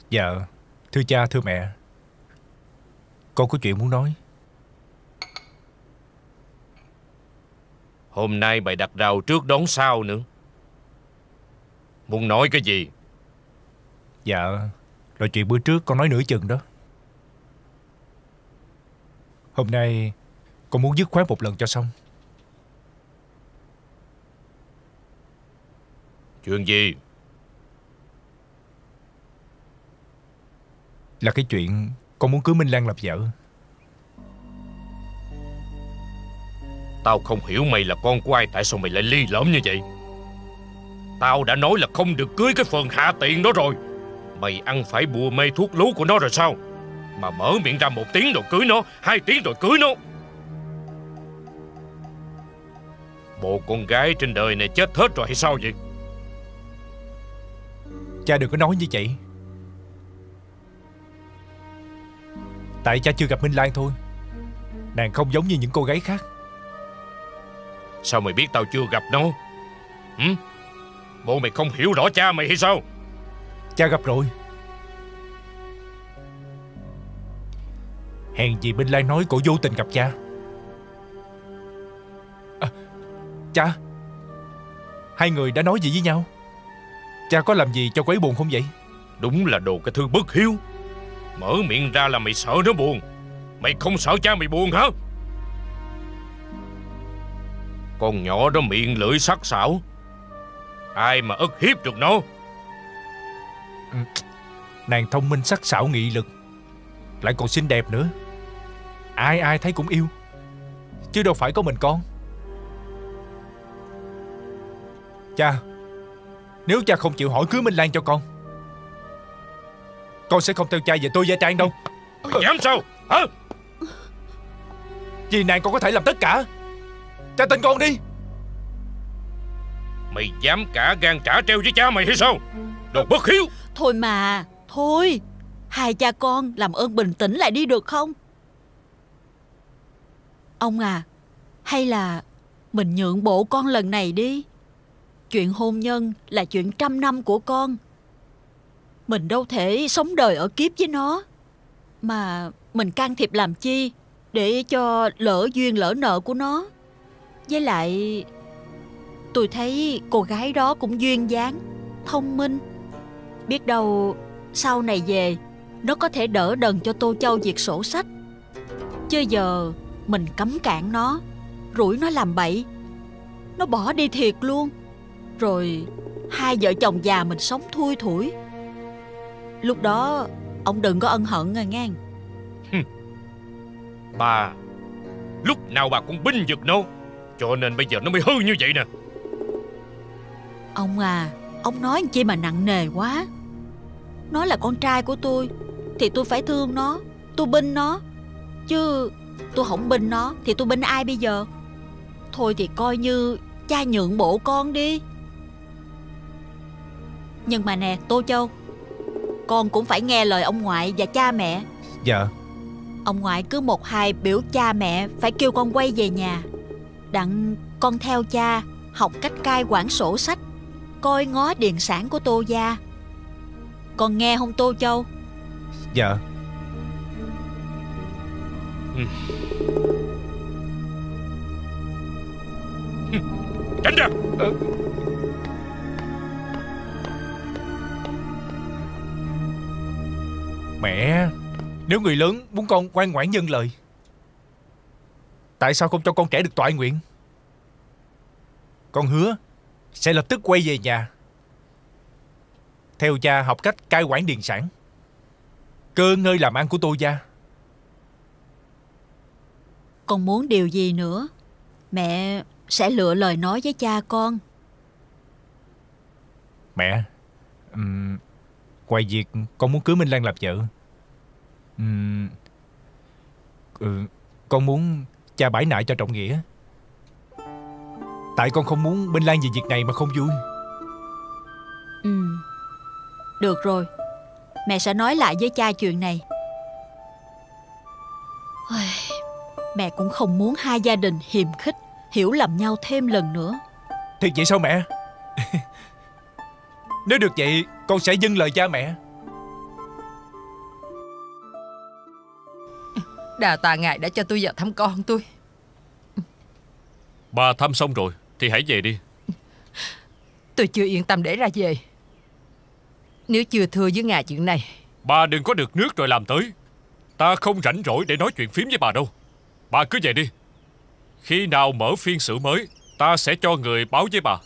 Dạ, thưa cha, thưa mẹ, con có chuyện muốn nói. Hôm nay bày đặt rào trước đón sau nữa. Muốn nói cái gì? Dạ, là chuyện bữa trước con nói nửa chừng đó. Hôm nay con muốn dứt khoát một lần cho xong. Chuyện gì? Là cái chuyện con muốn cưới Minh Lan làm vợ. Tao không hiểu mày là con của ai. Tại sao mày lại ly lõm như vậy? Tao đã nói là không được cưới cái phần hạ tiện đó rồi. Mày ăn phải bùa mê thuốc lú của nó rồi sao? Mà mở miệng ra một tiếng rồi cưới nó, hai tiếng rồi cưới nó. Bộ con gái trên đời này chết hết rồi hay sao vậy? Cha đừng có nói như vậy. Tại cha chưa gặp Minh Lan thôi. Nàng không giống như những cô gái khác. Sao mày biết tao chưa gặp nó? Bộ mày không hiểu rõ cha mày hay sao? Cha gặp rồi. Hèn gì Minh Lan nói cổ vô tình gặp cha. Cha, hai người đã nói gì với nhau? Cha có làm gì cho cô ấy buồn không vậy? Đúng là đồ cái thứ bất hiếu. Mở miệng ra là mày sợ nó buồn. Mày không sợ cha mày buồn hả? Con nhỏ đó miệng lưỡi sắc sảo, ai mà ức hiếp được nó. Nàng thông minh sắc sảo nghị lực, lại còn xinh đẹp nữa. Ai ai thấy cũng yêu, chứ đâu phải có mình con. Cha, nếu cha không chịu hỏi cưới Minh Lan cho con Con sẽ không theo cha về tôi gia trang đâu. Dám sao hả? Vì nàng con có thể làm tất cả. Cha tin con đi. Mày dám cả gan trả treo với cha mày hay sao? Đồ bất hiếu. Thôi mà, thôi. Hai cha con làm ơn bình tĩnh lại đi được không? Ông à, hay là mình nhượng bộ con lần này đi. Chuyện hôn nhân là chuyện trăm năm của con. Mình đâu thể sống đời ở kiếp với nó. Mà mình can thiệp làm chi, để cho lỡ duyên lỡ nợ của nó. Với lại tôi thấy cô gái đó cũng duyên dáng, thông minh. Biết đâu sau này về nó có thể đỡ đần cho Tô Châu việc sổ sách. Chứ giờ mình cấm cản nó, rủi nó làm bậy, nó bỏ đi thiệt luôn. Rồi hai vợ chồng già mình sống thui thủi. Lúc đó ông đừng có ân hận rồi nghe. Bà, lúc nào bà cũng binh vực nó, cho nên bây giờ nó mới hư như vậy nè. Ông à, ông nói chi mà nặng nề quá. Nó là con trai của tôi thì tôi phải thương nó, tôi binh nó. Chứ tôi không binh nó thì tôi binh ai bây giờ? Thôi thì coi như cha nhượng bộ con đi. Nhưng mà nè Tô Châu, con cũng phải nghe lời ông ngoại và cha mẹ. Dạ. Ông ngoại cứ một hai biểu cha mẹ phải kêu con quay về nhà, đặng con theo cha học cách cai quản sổ sách, coi ngó điền sản của Tô gia. Con nghe không Tô Châu? Dạ. Tránh ra. Mẹ, nếu người lớn muốn con ngoan ngoãn nhân lời, tại sao không cho con trẻ được toại nguyện? Con hứa sẽ lập tức quay về nhà, theo cha học cách cai quản điền sản, cơ ngơi làm ăn của Tô gia. Con muốn điều gì nữa, mẹ sẽ lựa lời nói với cha con. Mẹ, ngoài việc con muốn cưới Minh Lan làm vợ, con muốn cha bãi nại cho Trọng Nghĩa. Tại con không muốn Minh Lan vì việc này mà không vui. Được rồi, mẹ sẽ nói lại với cha chuyện này. Mẹ cũng không muốn hai gia đình hiềm khích, hiểu lầm nhau thêm lần nữa. Thiệt vậy sao mẹ? Nếu được vậy, con sẽ vâng lời cha mẹ. Đà tạ ngài đã cho tôi vào thăm con tôi. Bà thăm xong rồi thì hãy về đi. Tôi chưa yên tâm để ra về. Nếu chưa thưa với ngài chuyện này. Bà đừng có được nước rồi làm tới. Ta không rảnh rỗi để nói chuyện phím với bà đâu. Bà cứ về đi. Khi nào mở phiên xử mới, ta sẽ cho người báo với bà.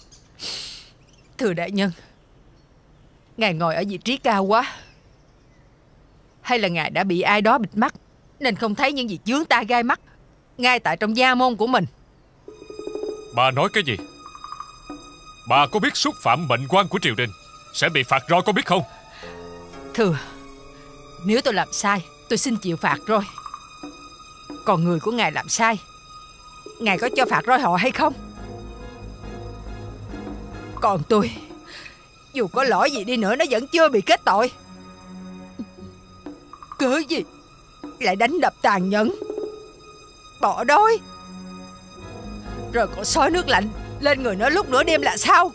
Thưa đại nhân, ngài ngồi ở vị trí cao quá. Hay là ngài đã bị ai đó bịt mắt, nên không thấy những gì chướng tai gai mắt ngay tại trong gia môn của mình. Bà nói cái gì? Bà có biết xúc phạm mệnh quan của triều đình sẽ bị phạt roi có biết không? Thưa, nếu tôi làm sai, tôi xin chịu phạt roi. Còn người của ngài làm sai, ngài có cho phạt roi họ hay không? Còn tôi, dù có lỗi gì đi nữa, nó vẫn chưa bị kết tội. Cớ gì lại đánh đập tàn nhẫn, bỏ đói, rồi còn xối nước lạnh lên người nó lúc nửa đêm là sao?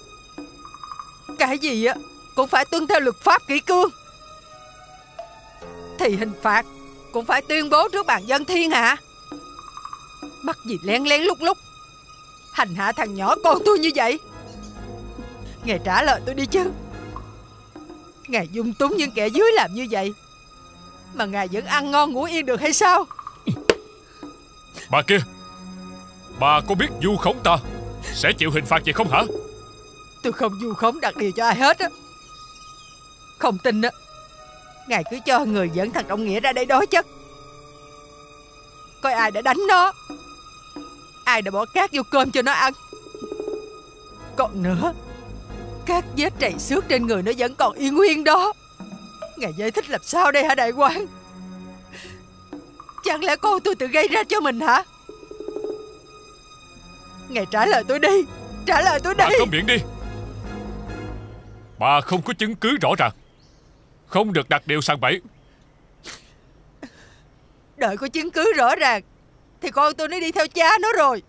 Cái gì á cũng phải tuân theo luật pháp kỷ cương, thì hình phạt cũng phải tuyên bố trước bàn dân thiên hạ. Mắc gì lén lén lúc lúc hành hạ thằng nhỏ con tôi như vậy? Ngài trả lời tôi đi chứ. Ngài dung túng những kẻ dưới làm như vậy mà ngài vẫn ăn ngon ngủ yên được hay sao? Bà kia, bà có biết vu khống ta sẽ chịu hình phạt gì không hả? Tôi không vu khống đặc điều cho ai hết á. Không tin á, ngài cứ cho người dẫn thằng Trọng Nghĩa ra đây đối chất, coi ai đã đánh nó, ai đã bỏ cát vô cơm cho nó ăn. Còn nữa, các vết trầy xước trên người nó vẫn còn y nguyên đó. Ngài giải thích làm sao đây hả đại quan? Chẳng lẽ cô tôi tự gây ra cho mình hả? Ngài trả lời tôi đi. Trả lời tôi đi. Bà câm miệng đi. Bà không có chứng cứ rõ ràng, không được đặt điều sang bẫy. Đợi có chứng cứ rõ ràng thì con tôi nó đi theo cha nó rồi.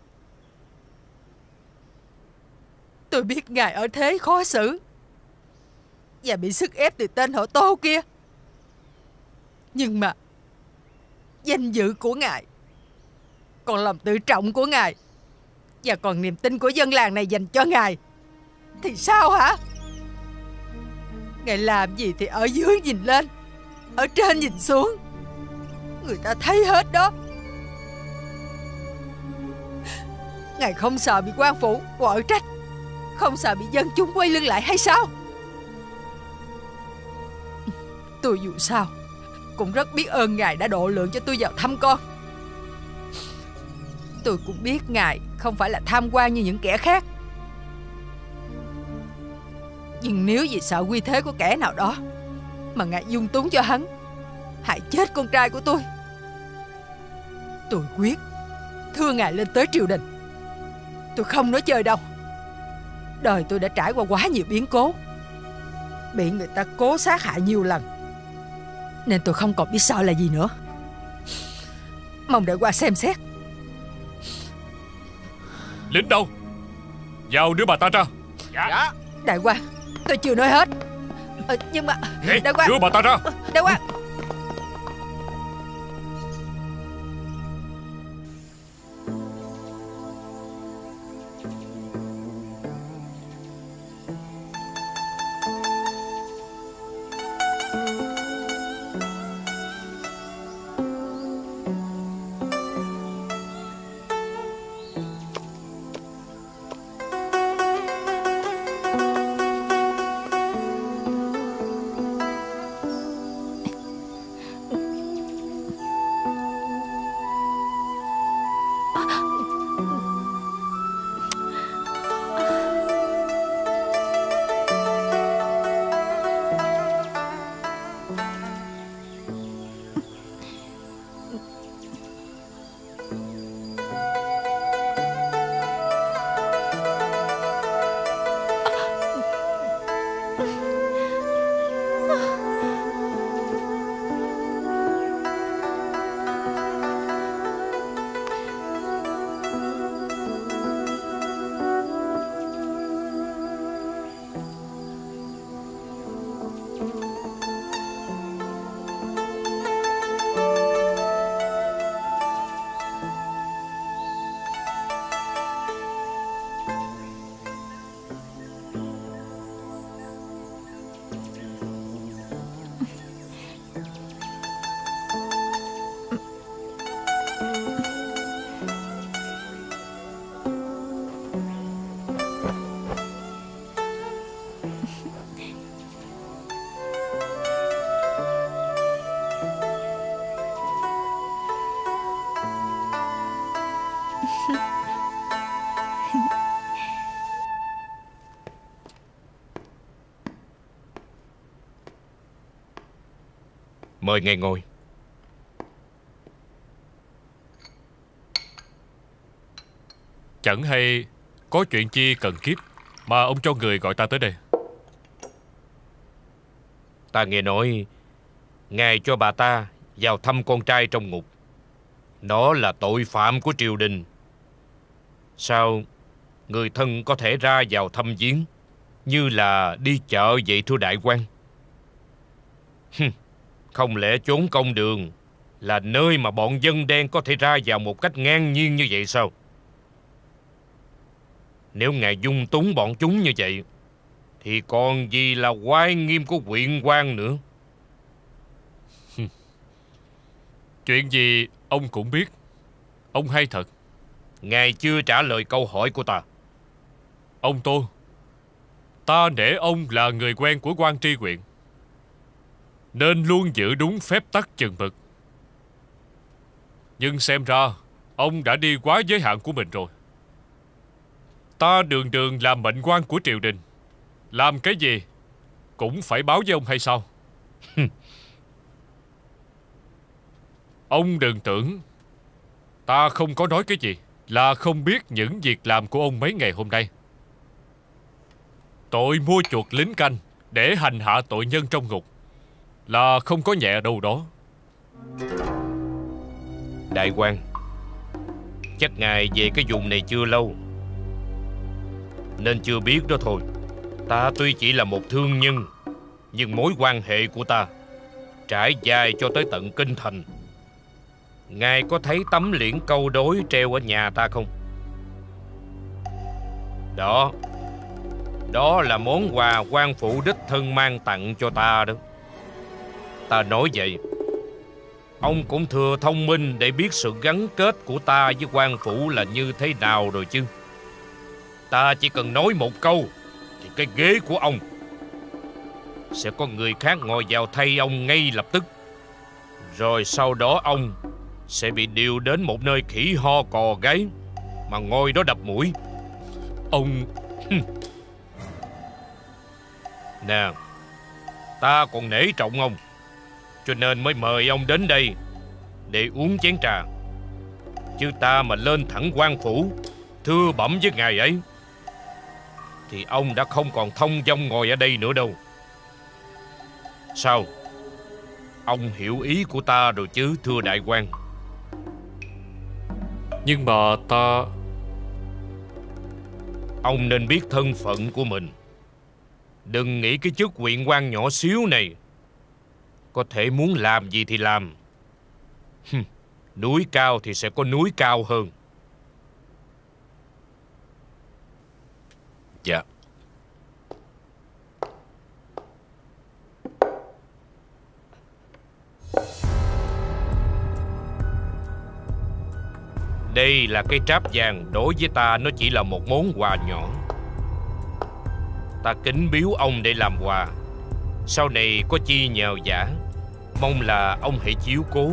Tôi biết ngài ở thế khó xử và bị sức ép từ tên họ Tô kia, nhưng mà danh dự của ngài, còn lòng tự trọng của ngài, và còn niềm tin của dân làng này dành cho ngài thì sao hả? Ngài làm gì thì ở dưới nhìn lên, ở trên nhìn xuống, người ta thấy hết đó. Ngài không sợ bị quan phủ quở trách, không sợ bị dân chúng quay lưng lại hay sao? Tôi dù sao cũng rất biết ơn ngài đã độ lượng cho tôi vào thăm con. Tôi cũng biết ngài không phải là tham quan như những kẻ khác, nhưng nếu vì sợ uy thế của kẻ nào đó mà ngài dung túng cho hắn, hại chết con trai của tôi, tôi quyết thưa ngài lên tới triều đình. Tôi không nói chơi đâu. Đời tôi đã trải qua quá nhiều biến cố, bị người ta cố sát hại nhiều lần, nên tôi không còn biết sợ là gì nữa. Mong đợi qua xem xét. Lính đâu? Vào đưa bà ta ra. Dạ. Đại quan, tôi chưa nói hết. Nhưng mà Đại quan, đưa bà ta ra. Đại quan. Mời ngài ngồi. Chẳng hay có chuyện chi cần kiếp mà ông cho người gọi ta tới đây? Ta nghe nói ngài cho bà ta vào thăm con trai trong ngục. Đó là tội phạm của triều đình. Sao người thân có thể ra vào thăm viếng như là đi chợ vậy thưa đại quan? Không lẽ chốn công đường là nơi mà bọn dân đen có thể ra vào một cách ngang nhiên như vậy sao? Nếu ngài dung túng bọn chúng như vậy thì còn gì là oai nghiêm của huyện quan nữa. Chuyện gì ông cũng biết. Ông hay thật. Ngài chưa trả lời câu hỏi của ta. Ông Tô, ta nể ông là người quen của quan tri huyện, nên luôn giữ đúng phép tắc chừng mực. Nhưng xem ra ông đã đi quá giới hạn của mình rồi. Ta đường đường làm mệnh quan của triều đình, làm cái gì cũng phải báo với ông hay sao? Ông đừng tưởng ta không có nói cái gì là không biết những việc làm của ông mấy ngày hôm nay. Tội mua chuột lính canh để hành hạ tội nhân trong ngục là không có nhẹ đâu đó. Đại quan, chắc ngài về cái vùng này chưa lâu nên chưa biết đó thôi. Ta tuy chỉ là một thương nhân, nhưng mối quan hệ của ta trải dài cho tới tận kinh thành. Ngài có thấy tấm liễn câu đối treo ở nhà ta không? Đó, đó là món quà quan phủ đích thân mang tặng cho ta đó. Ta nói vậy, ông cũng thừa thông minh để biết sự gắn kết của ta với quan phủ là như thế nào rồi chứ. Ta chỉ cần nói một câu thì cái ghế của ông sẽ có người khác ngồi vào thay ông ngay lập tức. Rồi sau đó ông sẽ bị điều đến một nơi khỉ ho cò gáy mà ngồi đó đập mũi. Ông... Nè, ta còn nể trọng ông cho nên mới mời ông đến đây để uống chén trà. Chứ ta mà lên thẳng quan phủ thưa bẩm với ngài ấy thì ông đã không còn thông dong ngồi ở đây nữa đâu. Sao? Ông hiểu ý của ta rồi chứ, thưa đại quan? Nhưng mà ta... Ông nên biết thân phận của mình. Đừng nghĩ cái chức huyện quan nhỏ xíu này có thể muốn làm gì thì làm. Núi cao thì sẽ có núi cao hơn. Dạ. Đây là cái tráp vàng, đối với ta nó chỉ là một món quà nhỏ. Ta kính biếu ông để làm quà. Sau này có chi nhờ vả, mong là ông hãy chiếu cố.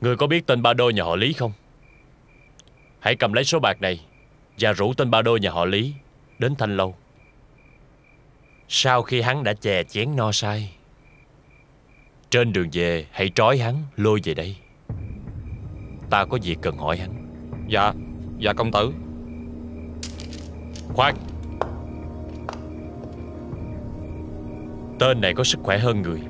Ngươi có biết tên Ba Đô nhà họ Lý không? Hãy cầm lấy số bạc này và rủ tên Ba Đô nhà họ Lý đến Thanh Lâu. Sau khi hắn đã chè chén no say, trên đường về hãy trói hắn lôi về đây. Ta có việc cần hỏi hắn. Dạ, dạ công tử. Khoan, tên này có sức khỏe hơn người.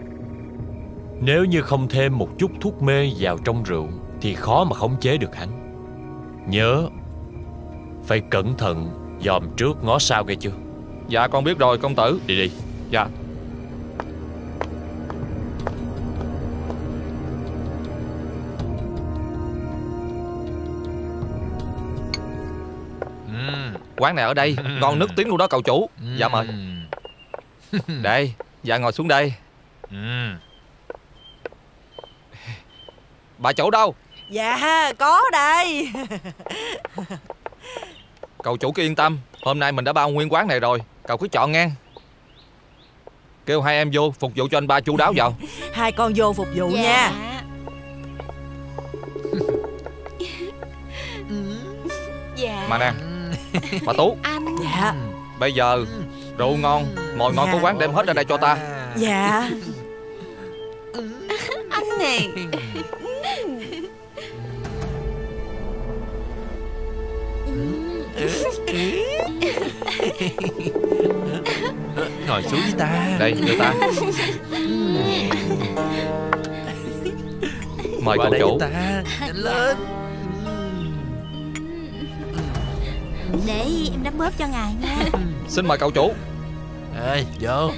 Nếu như không thêm một chút thuốc mê vào trong rượu thì khó mà khống chế được hắn. Nhớ Phải cẩn thận, dòm trước ngó sau nghe chưa? Dạ con biết rồi công tử. Đi đi. Dạ. Quán này ở đây ngon nước tiếng luôn đó cậu chủ. Dạ mời. Đây, dạ ngồi xuống đây. Bà chủ đâu? Dạ có đây. Cậu chủ cứ yên tâm, hôm nay mình đã bao nguyên quán này rồi, cậu cứ chọn ngang. Kêu hai em vô phục vụ cho anh ba chu đáo vào. Hai con vô phục vụ dạ. Nha. Dạ. Mà nè bà Tú. Anh. Dạ. Bây giờ rượu ngon mồi ngon dạ. Của quán đem hết ra đây cho ta. Dạ. Anh này. Ngồi xuống với ta. Đây đưa ta. Mời cậu chủ. Nhanh lên. Để em đấm bóp cho ngài nha. Xin mời cậu chủ. Ê vô.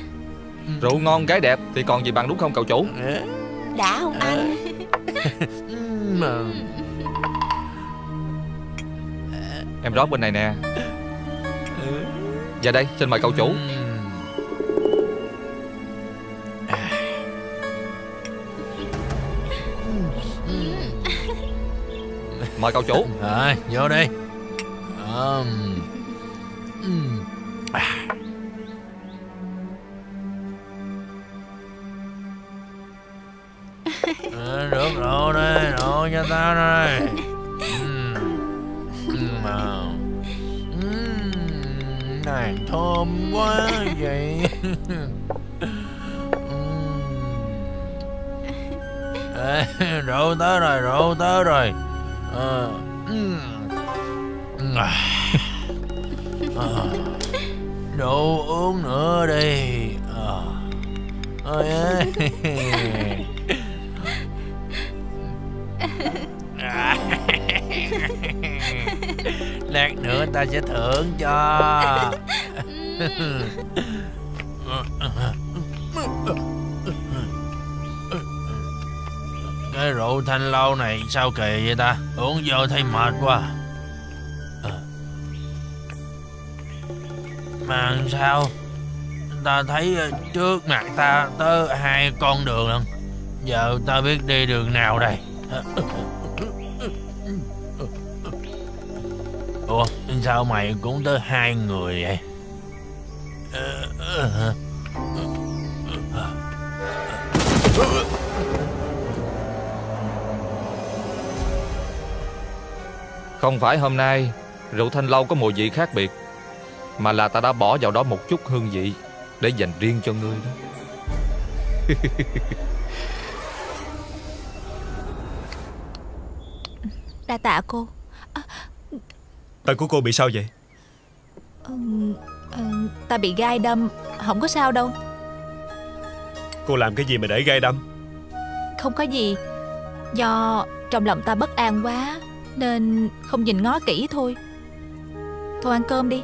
Rượu ngon gái đẹp thì còn gì bằng đúng không cậu chủ? Đã không anh? Em rót bên này nè. Dạ đây, xin mời cậu chủ. Mời cậu chủ. Rồi, vô đi. Rượu rượu đây, rượu cho tao đây. Này thơm quá vậy. Rượu tới rồi, rượu tới rồi. Rượu uống nữa đi. Ôi ơi. Lát nữa ta sẽ thưởng cho. Cái rượu thanh lâu này sao kỳ vậy ta? Uống vô thấy mệt quá. Mà sao ta thấy trước mặt ta tới hai con đường lận. Giờ ta biết đi đường nào đây? Ủa sao mày cũng tới hai người vậy? Không phải hôm nay rượu thanh lâu có mùi vị khác biệt, mà là ta đã bỏ vào đó một chút hương vị để dành riêng cho ngươi đó. Đa tạ cô. Tay của cô bị sao vậy? Ta bị gai đâm. Không có sao đâu. Cô làm cái gì mà để gai đâm? Không có gì. Do trong lòng ta bất an quá nên không nhìn ngó kỹ thôi. Thôi ăn cơm đi.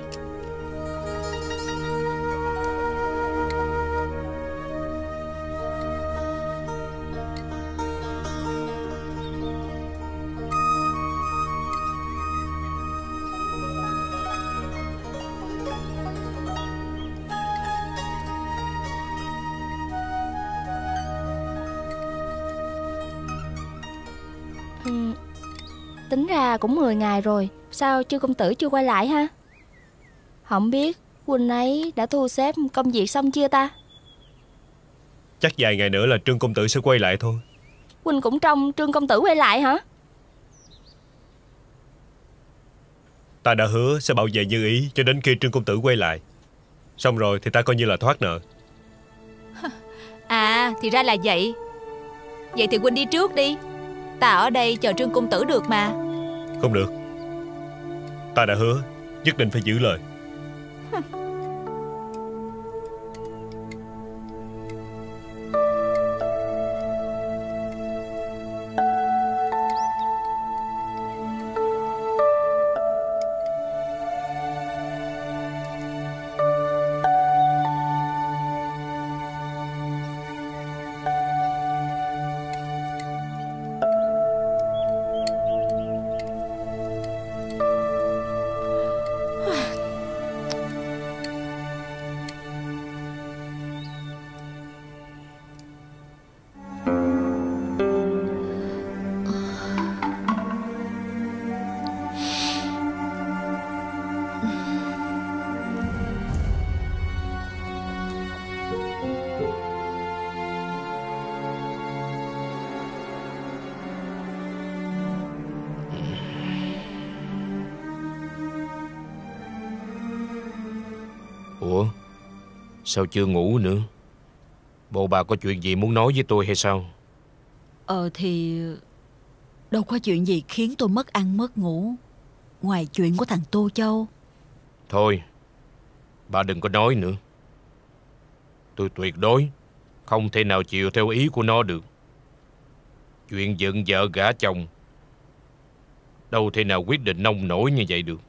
Tính ra cũng 10 ngày rồi, sao Trương công tử chưa quay lại ha? Không biết huynh ấy đã thu xếp công việc xong chưa ta? Chắc vài ngày nữa là Trương công tử sẽ quay lại thôi. Huynh cũng trông Trương công tử quay lại hả? Ta đã hứa sẽ bảo vệ Như Ý cho đến khi Trương công tử quay lại. Xong rồi thì ta coi như là thoát nợ. À thì ra là vậy. Vậy thì huynh đi trước đi. Ta ở đây chờ Trương công tử được mà. Không được. Ta đã hứa, nhất định phải giữ lời. Ủa, sao chưa ngủ nữa? Bộ bà có chuyện gì muốn nói với tôi hay sao? Thì đâu có chuyện gì khiến tôi mất ăn mất ngủ, ngoài chuyện của thằng Tô Châu. Thôi, bà đừng có nói nữa. Tôi tuyệt đối không thể nào chịu theo ý của nó được. Chuyện dựng vợ gả chồng đâu thể nào quyết định nông nổi như vậy được.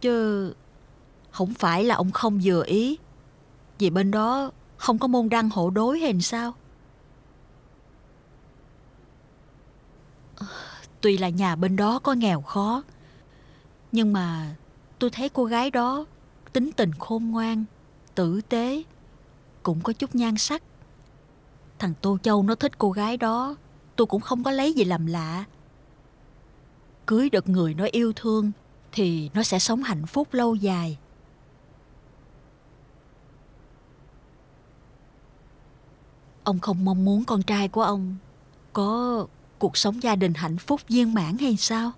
Chứ không phải là ông không vừa ý vì bên đó không có môn đăng hộ đối hay sao? Tuy là nhà bên đó có nghèo khó, nhưng mà tôi thấy cô gái đó tính tình khôn ngoan, tử tế, cũng có chút nhan sắc. Thằng Tô Châu nó thích cô gái đó, tôi cũng không có lấy gì làm lạ. Cưới được người nó yêu thương thì nó sẽ sống hạnh phúc lâu dài. Ông không mong muốn con trai của ông có cuộc sống gia đình hạnh phúc viên mãn hay sao?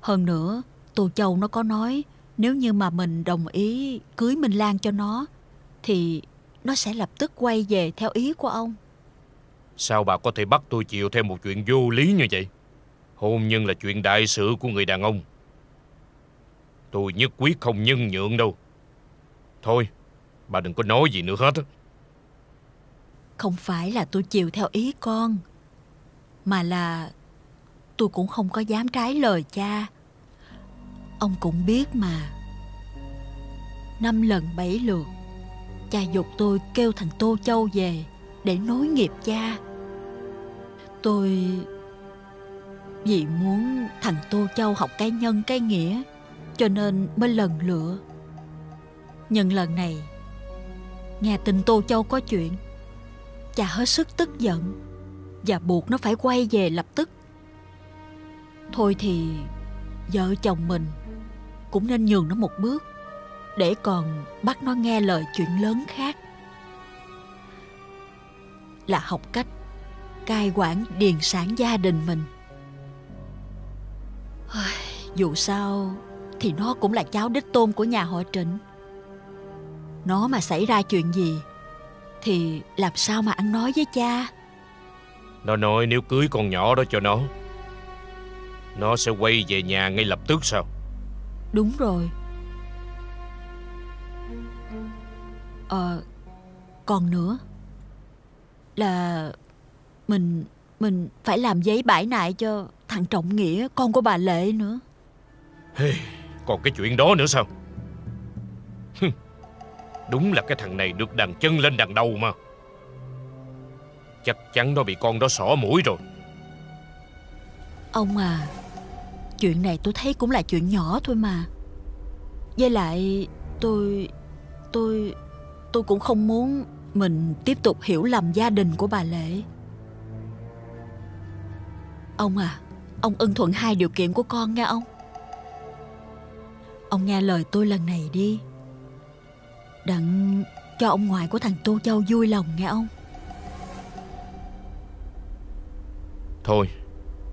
Hơn nữa, Tô Châu nó có nói nếu như mà mình đồng ý cưới Minh Lan cho nó thì nó sẽ lập tức quay về theo ý của ông. Sao bà có thể bắt tôi chịu theo một chuyện vô lý như vậy? Hôn nhân là chuyện đại sự của người đàn ông. Tôi nhất quyết không nhân nhượng đâu. Thôi, bà đừng có nói gì nữa hết. Không phải là tôi chịu theo ý con, mà là tôi cũng không có dám trái lời cha. Ông cũng biết mà, 5 lần 7 lượt cha giục tôi kêu thằng Tô Châu về để nối nghiệp cha. Tôi vì muốn thằng Tô Châu học cái nhân cái nghĩa, cho nên mới lần lựa. Nhưng lần này nghe tin Tô Châu có chuyện, cha hết sức tức giận và buộc nó phải quay về lập tức. Thôi thì vợ chồng mình cũng nên nhường nó một bước, để còn bắt nó nghe lời chuyện lớn khác, là học cách cai quản điền sản gia đình mình. Dù sao thì nó cũng là cháu đích tôn của nhà họ Trịnh. Nó mà xảy ra chuyện gì thì làm sao mà ăn nói với cha? Nó nói nếu cưới con nhỏ đó cho nó sẽ quay về nhà ngay lập tức sao? Đúng rồi. Còn nữa là mình phải làm giấy bãi nại cho thằng Trọng Nghĩa, con của bà Lệ nữa. Còn cái chuyện đó nữa sao? Đúng là cái thằng này được đằng chân lên đằng đầu mà. Chắc chắn nó bị con đó xỏ mũi rồi. Ông à, chuyện này tôi thấy cũng là chuyện nhỏ thôi mà. Với lại tôi cũng không muốn mình tiếp tục hiểu lầm gia đình của bà Lệ. Ông à, ông ưng thuận 2 điều kiện của con nghe ông. Ông nghe lời tôi lần này đi, đặng cho ông ngoại của thằng Tô Châu vui lòng nghe ông. Thôi,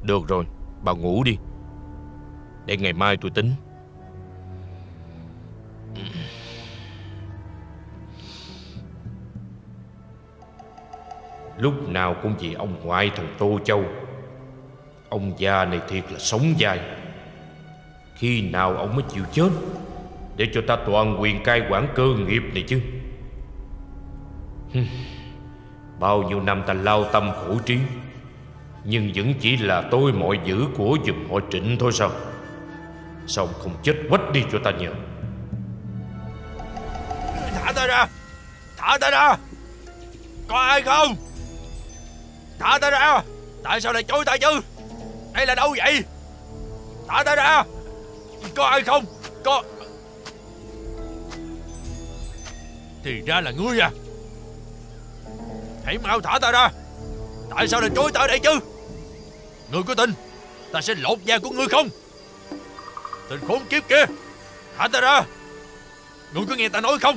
được rồi, bà ngủ đi, để ngày mai tôi tính. Lúc nào cũng vì ông ngoại thằng Tô Châu, ông già này thiệt là sống dai. Khi nào ông mới chịu chết để cho ta toàn quyền cai quản cơ nghiệp này chứ? Bao nhiêu năm ta lao tâm khổ trí, nhưng vẫn chỉ là tôi mọi dữ của giùm họ Trịnh thôi sao? Sao không chết quách đi cho ta nhờ? Thả ta ra! Thả ta ra! Có ai không? Thả ta ra! Tại sao lại chối ta chứ? Đây là đâu vậy? Thả ta ra! Có ai không? Có... Thì ra là ngươi à? Hãy mau thả ta ra! Tại sao lại chối ta ở đây chứ? Ngươi có tin ta sẽ lột da của ngươi không? Tên khốn kiếp kia! Thả ta ra! Ngươi có nghe ta nói không?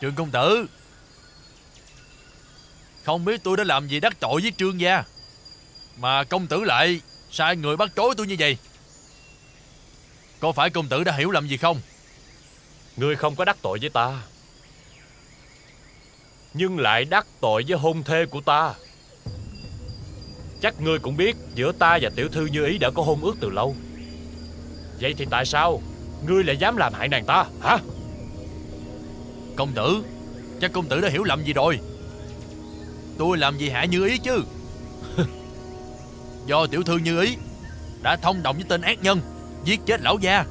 Trương Công Tử, Không biết tôi đã làm gì đắc tội với Trương gia mà công tử lại sai người bắt trối tôi như vậy. Có phải công tử đã hiểu lầm gì không? Ngươi không có đắc tội với ta, nhưng lại đắc tội với hôn thê của ta. Chắc ngươi cũng biết giữa ta và tiểu thư Như Ý đã có hôn ước từ lâu. Vậy thì tại sao ngươi lại dám làm hại nàng ta hả? Công tử, chắc công tử đã hiểu lầm gì rồi. Tôi làm gì hại Như Ý chứ? Do tiểu thư Như Ý đã thông đồng với tên ác nhân, giết chết lão gia.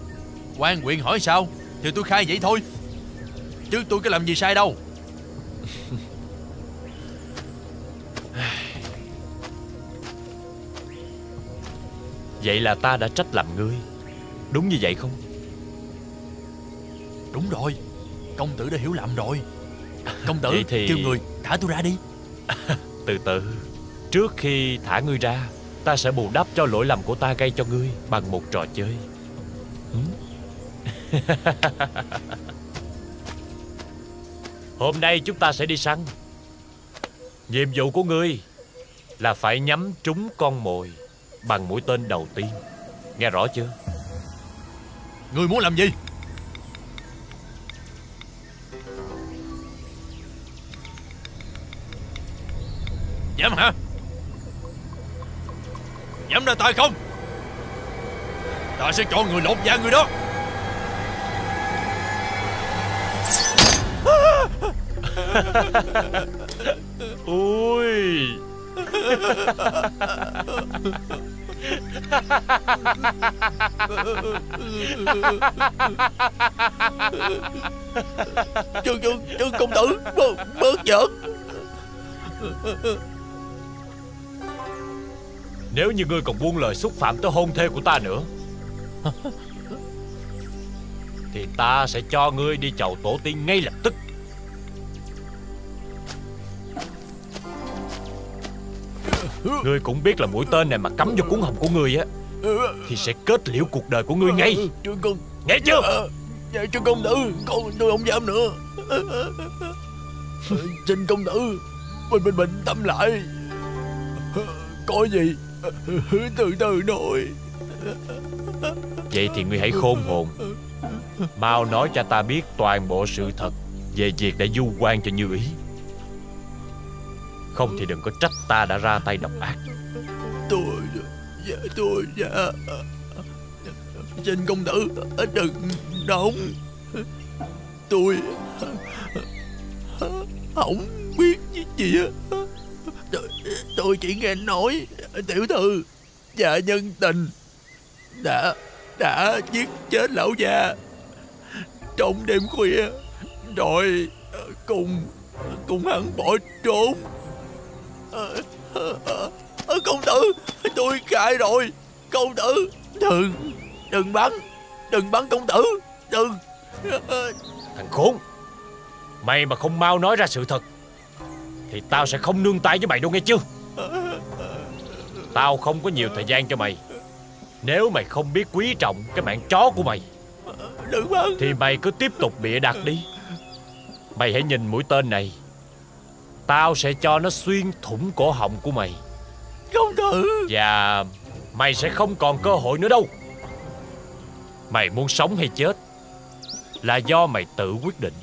Quan Nguyện hỏi sao thì tôi khai vậy thôi, chứ tôi có làm gì sai đâu. Vậy là ta đã trách làm ngươi, đúng như vậy không? Đúng rồi, công tử đã hiểu lầm rồi. Công tử thì... kêu người thả tôi ra đi. Từ từ, trước khi thả ngươi ra, ta sẽ bù đắp cho lỗi lầm của ta gây cho ngươi bằng một trò chơi. Hôm nay chúng ta sẽ đi săn. Nhiệm vụ của ngươi là phải nhắm trúng con mồi bằng mũi tên đầu tiên. Nghe rõ chưa? Ngươi muốn làm gì? Dám hả? Dám ra tay không? Ta sẽ cho người lột da người đó. Ui. Trương công tử, bớt giỡn. Nếu như ngươi còn buông lời xúc phạm tới hôn thê của ta nữa thì ta sẽ cho ngươi đi chầu tổ tiên ngay lập tức. Ngươi cũng biết là mũi tên này mà cắm vô cuốn hồng của ngươi á thì sẽ kết liễu cuộc đời của ngươi ngay. Nghe chưa? Dạ Trương công tử, tôi không dám nữa. Xin công tử bình tâm lại. Có gì từ từ nói. Vậy thì ngươi hãy khôn hồn, mau nói cho ta biết toàn bộ sự thật về việc đã vu oan cho Như Ý. Không thì đừng có trách ta đã ra tay độc ác. Tôi xin công tử đừng đóng. Tôi không biết gì á. Tôi chỉ nghe nói tiểu thư và nhân tình đã giết chết lão già trong đêm khuya, rồi cùng hắn bỏ trốn. Công tử, tôi cãi rồi. Công tử đừng bắn. Đừng bắn công tử, đừng. Thằng khốn, mày mà không mau nói ra sự thật thì tao sẽ không nương tay với mày đâu, nghe chưa? Tao không có nhiều thời gian cho mày. Nếu mày không biết quý trọng cái mạng chó của mày thì mày cứ tiếp tục bịa đặt đi. Mày hãy nhìn mũi tên này, tao sẽ cho nó xuyên thủng cổ họng của mày. Công tử, và mày sẽ không còn cơ hội nữa đâu. Mày muốn sống hay chết là do mày tự quyết định.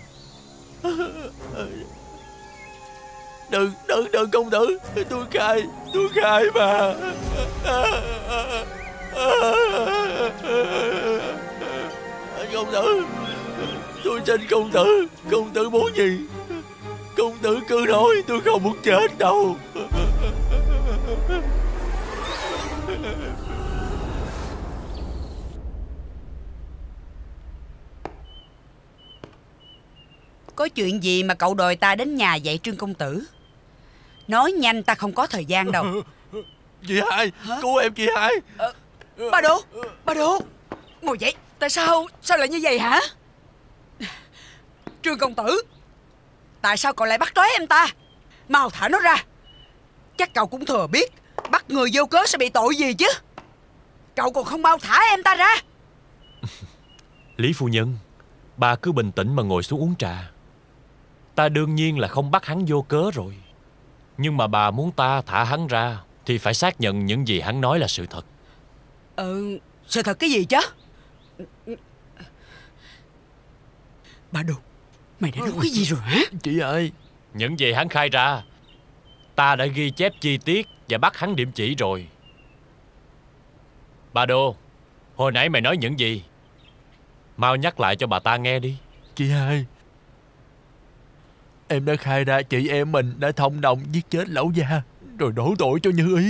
Đừng công tử, tôi cai mà. Công tử, tôi xin công tử muốn gì? Công tử cứ nói, tôi không muốn chết đâu. Có chuyện gì mà cậu đòi ta đến nhà vậy Trương công tử? Nói nhanh, ta không có thời gian đâu. Chị hai, cứu em chị hai. Ba Đô, ngồi dậy. Tại sao lại như vậy hả? Trương công tử, tại sao cậu lại bắt trói em ta? Mau thả nó ra. Chắc cậu cũng thừa biết bắt người vô cớ sẽ bị tội gì chứ. Cậu còn không mau thả em ta ra. Lý phu nhân, bà cứ bình tĩnh mà ngồi xuống uống trà. Ta đương nhiên là không bắt hắn vô cớ rồi. Nhưng mà bà muốn ta thả hắn ra thì phải xác nhận những gì hắn nói là sự thật. Sự thật cái gì chứ? Ba Đô, mày đã nói cái gì rồi hả? Chị ơi, những gì hắn khai ra ta đã ghi chép chi tiết và bắt hắn điểm chỉ rồi. Ba Đô, hồi nãy mày nói những gì? Mau nhắc lại cho bà ta nghe đi. Chị ơi, em đã khai ra chị em mình đã thông đồng giết chết Lão Gia rồi đổ tội cho Như Ý.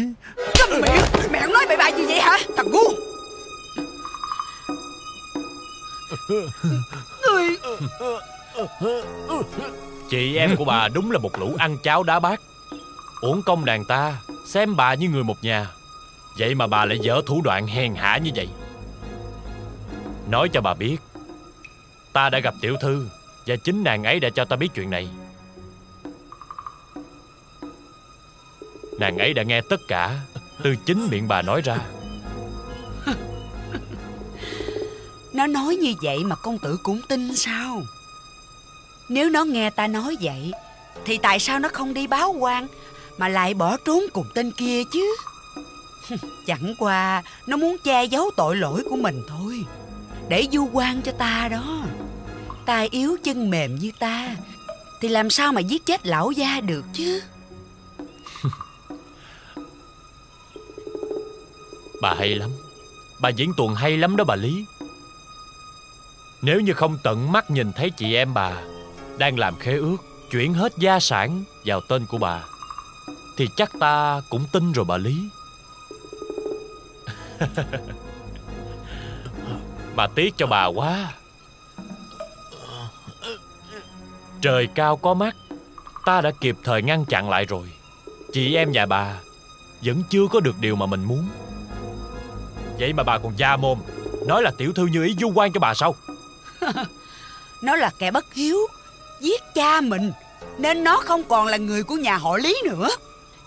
Câm miệng, mẹ không nói bậy bạ gì vậy hả thằng ngu? Chị em của bà đúng là một lũ ăn cháo đá bát. Uổng công đàn ta xem bà như người một nhà, vậy mà bà lại dở thủ đoạn hèn hạ như vậy. Nói cho bà biết, ta đã gặp tiểu thư và chính nàng ấy đã cho ta biết chuyện này. Nàng ấy đã nghe tất cả từ chính miệng bà nói ra. Nó nói như vậy mà công tử cũng tin sao? Nếu nó nghe ta nói vậy thì tại sao nó không đi báo quan mà lại bỏ trốn cùng tên kia chứ? Chẳng qua nó muốn che giấu tội lỗi của mình thôi, để vu oan cho ta đó. Tài yếu chân mềm như ta thì làm sao mà giết chết Lão Gia được chứ? Bà hay lắm, bà diễn tuồng hay lắm đó bà Lý. Nếu như không tận mắt nhìn thấy chị em bà đang làm khế ước chuyển hết gia sản vào tên của bà thì chắc ta cũng tin rồi bà Lý. Bà tiếc cho bà quá. Trời cao có mắt, ta đã kịp thời ngăn chặn lại rồi. Chị em nhà bà vẫn chưa có được điều mà mình muốn, vậy mà bà còn da mồm nói là tiểu thư Như Ý vu oan cho bà sao? Nó là kẻ bất hiếu, giết cha mình, nên nó không còn là người của nhà họ Lý nữa.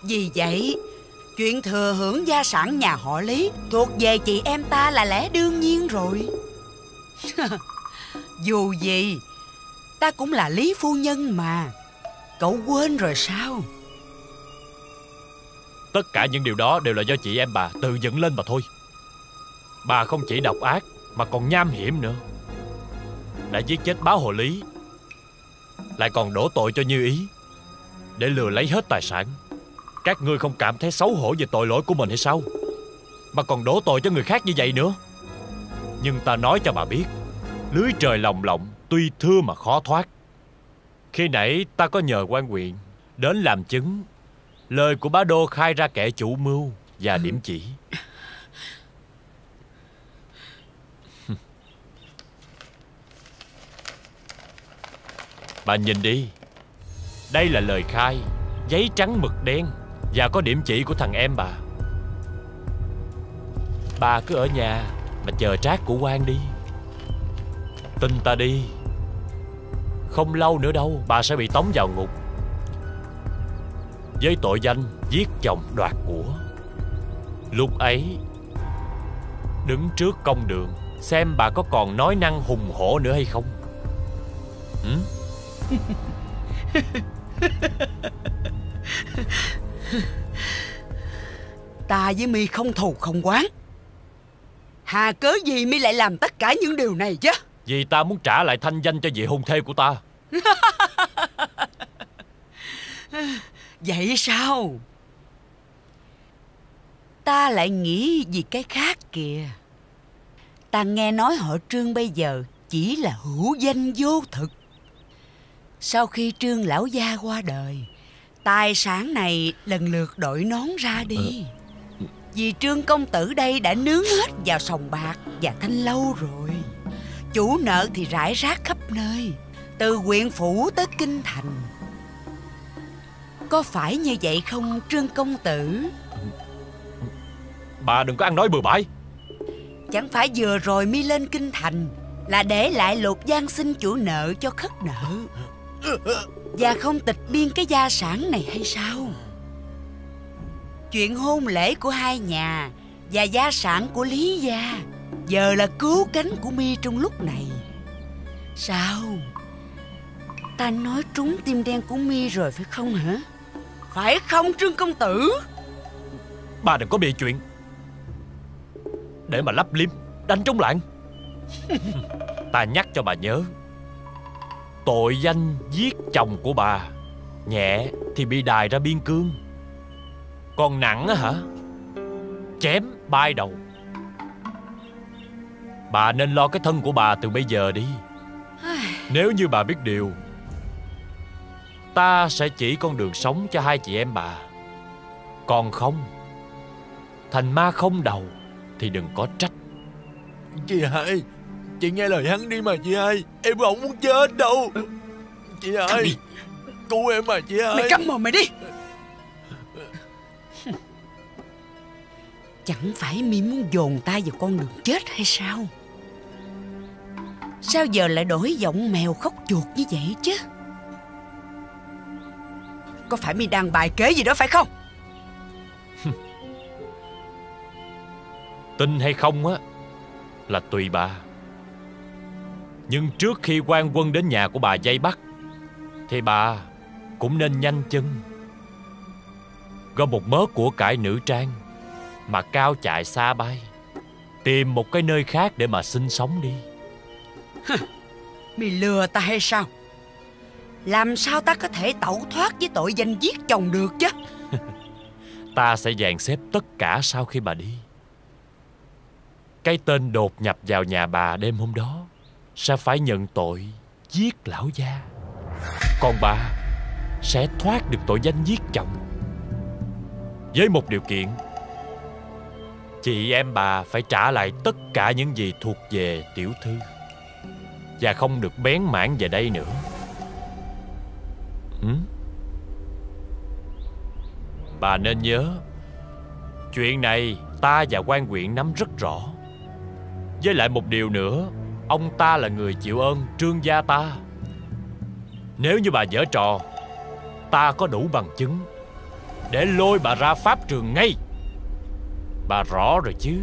Vì vậy, chuyện thừa hưởng gia sản nhà họ Lý thuộc về chị em ta là lẽ đương nhiên rồi. Dù gì, ta cũng là Lý Phu Nhân mà. Cậu quên rồi sao? Tất cả những điều đó đều là do chị em bà tự dựng lên mà thôi. Bà không chỉ độc ác mà còn nham hiểm nữa. Đã giết chết báo hộ lý, lại còn đổ tội cho Như Ý để lừa lấy hết tài sản. Các ngươi không cảm thấy xấu hổ về tội lỗi của mình hay sao? Mà còn đổ tội cho người khác như vậy nữa. Nhưng ta nói cho bà biết, lưới trời lồng lộng tuy thưa mà khó thoát. Khi nãy ta có nhờ Quan Nguyện đến làm chứng lời của Bá Đô khai ra kẻ chủ mưu và điểm chỉ. Bà nhìn đi, đây là lời khai, giấy trắng mực đen và có điểm chỉ của thằng em bà. Bà cứ ở nhà mà chờ trát của quan đi. Tin ta đi, không lâu nữa đâu bà sẽ bị tống vào ngục với tội danh giết chồng đoạt của. Lúc ấy đứng trước công đường xem bà có còn nói năng hùng hổ nữa hay không. Ta với mi không thù không oán, hà cớ gì mi lại làm tất cả những điều này chứ? Vì ta muốn trả lại thanh danh cho vị hôn thê của ta. Vậy sao? Ta lại nghĩ vì cái khác kìa. Ta nghe nói họ Trương bây giờ chỉ là hữu danh vô thực. Sau khi Trương Lão Gia qua đời, tài sản này lần lượt đội nón ra đi. Vì Trương Công Tử đây đã nướng hết vào sòng bạc và thanh lâu rồi. Chủ nợ thì rải rác khắp nơi, từ huyện phủ tới kinh thành. Có phải như vậy không Trương Công Tử? Bà đừng có ăn nói bừa bãi. Chẳng phải vừa rồi mi lên kinh thành là để lại lột gian xin chủ nợ cho khất nợ và không tịch biên cái gia sản này hay sao? Chuyện hôn lễ của hai nhà và gia sản của Lý gia giờ là cứu cánh của mi trong lúc này. Sao? Ta nói trúng tim đen của mi rồi phải không hả? Phải không Trương Công Tử? Ba đừng có bịa chuyện để mà lấp liếm đánh trống lạng. Ta nhắc cho bà nhớ, tội danh giết chồng của bà nhẹ thì bị đài ra biên cương, còn nặng á hả, chém bai đầu. Bà nên lo cái thân của bà từ bây giờ đi. Nếu như bà biết điều, ta sẽ chỉ con đường sống cho hai chị em bà. Còn không, thành ma không đầu thì đừng có trách. Chị hai, chị nghe lời hắn đi mà chị hai. Em không muốn chết đâu. Chị hai, cứu em mà chị hai. Mày câm mồm mày đi. Chẳng phải mi muốn dồn ta vào con đường chết hay sao? Sao giờ lại đổi giọng mèo khóc chuột như vậy chứ? Có phải mi đang bài kế gì đó phải không? Tin hay không á là tùy bà. Nhưng trước khi quan quân đến nhà của bà vây bắt thì bà cũng nên nhanh chân gom một mớ của cải nữ trang mà cao chạy xa bay, tìm một cái nơi khác để mà sinh sống đi. Mày lừa ta hay sao? Làm sao ta có thể tẩu thoát với tội danh giết chồng được chứ? Ta sẽ dàn xếp tất cả sau khi bà đi. Cái tên đột nhập vào nhà bà đêm hôm đó sẽ phải nhận tội giết lão gia, còn bà sẽ thoát được tội danh giết chồng, với một điều kiện: chị em bà phải trả lại tất cả những gì thuộc về tiểu thư, và không được bén mảng về đây nữa. Bà nên nhớ, chuyện này ta và quan huyện nắm rất rõ. Với lại một điều nữa, ông ta là người chịu ơn Trương gia ta. Nếu như bà giở trò, ta có đủ bằng chứng để lôi bà ra pháp trường ngay. Bà rõ rồi chứ?